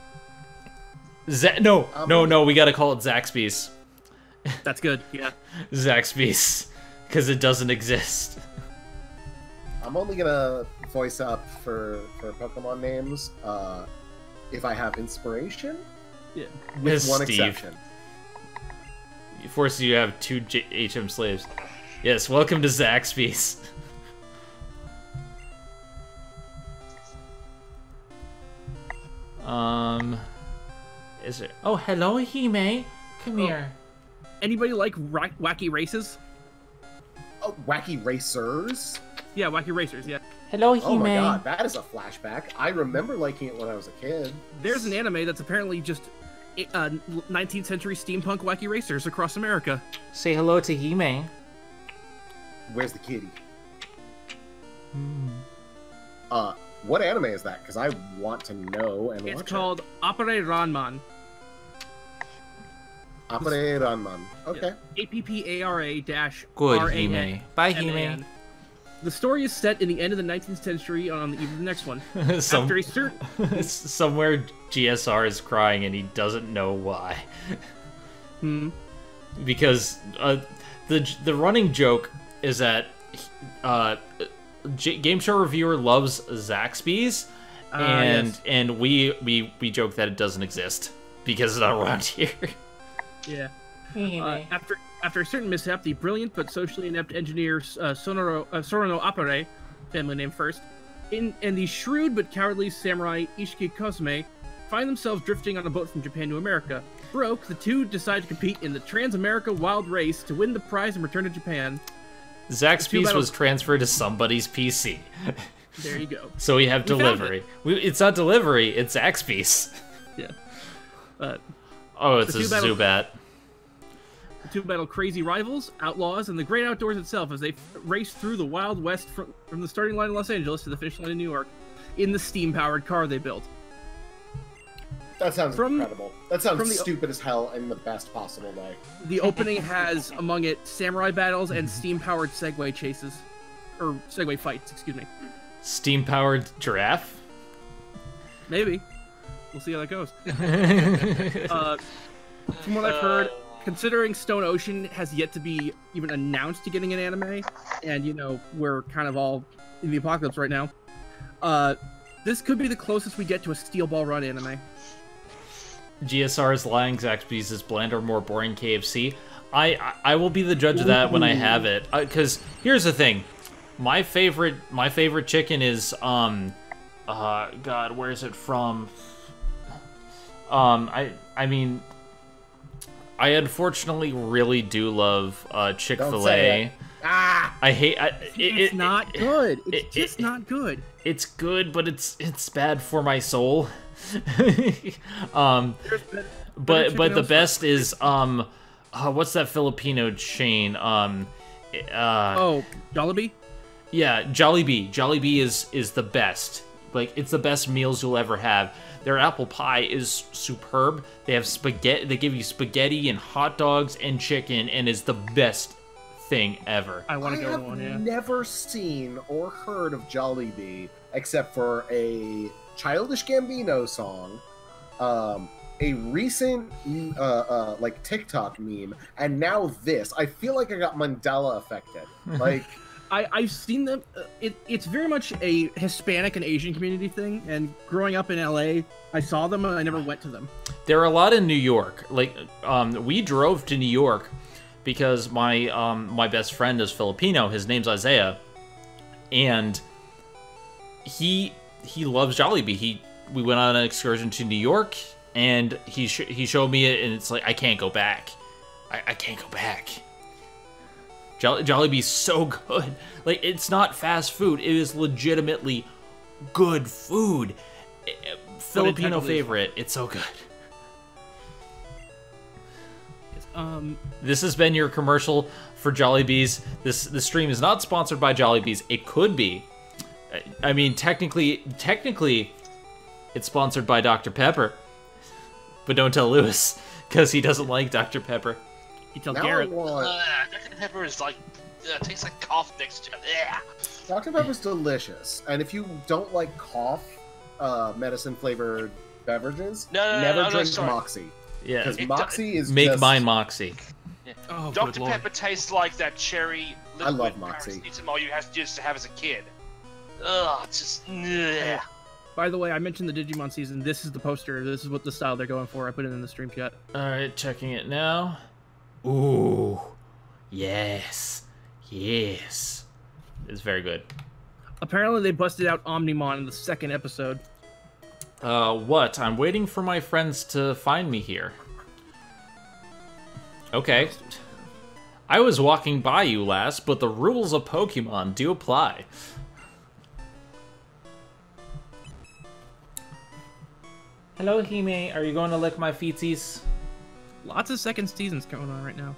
Z no, um, no, no. We gotta call it Zaxby's. That's good. Yeah. Zaxby's, because it doesn't exist. I'm only gonna voice up for, for Pokemon names uh, if I have inspiration. Yeah. With yes, one Steve. exception. You force you to have two J H M slaves. Yes, welcome to Zaxby's. um, is it? Oh, hello, Hime. Come oh. here. Anybody like ra wacky races? Oh, wacky racers. Yeah, Wacky Racers, yeah. Hello, Hime. Oh my god, that is a flashback. I remember liking it when I was a kid. There's an anime that's apparently just uh, nineteenth century steampunk Wacky Racers across America. Say hello to Hime. Where's the kitty? Hmm. Uh, what anime is that? Because I want to know and it's watch it. It's called Appare Ranman. Appare Ranman. Okay. A P P A R A R A M A N. Bye, Hime. The story is set in the end of the nineteenth century on the eve of the next one. Some, After a certain... Somewhere G S R is crying and he doesn't know why. Hmm. Because uh, the the running joke is that uh, J Game Show Reviewer loves Zaxby's, uh, and yes. and we we we joke that it doesn't exist because it's not around here. Yeah. Anyway. Uh, after after a certain mishap, the brilliant but socially inept engineer uh, Sonoro uh, Sorono Apare, family name first, in, and the shrewd but cowardly samurai Ishiki Kosume find themselves drifting on a boat from Japan to America. Broke, the two decide to compete in the Trans-America Wild Race to win the prize and return to Japan. Zach's piece was transferred to somebody's P C. There you go. So we have we delivery. We, it's not delivery, it's Zach's piece. Yeah. Uh, oh, it's a Zubat. Battle, the two battle crazy rivals, outlaws, and the great outdoors itself as they race through the Wild West from, from the starting line in Los Angeles to the finish line in New York in the steam-powered car they built. That sounds from, incredible. That sounds the, stupid as hell in the best possible way. The opening has among it samurai battles and steam-powered Segway chases, or Segway fights. Excuse me. Steam-powered giraffe. Maybe. We'll see how that goes. uh, from what I've heard, considering Stone Ocean has yet to be even announced to getting an anime, and you know we're kind of all in the apocalypse right now, uh, this could be the closest we get to a Steel Ball Run anime. G S R is lying, Zaxby's is bland or more boring K F C. I, I, I will be the judge of that when I have it. Because here's the thing. My favorite my favorite chicken is, um, uh, God, where is it from? Um, I, I mean, I unfortunately really do love uh, Chick-fil-A. Ah, I hate I, it, it's it, not it, good. It's it, just it, not good. It's good, but it's it's bad for my soul. um, better, better but but the stuff. best is um, uh, what's that Filipino chain? Um, uh, oh, Jollibee. Yeah, Jollibee. Jollibee is is the best. Like, it's the best meals you'll ever have. Their apple pie is superb. They have spaghetti. They give you spaghetti and hot dogs and chicken, and is the best thing ever. I want to go have to one. Yeah. Never seen or heard of Jollibee except for a Childish Gambino song, um, a recent uh, uh, like TikTok meme, and now this. I feel like I got Mandela affected. Like I, I've seen them. Uh, it, it's very much a Hispanic and Asian community thing. And growing up in L A, I saw them and I never went to them. There are a lot in New York. Like um, we drove to New York. Because my um, my best friend is Filipino, his name's Isaiah, and he he loves Jollibee. He we went on an excursion to New York, and he sh he showed me it, and it's like I can't go back. I, I can't go back. Jolli Jollibee's so good. Like, it's not fast food. It is legitimately good food. Filipino favorite. It's so good. Um, this has been your commercial for Jollibee's. This the stream is not sponsored by Jollibee's. It could be. I mean, technically, technically, it's sponsored by Doctor Pepper. But don't tell Lewis, because he doesn't like Doctor Pepper. You tell now Garrett. Uh, Doctor Pepper is like uh, tastes like cough mixture. Yeah. Doctor Pepper's delicious, and if you don't like cough uh, medicine flavored beverages, no, no, never no, no, drink no, Moxie. Yeah, because Moxie is make just... mine Moxie. Yeah. Oh, Doctor Pepper tastes like that cherry. I love Moxie. It's all you have to used to have as a kid. Ugh, it's just. Ugh. By the way, I mentioned the Digimon season. This is the poster. This is what the style they're going for. I put it in the stream chat. All right, checking it now. Ooh, yes, yes. It's very good. Apparently, they busted out Omnimon in the second episode. Uh, what? I'm waiting for my friends to find me here. Okay. I was walking by you last, but the rules of Pokemon do apply. Hello, Hime. Are you going to lick my feeties? Lots of second seasons going on right now.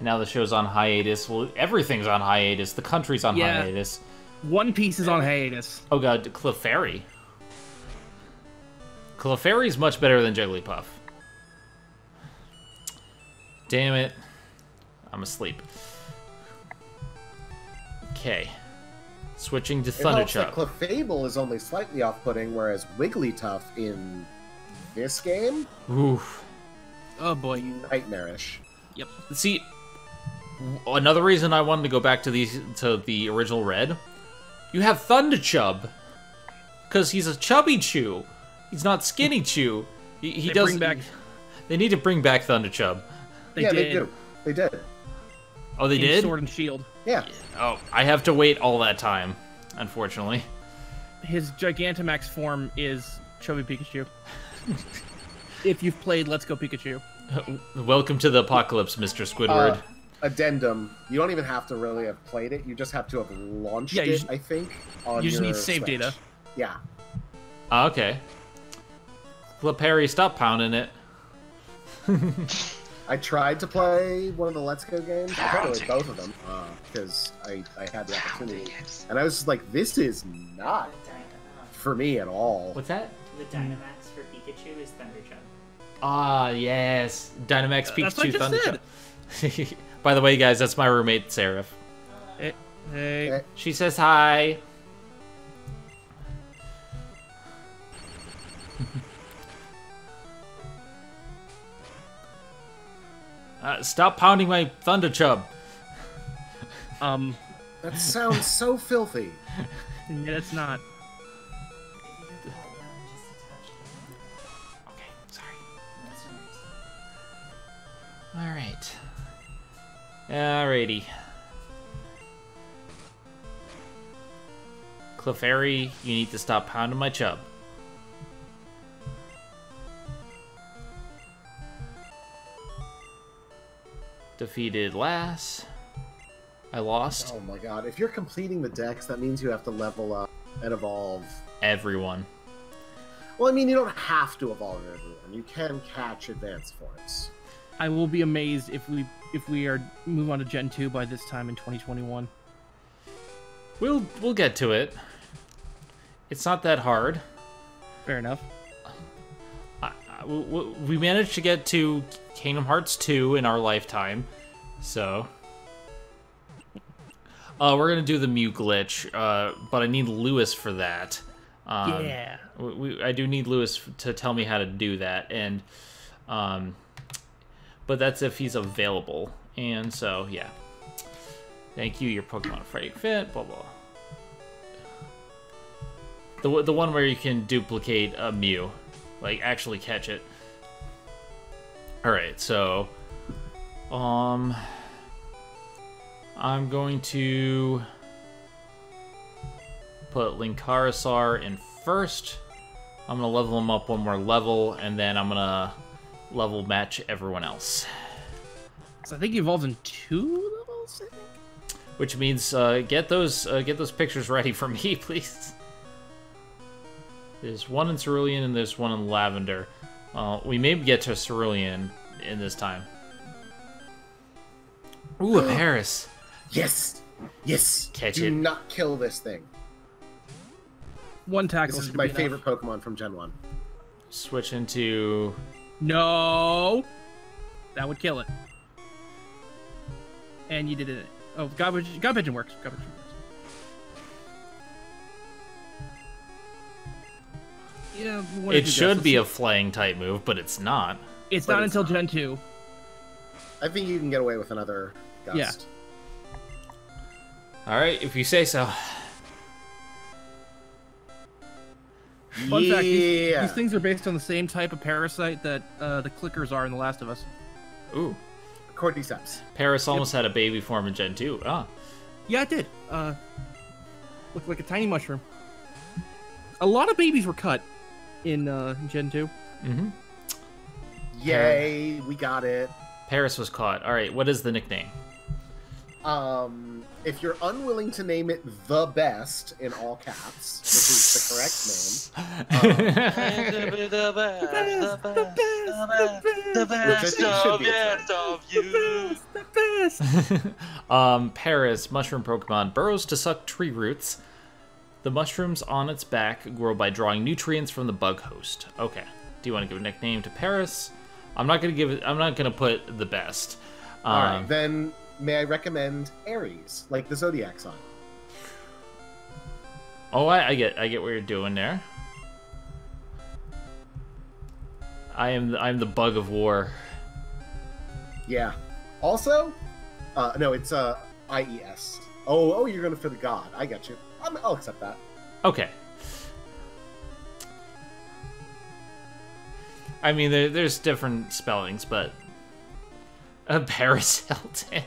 Now the show's on hiatus. Well, everything's on hiatus. The country's on yeah. hiatus. One Piece is on hiatus. Oh, God. Clefairy. Clefairy's much better than Jigglypuff. Damn it. I'm asleep. Okay. Switching to Thunderchuck. Clefable is only slightly off-putting, whereas Wigglytuff in this game? Oof. Oh boy. Nightmarish. Yep. See, another reason I wanted to go back to the, to the original Red You have Thunderchub, because he's a chubby Chew. He's not skinny Chew. He, he they doesn't. Bring back... They need to bring back Thunderchub. They yeah, did. They did. They did. Oh, they In did. Sword and Shield. Yeah. Oh, I have to wait all that time, unfortunately. His Gigantamax form is chubby Pikachu. If you've played Let's Go Pikachu. Welcome to the apocalypse, Mister Squidward. Uh, addendum. You don't even have to really have played it. You just have to have launched yeah, it, just, I think. On you just need save Switch. Data. Yeah. Uh, okay. Clefairy, stop pounding it. I tried to play one of the Let's Go games. I tried to play both of them because uh, I, I had the opportunity. And I was just like, this is not for me at all. What's that? The Dynamax for Pikachu is Thunderchub. Ah, yes. Dynamax, Pikachu, uh, Thunderchub. By the way, guys, that's my roommate, Seraph. Hey. Hey. She says hi. Uh, stop pounding my Thunderchub. Um, that sounds so filthy. Yeah, it's not. Okay, sorry. All right. Alrighty. Clefairy, you need to stop pounding my chub. Defeated Lass. I lost. Oh my god. If you're completing the decks, that means you have to level up and evolve everyone. Well, I mean, you don't have to evolve everyone. You can catch advanced forms. I will be amazed if we if we are move on to Gen two by this time in twenty twenty-one. We'll we'll get to it. It's not that hard. Fair enough. We managed to get to Kingdom Hearts two in our lifetime, so uh, we're gonna do the Mew glitch. Uh, but I need Lewis for that. Um, yeah, we, I do need Lewis to tell me how to do that, and um, but that's if he's available. And so yeah, thank you. Your Pokemon Fighting Fit, blah blah. The the one where you can duplicate a Mew. Like, actually catch it. Alright, so... Um... I'm going to... put Linkarasaur in first. I'm gonna level him up one more level, and then I'm gonna level match everyone else. So I think he evolves in two levels, I think? Which means, uh, get those, uh, get those pictures ready for me, please. There's one in Cerulean and there's one in Lavender. Uh, we may get to Cerulean in this time. Ooh, a Paris. Yes! Yes! Catch Do it. Not kill this thing. One tackle. This is my favorite enough. Pokemon from Gen one. Switch into... No! That would kill it. And you did it. Oh, God, God Pigeon works. God Pigeon works. Yeah, it should be a flying type move, but it's not. It's but not it's until not. Gen two. I think you can get away with another gust. Yeah. Alright, if you say so. Fun yeah. fact, these, these things are based on the same type of parasite that uh, the clickers are in The Last of Us. Ooh. Cordyceps. Paris almost yep. had a baby form in Gen two. Ah. Yeah, it did. Uh, looked like a tiny mushroom. A lot of babies were cut. In uh, Gen two. Mm-hmm. Yay, we got it. Paris was caught. All right, what is the nickname? Um, if you're unwilling to name it the best in all caps, which is the correct name. Um, the best, the best, the best, the best of you. The best, the best. Um, Paris, mushroom Pokemon, burrows to suck tree roots. The mushrooms on its back grow by drawing nutrients from the bug host. Okay. Do you want to give a nickname to Paris? I'm not going to give it. I'm not going to put the best. Um, All right. Then may I recommend Aries, like the zodiac sign? Oh, I, I get. I get what you're doing there. I am. I'm the bug of war. Yeah. Also, uh, no, it's uh, I E S. Oh, oh, you're going to for the god. I got you. I'm, I'll accept that. Okay. I mean, there, there's different spellings, but a Paris Hilton.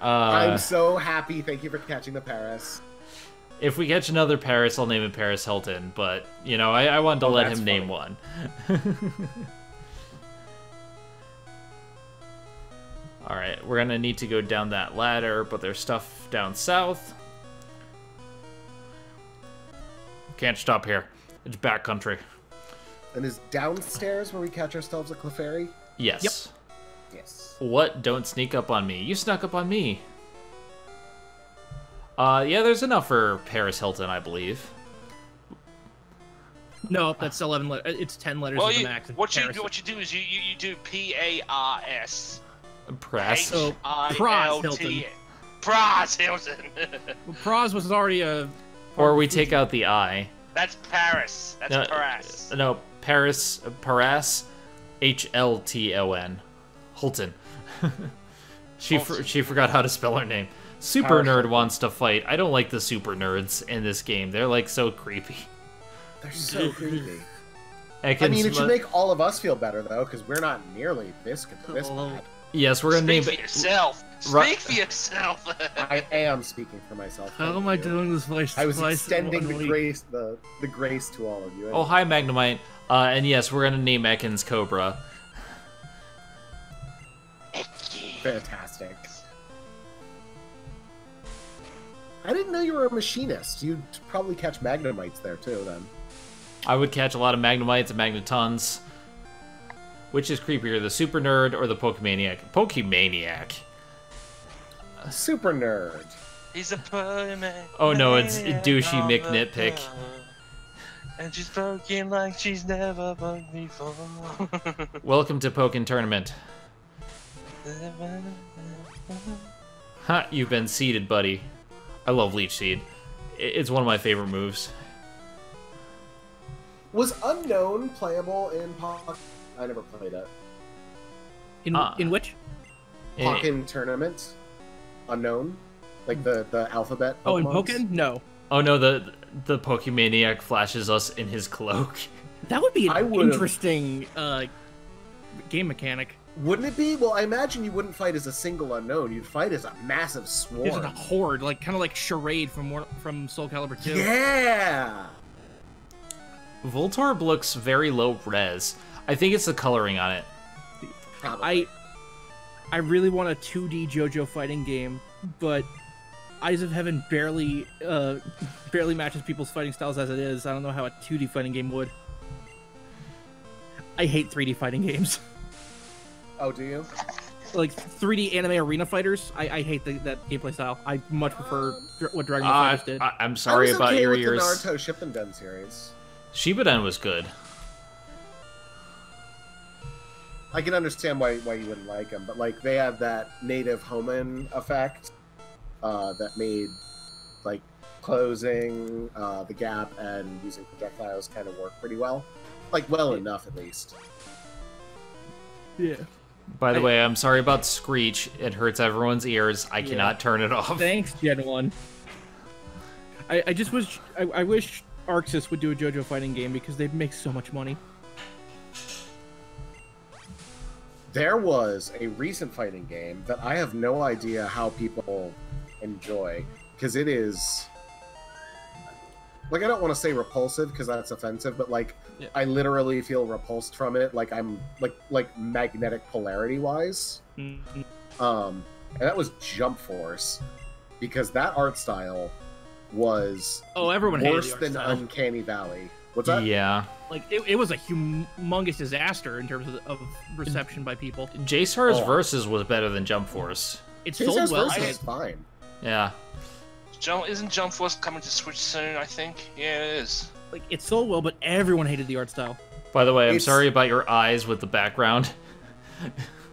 uh, I'm so happy. Thank you for catching the Paris. If we catch another Paris, I'll name it Paris Hilton. But you know, I, I wanted to oh, let him funny. name one. All right, we're gonna need to go down that ladder, but there's stuff down south. Can't stop here. It's backcountry. And is downstairs where we catch ourselves a Clefairy? Yes. Yep. Yes. What? Don't sneak up on me. You snuck up on me. Uh, yeah, there's enough for Paris Hilton, I believe. No, that's eleven. Le it's ten letters well, in the you, max. What Paris you do? What you do is you you, you do P A R S. Press. So, Praz Hilton. Praz Hilton. Well, Praz was already a. Or we take out the I. That's Paris. That's no, Paris. No, Paris. Paris. H L T O N. Hilton. she Hilton. For, she forgot how to spell her name. Super Paris. Nerd wants to fight. I don't like the super nerds in this game. They're like so creepy. They're so creepy. I, I mean, it should make all of us feel better though, because we're not nearly this this oh. bad. Yes, we're gonna name it. Yourself. Speak for yourself. I am speaking for myself. How am you. I doing this voice? I was extending the week. grace, the the grace to all of you. Oh, hi, Magnemite. Uh, and yes, we're gonna name Ekans Cobra. Fantastic. I didn't know you were a machinist. You'd probably catch Magnemites there too, then. I would catch a lot of Magnemites and Magnetons. Which is creepier, the Super Nerd or the Pokemaniac? Pokemaniac. Super Nerd. He's a Pokemaniac. Oh no, it's douchey McNitpick. And she's poking like she's never poked before. Welcome to Pokin' Tournament. Ha, you've been seeded, buddy. I love Leech Seed. It's one of my favorite moves. Was Unknown playable in Pokemon? I never played it. In uh, in which? Pokken Tournament? Unknown? Like the, the alphabet? Oh, in Pokken? No. Oh no, the the Pokemaniac flashes us in his cloak. That would be an interesting uh, game mechanic. Wouldn't it be? Well, I imagine you wouldn't fight as a single unknown. You'd fight as a massive swarm. It's a horde, like kind of like Charade from from Soul Calibur two. Yeah. Voltorb looks very low res. I think it's the coloring on it. Probably. I I really want a two D JoJo fighting game, but Eyes of Heaven barely uh, barely matches people's fighting styles as it is. I don't know how a two D fighting game would. I hate three D fighting games. Oh, do you? Like three D anime arena fighters? I, I hate the, that gameplay style. I much prefer what Dragon Ball uh, Fighters did. I, I'm sorry I was about okay your with ears. The Naruto Shippuden series. Shippuden was good. I can understand why why you wouldn't like them, but like they have that native Hoenn effect uh, that made like closing uh, the gap and using projectiles kind of work pretty well, like well yeah. enough at least. Yeah. By the I, way, I'm sorry about Screech. It hurts everyone's ears. I yeah. cannot turn it off. Thanks, Gen one. I, I just wish I, I wish Arxis would do a JoJo fighting game because they'd make so much money. There was a recent fighting game that I have no idea how people enjoy because it is like I don't want to say repulsive because that's offensive, but like yeah. I literally feel repulsed from it. Like I'm like like magnetic polarity wise. Mm-hmm. Um, and that was Jump Force because that art style was oh everyone worse hated the art than style. Uncanny Valley. What's that? Yeah. Like, it, it was a humongous disaster in terms of, of reception by people. J STAR's oh. Versus was better than Jump Force. It sold J STAR's well. Versus is fine. Yeah. Jump, isn't Jump Force coming to Switch soon, I think? Yeah, it is. Like, it sold well, but everyone hated the art style. By the way, I'm it's... sorry about your eyes with the background.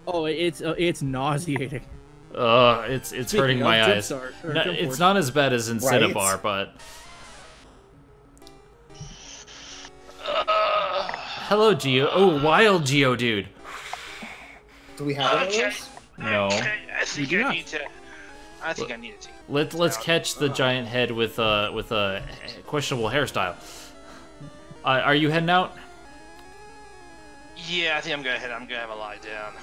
oh, it's uh, it's nauseating. Ugh, it's, it's hurting my eyes. Art, no, it's not as bad as Incinibar, right? But... Hello, Geo. Oh, wild Geo, dude. Do we have okay. No. Okay, I think I need to. I think I need to take it. Let's let's catch the giant head with uh with a questionable hairstyle. Uh, are you heading out? Yeah, I think I'm gonna head. I'm gonna have a lie down.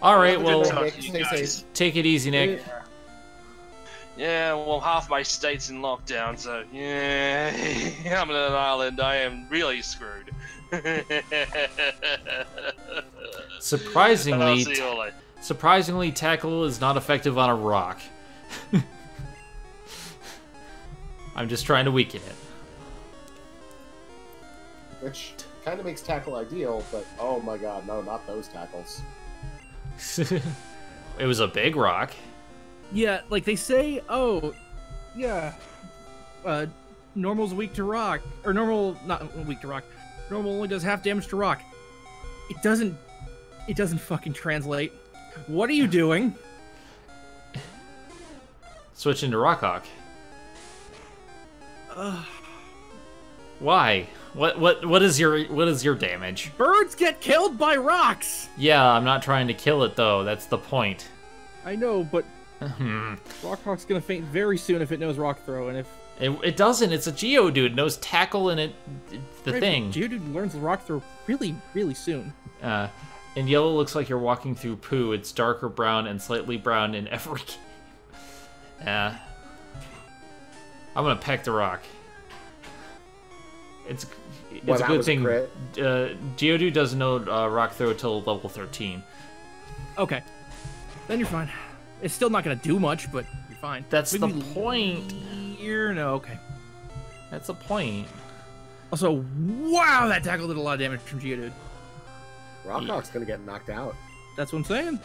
All right, well, take it easy, Nick. Yeah. Yeah, well, half my state's in lockdown, so yeah, I'm in an island. I am really screwed. Surprisingly, surprisingly, tackle is not effective on a rock. I'm just trying to weaken it. Which kind of makes tackle ideal, but oh my god, no, not those tackles. It was a big rock. Yeah, like they say, oh, yeah, uh, normal's weak to rock, or normal, not weak to rock, normal only does half damage to rock. It doesn't, it doesn't fucking translate. What are you doing? Switch into Rockhawk. Uh, Why? What, what, what is your, what is your damage? Birds get killed by rocks! Yeah, I'm not trying to kill it though, that's the point. I know, but... Rockhawk's gonna faint very soon if it knows Rock Throw, and if it, it doesn't, it's a Geodude. Knows Tackle, and it, it's the right, thing. Geodude learns Rock Throw really, really soon. Uh, and yellow looks like you're walking through poo. It's darker brown and slightly brown in every game. Uh, I'm gonna peck the rock. It's it's well, a good thing. Uh, Geodude doesn't know uh, Rock Throw till level thirteen. Okay, then you're fine. It's still not gonna do much, but you're fine. That's Maybe the point. Here, no, okay. That's the point. Also, wow, that tackle did a lot of damage from Geodude. Rockhawk's yeah. gonna get knocked out. That's what I'm saying.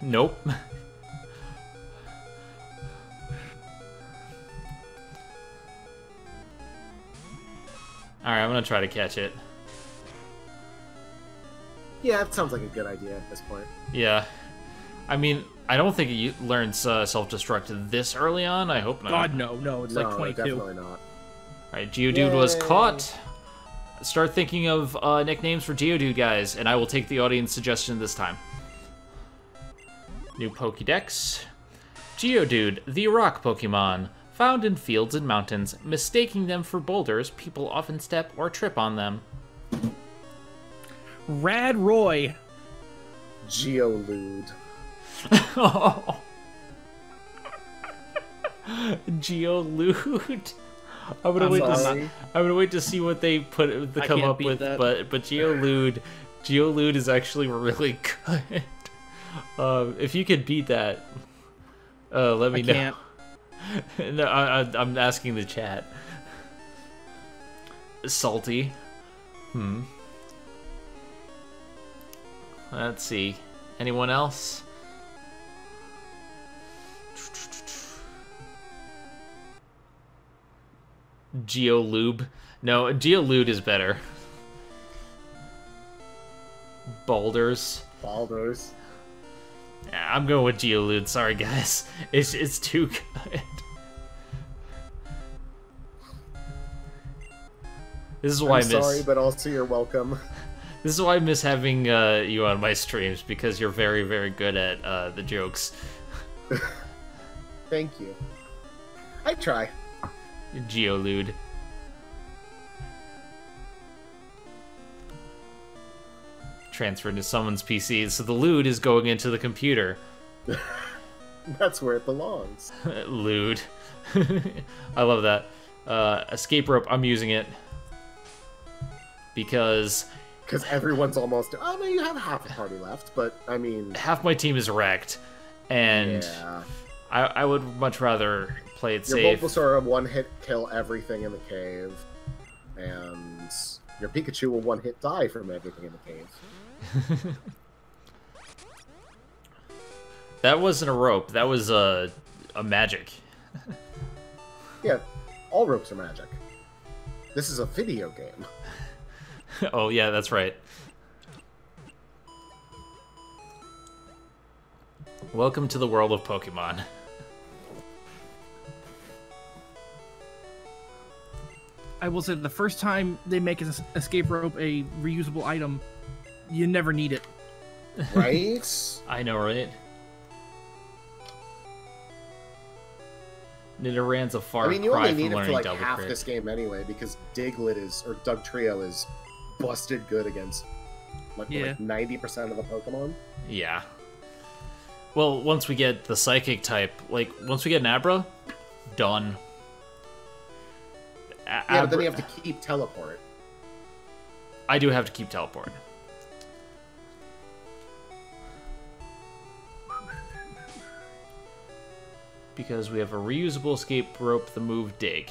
Nope. All right, I'm gonna try to catch it. Yeah, that sounds like a good idea at this point. Yeah. I mean, I don't think it learns uh, self-destruct this early on. I hope not. God, no, no, it's no, like twenty-two. Definitely not. All right, Geodude Yay. was caught. Start thinking of uh, nicknames for Geodude, guys, and I will take the audience suggestion this time. New Pokédex. Geodude, the rock Pokemon, found in fields and mountains. Mistaking them for boulders, people often step or trip on them. Radroy. Geolude. Oh. Geolude. I'm gonna I'm wait. Sorry. To see, I'm gonna wait to see what they put the come up with. That. But but Geolude, Geolude is actually really good. Um, if you could beat that, uh, let me I know. Can't. No, I, I, I'm asking the chat. Salty. Hmm. Let's see. Anyone else? Geolube. No, Geolude is better. Boulders. Boulders. Nah, I'm going with Geolude. Sorry, guys. It's it's too good. This is why I'm I miss. Sorry, but also you're welcome. This is why I miss having uh, you on my streams, because you're very, very good at uh, the jokes. Thank you. I try. Geolude. Transferred to someone's P C, so the lewd is going into the computer. That's where it belongs. Lewd. I love that. Uh, escape rope, I'm using it. Because... Because everyone's almost... I mean, you have half a party left, but, I mean... Half my team is wrecked, and yeah. I, I would much rather... Play it your safe. Bulbasaur will one-hit kill everything in the cave, and your Pikachu will one-hit die from everything in the cave. That wasn't a rope. That was a a magic. Yeah, all ropes are magic. This is a video game. Oh yeah, that's right. Welcome to the world of Pokemon. I will say the first time they make an escape rope a reusable item, you never need it. Right? I know, right? Nidoran's a far cry. I mean, you only need it for like half this game anyway, because Diglett is, or Dugtrio is busted good against like ninety percent of the Pokemon. Yeah. Well, once we get the Psychic type, like, once we get Abra, done. Abra... Yeah, but then you have to keep Teleport. I do have to keep Teleport. Because we have a reusable escape rope, the move Dig.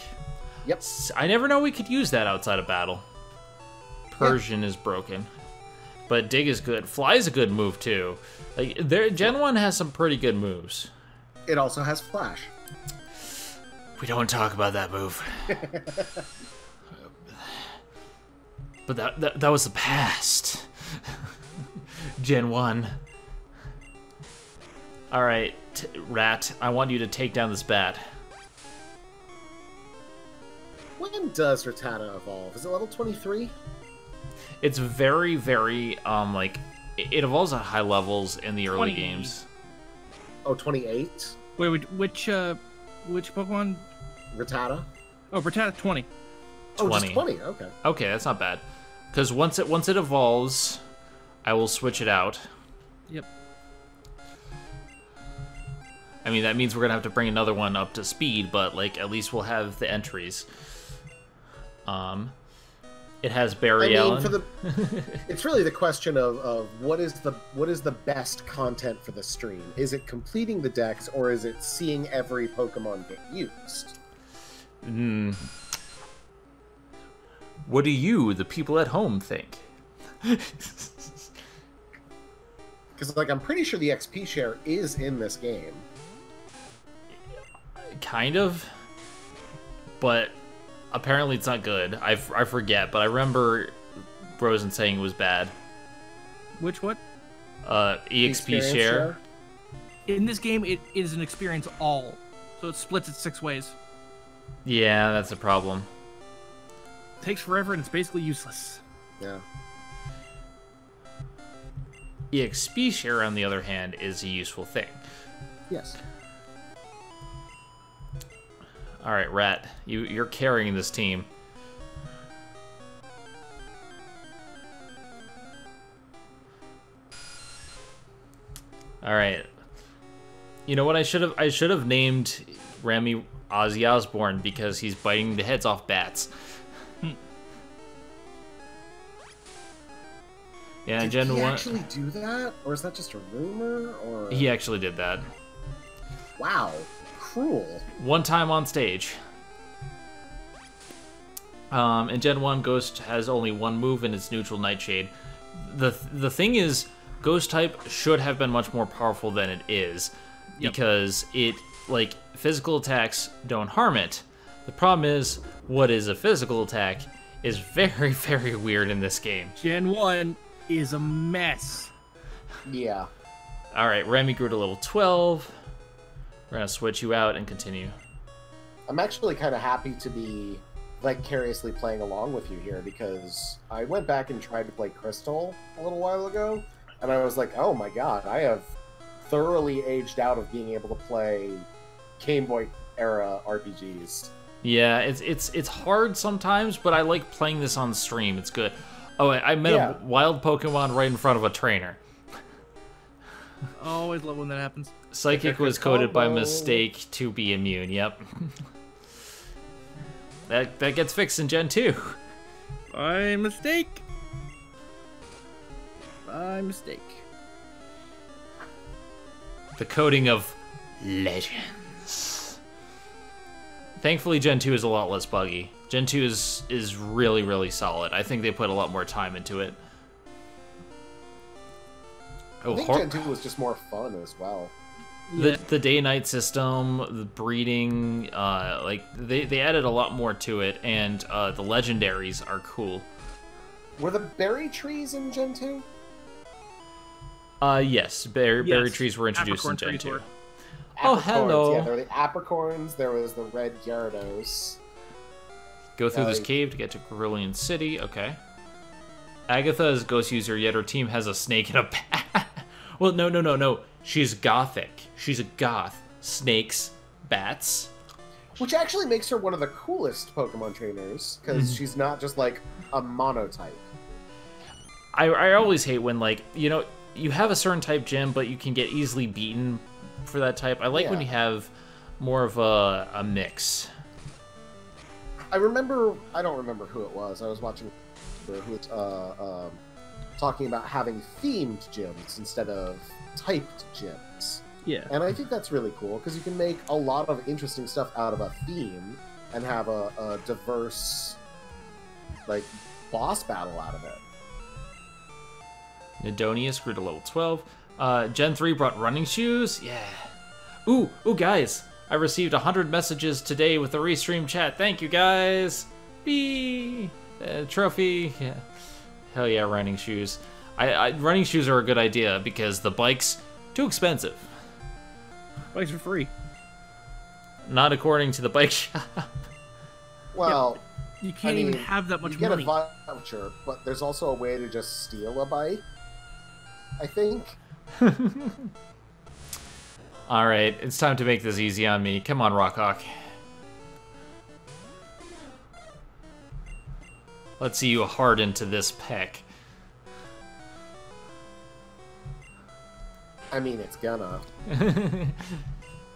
Yep. I never know we could use that outside of battle. Persian yeah. is broken. But Dig is good. Fly is a good move, too. Like there, Gen one has some pretty good moves. It also has Flash. We don't talk about that move. But that, that, that was the past. Gen one. Alright, Rat, I want you to take down this bat. When does Rattata evolve? Is it level twenty-three? It's very, very, um, like, it evolves at high levels in the early games. Oh, twenty-eight? Wait, wait, which, uh, which Pokemon? Rattata. Oh, Rattata, twenty. Oh, just twenty, okay. Okay, that's not bad. Because once it, once it evolves, I will switch it out. Yep. I mean, that means we're going to have to bring another one up to speed, but, like, at least we'll have the entries. Um... It has Barry I mean, Allen. For the, it's really the question of, of what is the what is the best content for the stream? Is it completing the decks, or is it seeing every Pokemon get used? Mm. What do you, the people at home, think? Because, like, I'm pretty sure the X P share is in this game. Kind of, but. Apparently it's not good. I, f I forget, but I remember Rosen saying it was bad. Which what? Uh, E X P share. share. In this game, it is an experience all. So it splits it six ways. Yeah, that's a problem. It takes forever and it's basically useless. Yeah. E X P share, on the other hand, is a useful thing. Yes. All right, Rat, you, you're carrying this team. All right. You know what? I should have I should have named Remy Ozzy Osbourne because he's biting the heads off bats. Yeah, did Gen he one... actually do that, or is that just a rumor? Or he actually did that. Wow. Cruel. One time on stage. Um, in Gen one, Ghost has only one move and it's neutral Nightshade. The th the thing is, Ghost type should have been much more powerful than it is. Yep. Because it, like, physical attacks don't harm it. The problem is, what is a physical attack is very, very weird in this game. Gen one is a mess. Yeah. Alright, Remy grew to level twelve. We're going to switch you out and continue. I'm actually kind of happy to be vicariously playing along with you here because I went back and tried to play Crystal a little while ago, and I was like, oh my god, I have thoroughly aged out of being able to play Game Boy-era R P Gs. Yeah, it's it's it's hard sometimes, but I like playing this on stream. It's good. Oh, I, I met yeah. a wild Pokemon right in front of a trainer. I always love when that happens. Psychic was coded by mistake to be immune, yep. that that gets fixed in Gen two. By mistake. By mistake. The coding of legends. Thankfully, Gen two is a lot less buggy. Gen two is, is really, really solid. I think they put a lot more time into it. Oh, I think Gen two was just more fun as well. The yeah. the day night system, the breeding, uh, like they, they added a lot more to it, and uh, the legendaries are cool. Were the berry trees in Gen two? Uh, yes, berry yes. berry trees were introduced Apricorn in Gen two. Oh, hello! Yeah, there were the apricorns. There was the red Gyarados. Go through uh, this cave to get to Cerulean City. Okay. Agatha is ghost user, yet her team has a snake and a bat. Well, no, no, no, no. She's gothic. She's a goth. Snakes, bats. Which actually makes her one of the coolest Pokemon trainers, because mm-hmm. she's not just, like, a monotype. I, I always hate when, like, you know, you have a certain type gym, but you can get easily beaten for that type. I like yeah. when you have more of a, a mix. I remember, I don't remember who it was. I was watching who it's, uh, um, talking about having themed gyms instead of typed gyms. Yeah. And I think that's really cool, because you can make a lot of interesting stuff out of a theme and have a, a diverse, like, boss battle out of it. Nidonius grew to level twelve. Uh, Gen three brought running shoes. Yeah. Ooh, ooh, guys. I received one hundred messages today with the restream chat. Thank you, guys. Bee. Uh, trophy. Yeah. Hell yeah, running shoes. I, I Running shoes are a good idea, because the bike's too expensive. Bikes are free. Not according to the bike shop. Well, yeah, you can't I mean, even have that much you get money. A voucher, but there's also a way to just steal a bike, I think. All right, it's time to make this easy on me. Come on, Rockhawk. Let's see you hard into this peck. I mean, it's gonna.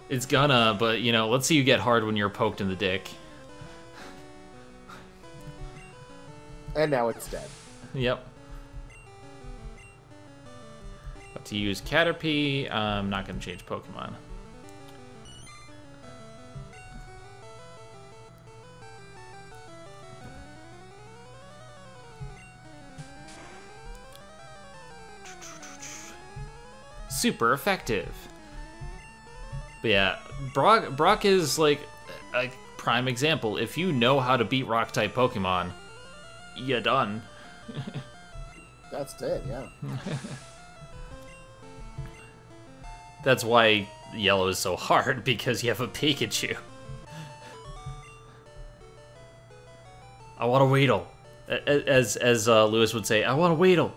It's gonna, but, you know, let's see you get hard when you're poked in the dick. And now it's dead. Yep. About to use Caterpie. Uh, I'm not gonna change Pokemon. Super effective. But yeah, Brock, Brock is like a prime example. If you know how to beat rock type Pokemon, you're done. That's dead, yeah. That's why Yellow is so hard, because you have a Pikachu. I want a Weedle. As, as uh, Lewis would say, I want a Weedle.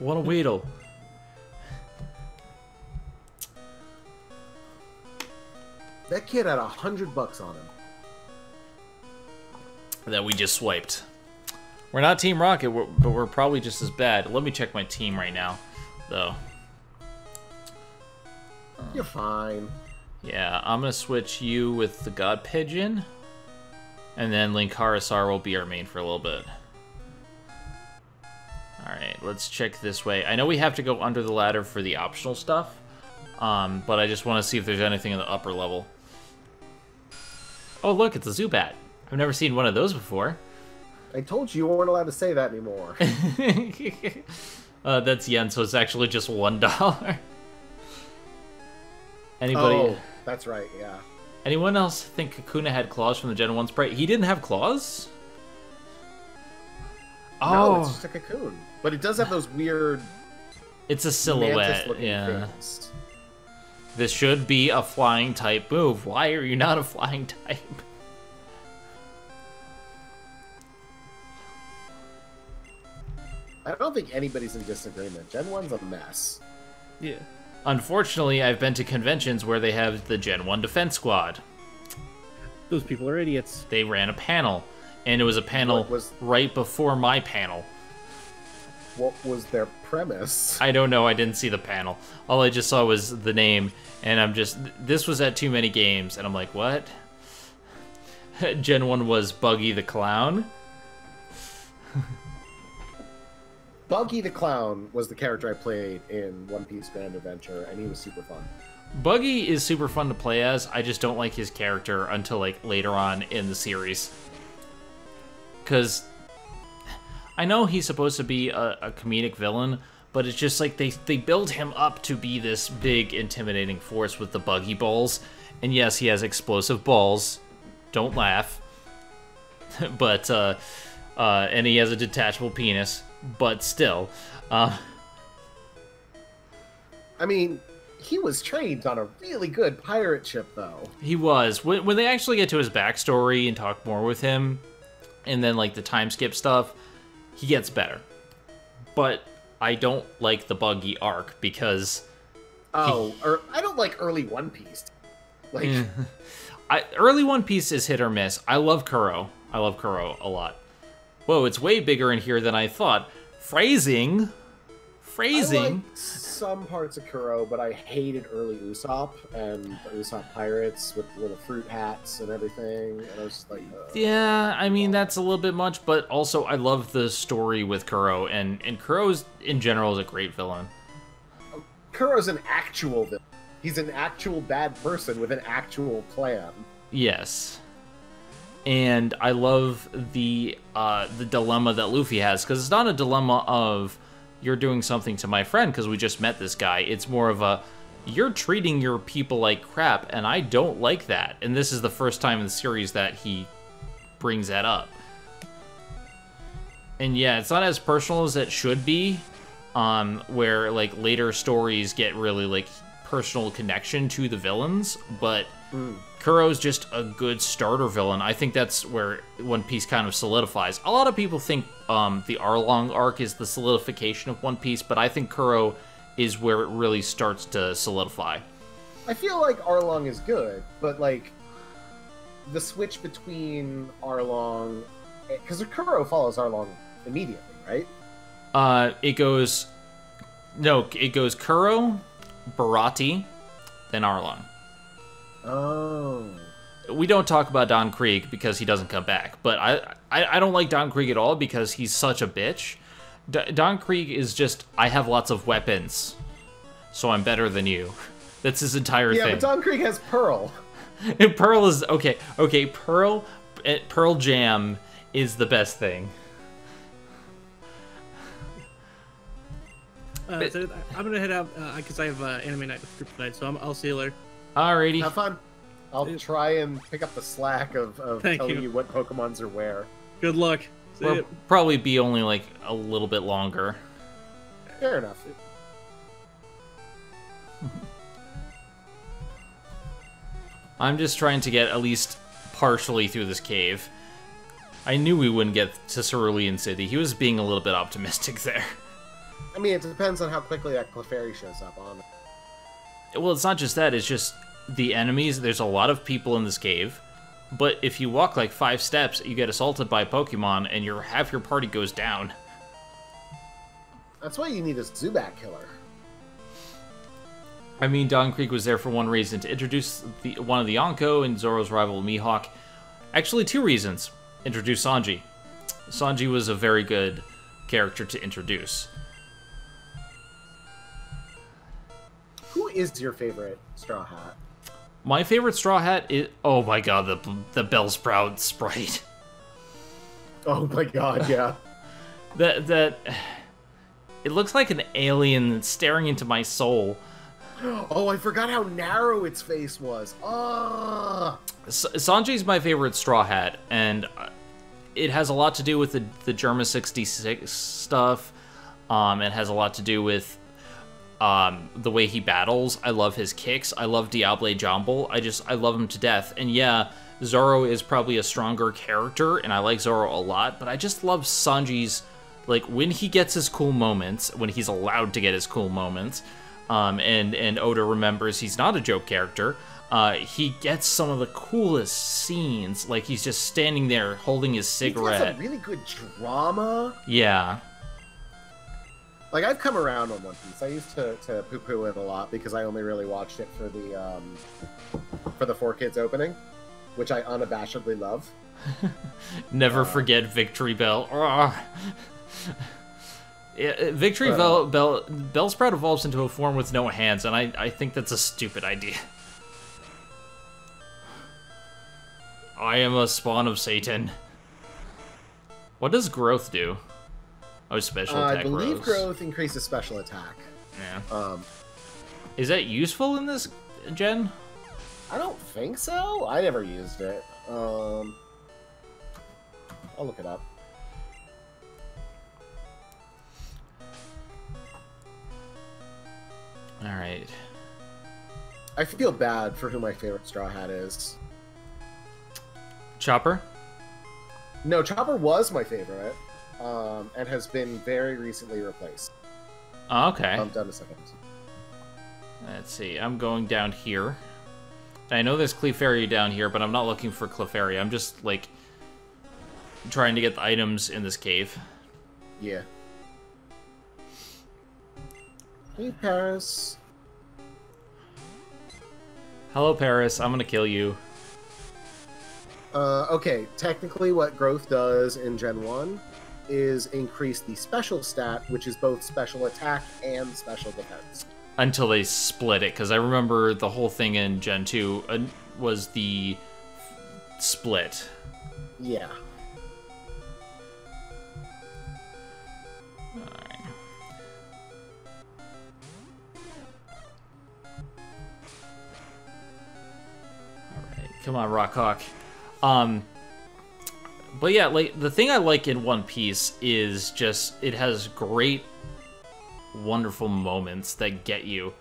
I want a Weedle. That kid had a hundred bucks on him. That we just swiped. We're not Team Rocket, we're, but we're probably just as bad. Let me check my team right now, though. You're fine. Yeah, I'm gonna switch you with the God Pigeon, and then Linkarasaur will be our main for a little bit. All right, let's check this way. I know we have to go under the ladder for the optional stuff, um, but I just want to see if there's anything in the upper level. Oh, look, it's a Zubat. I've never seen one of those before. I told you you weren't allowed to say that anymore. uh, that's yen, so it's actually just one dollar. Anybody? Oh, that's right, yeah. Anyone else think Kakuna had claws from the Gen one sprite? He didn't have claws? Oh. No, it's just a cocoon. But it does have those weird... It's a silhouette, yeah. Things. This should be a flying type move. Why are you not a flying type? I don't think anybody's in disagreement. Gen one's a mess. Yeah. Unfortunately, I've been to conventions where they have the Gen one Defense Squad. Those people are idiots. They ran a panel, and it was a panel was, right before my panel. What was their premise? I don't know. I didn't see the panel. All I just saw was the name, and I'm just... This was at Too Many Games, and I'm like, what? Gen one was Buggy the Clown. Buggy the Clown was the character I played in One Piece Grand Adventure, and he was super fun. Buggy is super fun to play as. I just don't like his character until like later on in the series. Because I know he's supposed to be a, a comedic villain, but it's just like they, they build him up to be this big, intimidating force with the Buggy Balls. And yes, he has explosive balls. Don't laugh. but, uh, uh, and he has a detachable penis. But still, uh... I mean, he was trained on a really good pirate ship, though. He was. When, when they actually get to his backstory and talk more with him, and then, like, the time skip stuff, he gets better. But I don't like the Buggy arc, because... Oh, he... or I don't like early One Piece. Like... I, early One Piece is hit or miss. I love Kuro. I love Kuro a lot. Whoa, it's way bigger in here than I thought. Phrasing. Phrasing. I liked some parts of Kuro, but I hated early Usopp and the Usopp pirates with little fruit hats and everything. And I was just like, oh. Yeah, I mean, that's a little bit much, but also I love the story with Kuro, and, and Kuro's, in general, is a great villain. Kuro's an actual villain. He's an actual bad person with an actual plan. Yes. And I love the uh, the dilemma that Luffy has, because it's not a dilemma of you're doing something to my friend because we just met this guy. It's more of a, you're treating your people like crap, and I don't like that. And this is the first time in the series that he brings that up. And yeah, it's not as personal as it should be, um, where like later stories get really like personal connection to the villains, but mm. Kuro's just a good starter villain. I think that's where One Piece kind of solidifies. A lot of people think um, the Arlong arc is the solidification of One Piece, but I think Kuro is where it really starts to solidify. I feel like Arlong is good, but like the switch between Arlong, because Kuro follows Arlong immediately, right? Uh, it goes, no, it goes Kuro, Barati, then Arlong. Oh. We don't talk about Don Krieg because he doesn't come back, but I, I, I don't like Don Krieg at all because he's such a bitch. D Don Krieg is just, I have lots of weapons, so I'm better than you. That's his entire yeah, thing. Yeah, but Don Krieg has Pearl. And Pearl is, okay, okay, Pearl, Pearl Jam is the best thing. Uh, so I'm gonna head out because uh, I have uh, anime night with group tonight, so I'm, I'll see you later. Alrighty. Have fun. I'll try and pick up the slack of, of telling you. you what Pokemons are where. Good luck. See we'll you. probably be only like a little bit longer. Fair enough. I'm just trying to get at least partially through this cave. I knew we wouldn't get to Cerulean City. He was being a little bit optimistic there. I mean, it depends on how quickly that Clefairy shows up on it. Well, it's not just that, it's just the enemies. There's a lot of people in this cave, but if you walk like five steps, you get assaulted by Pokemon, and your half your party goes down. That's why you need a Zubat killer. I mean, Don Krieg was there for one reason, to introduce the, one of the Yonko and Zoro's rival, Mihawk. Actually, two reasons. Introduce Sanji. Sanji was a very good character to introduce. Who is your favorite Straw Hat? My favorite Straw Hat is... Oh my god, the, the Bellsprout sprite. Oh my god, yeah. that... that It looks like an alien staring into my soul. Oh, I forgot how narrow its face was. Oh. S Sanji's my favorite Straw Hat, and it has a lot to do with the, the Germa sixty-six stuff. Um, it has a lot to do with... Um, the way he battles. I love his kicks. I love Diable Jumble. I just, I love him to death. And yeah, Zoro is probably a stronger character, and I like Zoro a lot, but I just love Sanji's, like, when he gets his cool moments, when he's allowed to get his cool moments, um, and, and Oda remembers he's not a joke character, uh, he gets some of the coolest scenes. Like, he's just standing there holding his cigarette. He has a really good drama. Yeah. Like, I've come around on One Piece. I used to, to poo-poo it a lot because I only really watched it for the um, for the Four Kids opening, which I unabashedly love. Never uh, forget Victory Bell. yeah, Victory Bell, Bell, Bellsprout evolves into a form with no hands, and I, I think that's a stupid idea. I am a spawn of Satan. What does growth do? Oh, special attack. Uh, I believe rose. growth increases special attack. Yeah. Um, is that useful in this gen? I don't think so. I never used it. Um, I'll look it up. All right. I feel bad for who my favorite Straw Hat is. Chopper? No, Chopper was my favorite. Um, and has been very recently replaced. Okay. I'm done a second. Let's see. I'm going down here. And I know there's Clefairy down here, but I'm not looking for Clefairy. I'm just, like, trying to get the items in this cave. Yeah. Hey, Paris. Hello, Paris. I'm gonna kill you. Uh, okay, technically what growth does in Gen one is increase the special stat, which is both special attack and special defense. Until they split it, because I remember the whole thing in Gen two uh, was the split. Yeah. All right. All right. Come on, Rockhawk. Um, but yeah, like, the thing I like in One Piece is just, it has great, wonderful moments that get you.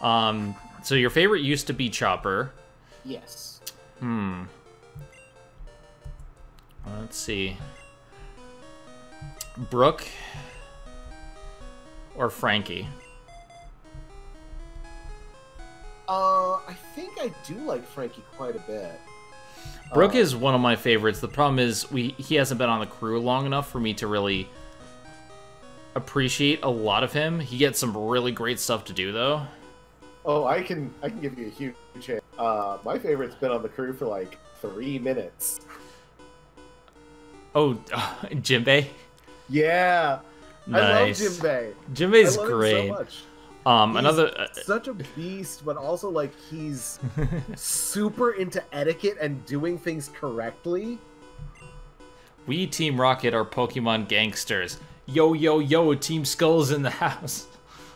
Um, so your favorite used to be Chopper. Yes. Hmm. Let's see. Brooke or Frankie? Uh, I think I do like Frankie quite a bit. Brooke uh, is one of my favorites. The problem is we he hasn't been on the crew long enough for me to really appreciate a lot of him. He gets some really great stuff to do, though. Oh, I can I can give you a huge hit. Uh, my favorite's been on the crew for like three minutes. Oh, Jinbei? Yeah. Nice. I love Jinbei. Jinbei's great. I love him so much. Um, he's another uh, such a beast, but also like he's super into etiquette and doing things correctly. We Team Rocket are Pokemon gangsters. Yo yo yo! Team Skull's in the house.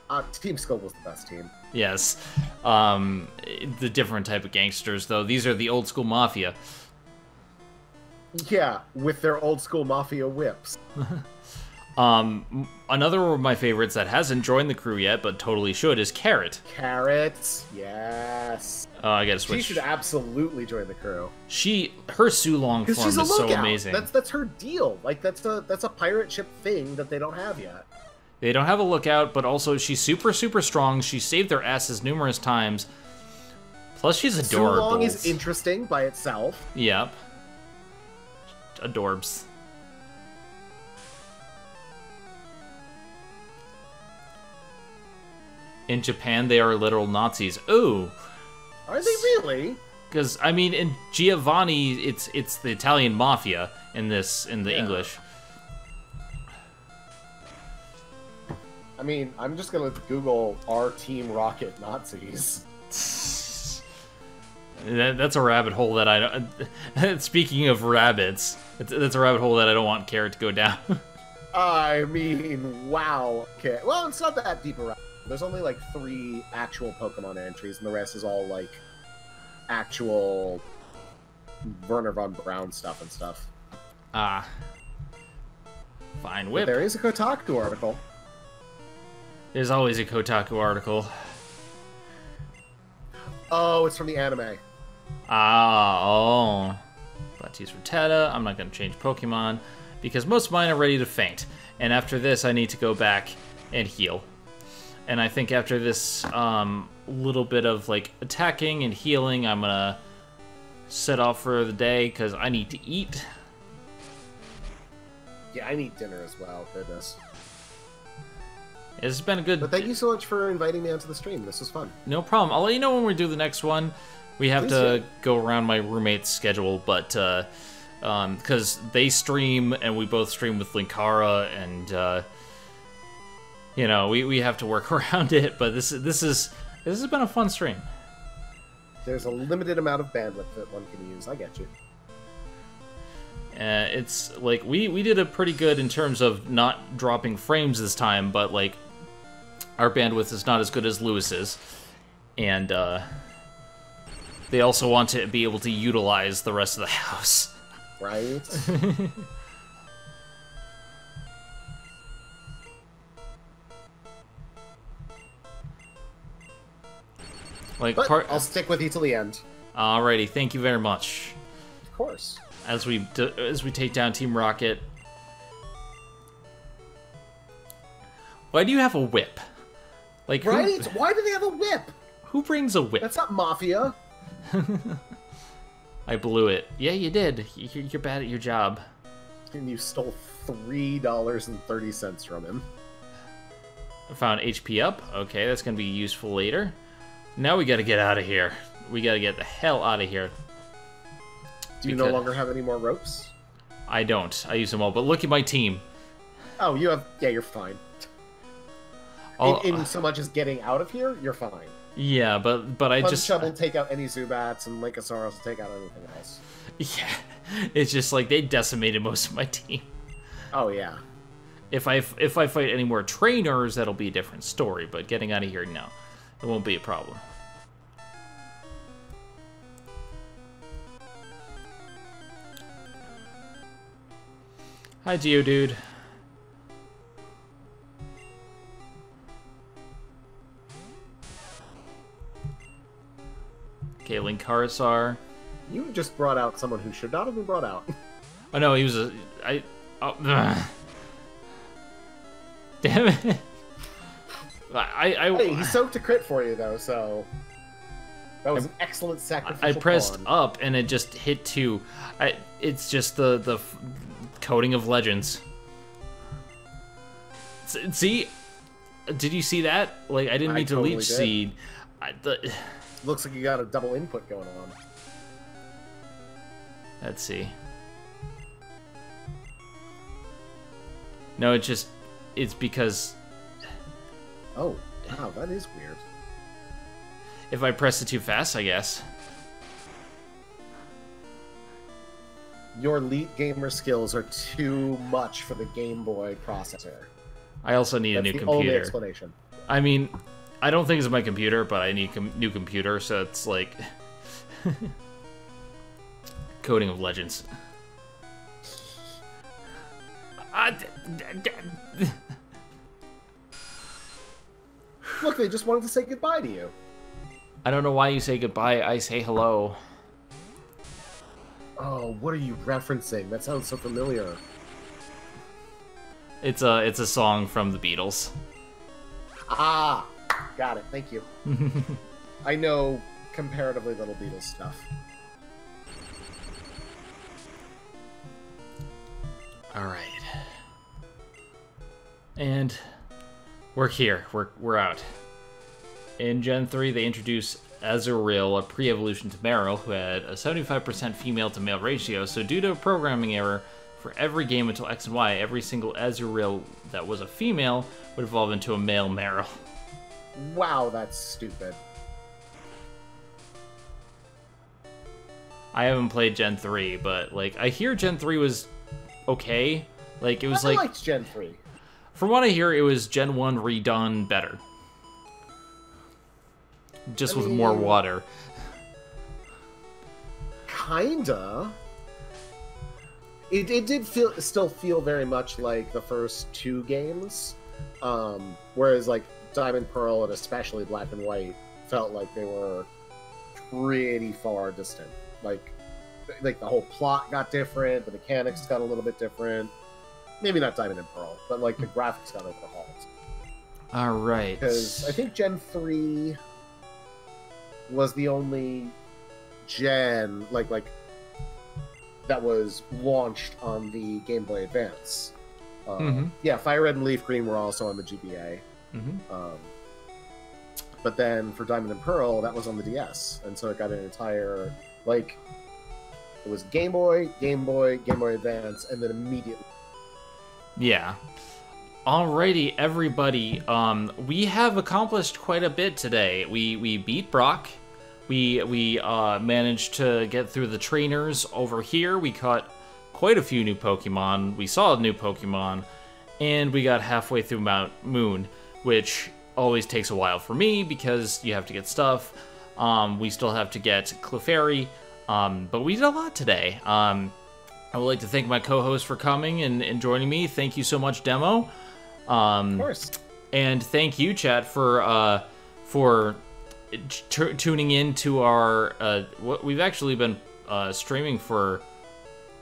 Uh, Team Skull was the best team. Yes, um, the different type of gangsters though. These are the old school mafia. Yeah, with their old school mafia whips. Um, another one of my favorites that hasn't joined the crew yet, but totally should, is Carrot. Carrot, yes. Oh, uh, I gotta switch. She should absolutely join the crew. She, her Sulong form she's a is lookout. So amazing. That's that's her deal. Like that's a that's a pirate ship thing that they don't have yet. They don't have a lookout, but also she's super super strong. She saved their asses numerous times. Plus, she's adorable. Sulong is interesting by itself. Yep. Adorbs. In Japan, they are literal Nazis. Ooh. Are they really? Because, I mean, in Giovanni, it's it's the Italian mafia in this, in the yeah. English. I mean, I'm just going to Google our Team Rocket Nazis. That, that's a rabbit hole that I don't... Speaking of rabbits, that's a rabbit hole that I don't want Carrot to go down. I mean, wow. Okay. Well, it's not that deep a rabbit. There's only, like, three actual Pokemon entries, and the rest is all, like, actual Werner von Braun stuff and stuff. Ah. Fine whip. But there is a Kotaku article. There's always a Kotaku article. Oh, it's from the anime. Ah, oh. Blatti's Rattata. I'm not going to change Pokemon, because most of mine are ready to faint. And after this, I need to go back and heal. And I think after this um, little bit of like attacking and healing, I'm gonna set off for the day because I need to eat. Yeah, I need dinner as well. Goodness, it's been a good. But thank you so much for inviting me onto the stream. This was fun. No problem. I'll let you know when we do the next one. We have Please to see. Go around my roommate's schedule, but uh, um, because they stream and we both stream with Linkara and. Uh, You know, we, we have to work around it, but this this is this has been a fun stream. There's a limited amount of bandwidth that one can use. I get you. Uh, it's like we we did a pretty good in terms of not dropping frames this time, but like our bandwidth is not as good as Lewis's, and uh, they also want to be able to utilize the rest of the house. Right. Like but part I'll stick with you till the end. Alrighty, thank you very much. Of course. As we do, as we take down Team Rocket. Why do you have a whip? Like right? Who, why do they have a whip? Who brings a whip? That's not Mafia. I blew it. Yeah, you did. You're bad at your job. And you stole three dollars and thirty cents from him. I found H P up. Okay, that's going to be useful later. Now we got to get out of here. We got to get the hell out of here. Do you no longer have any more ropes? I don't. I use them all. But look at my team. Oh, you have... Yeah, you're fine. In, in so much as getting out of here, you're fine. Yeah, but but I Punch just... Punchub will take out any Zubats, and Lycosaurus will take out anything else. Yeah, it's just like they decimated most of my team. Oh, yeah. If I if I fight any more trainers, that'll be a different story, but getting out of here, no. It won't be a problem. Hi, Geodude. Okay, Linkarasar. You just brought out someone who should not have been brought out. Oh no, he was a... I... Oh, ugh. Damn it. I, I, hey, he soaked a crit for you, though, so... That was I, an excellent sacrificial I pressed pawn. Up, and it just hit two. I, it's just the, the coding of legends. See? Did you see that? Like, I didn't need I to totally leech did. seed. I, the... Looks like you got a double input going on. Let's see. No, it's just... It's because... Oh, wow, that is weird. If I press it too fast, I guess. Your elite gamer skills are too much for the Game Boy processor. I also need That's a new the computer. Only explanation. I mean, I don't think it's my computer, but I need a com new computer, so it's like... Coding of Legends. Look, they just wanted to say goodbye to you. I don't know why you say goodbye. I say hello. Oh, what are you referencing? That sounds so familiar. It's a it's a song from the Beatles. Ah, got it. Thank you. I know comparatively little Beatles stuff. All right. And we're here. We're we're out. In Gen three, they introduced Azurill, a pre-evolution Temero, who had a seventy-five percent female-to-male ratio, so due to a programming error for every game until X and Y, every single Azurill that was a female would evolve into a male Merrill. Wow, that's stupid. I haven't played Gen three, but, like, I hear Gen three was okay. Like, it was I like... I liked Gen three. From what I hear, it was Gen one redone better. Just I mean, with more water. Kinda. It, it did feel still feel very much like the first two games. Um, whereas, like, Diamond Pearl and especially Black and White felt like they were pretty far distant. Like, like the whole plot got different, the mechanics got a little bit different. Maybe not Diamond and Pearl, but like the graphics got overhauled. All right. Because I think Gen three was the only Gen like like that was launched on the Game Boy Advance. Um, mm-hmm. Yeah, Fire Red and Leaf Green were also on the G B A. Mm-hmm. Um, but then for Diamond and Pearl, that was on the D S, and so it got an entire like it was Game Boy, Game Boy, Game Boy Advance, and then immediately. Yeah. Alrighty, everybody. Um, we have accomplished quite a bit today. We we beat Brock. We we uh, managed to get through the trainers over here. We caught quite a few new Pokemon. We saw new Pokemon, and we got halfway through Mount Moon, which always takes a while for me because you have to get stuff. Um, we still have to get Clefairy, um, but we did a lot today. Um, I would like to thank my co-host for coming and, and joining me. Thank you so much, Demo. Um, of course. And thank you, chat, for uh, for t tuning in to our... Uh, what we've actually been uh, streaming for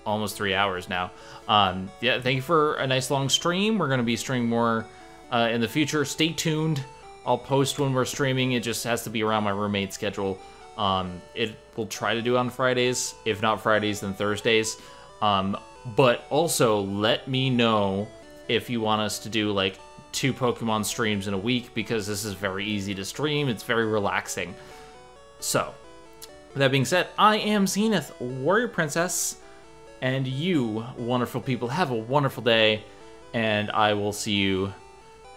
almost three hours now. Um, yeah, thank you for a nice long stream. We're going to be streaming more uh, in the future. Stay tuned. I'll post when we're streaming. It just has to be around my roommate's schedule. Um, it will try to do on Fridays. If not Fridays, then Thursdays. Um, but also, let me know if you want us to do, like, two Pokemon streams in a week, because this is very easy to stream. It's very relaxing. So, with that being said, I am Zenith Warrior Princess, and you wonderful people have a wonderful day, and I will see you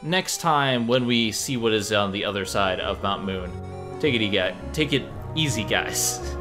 next time when we see what is on the other side of Mount Moon. Take it easy, guys.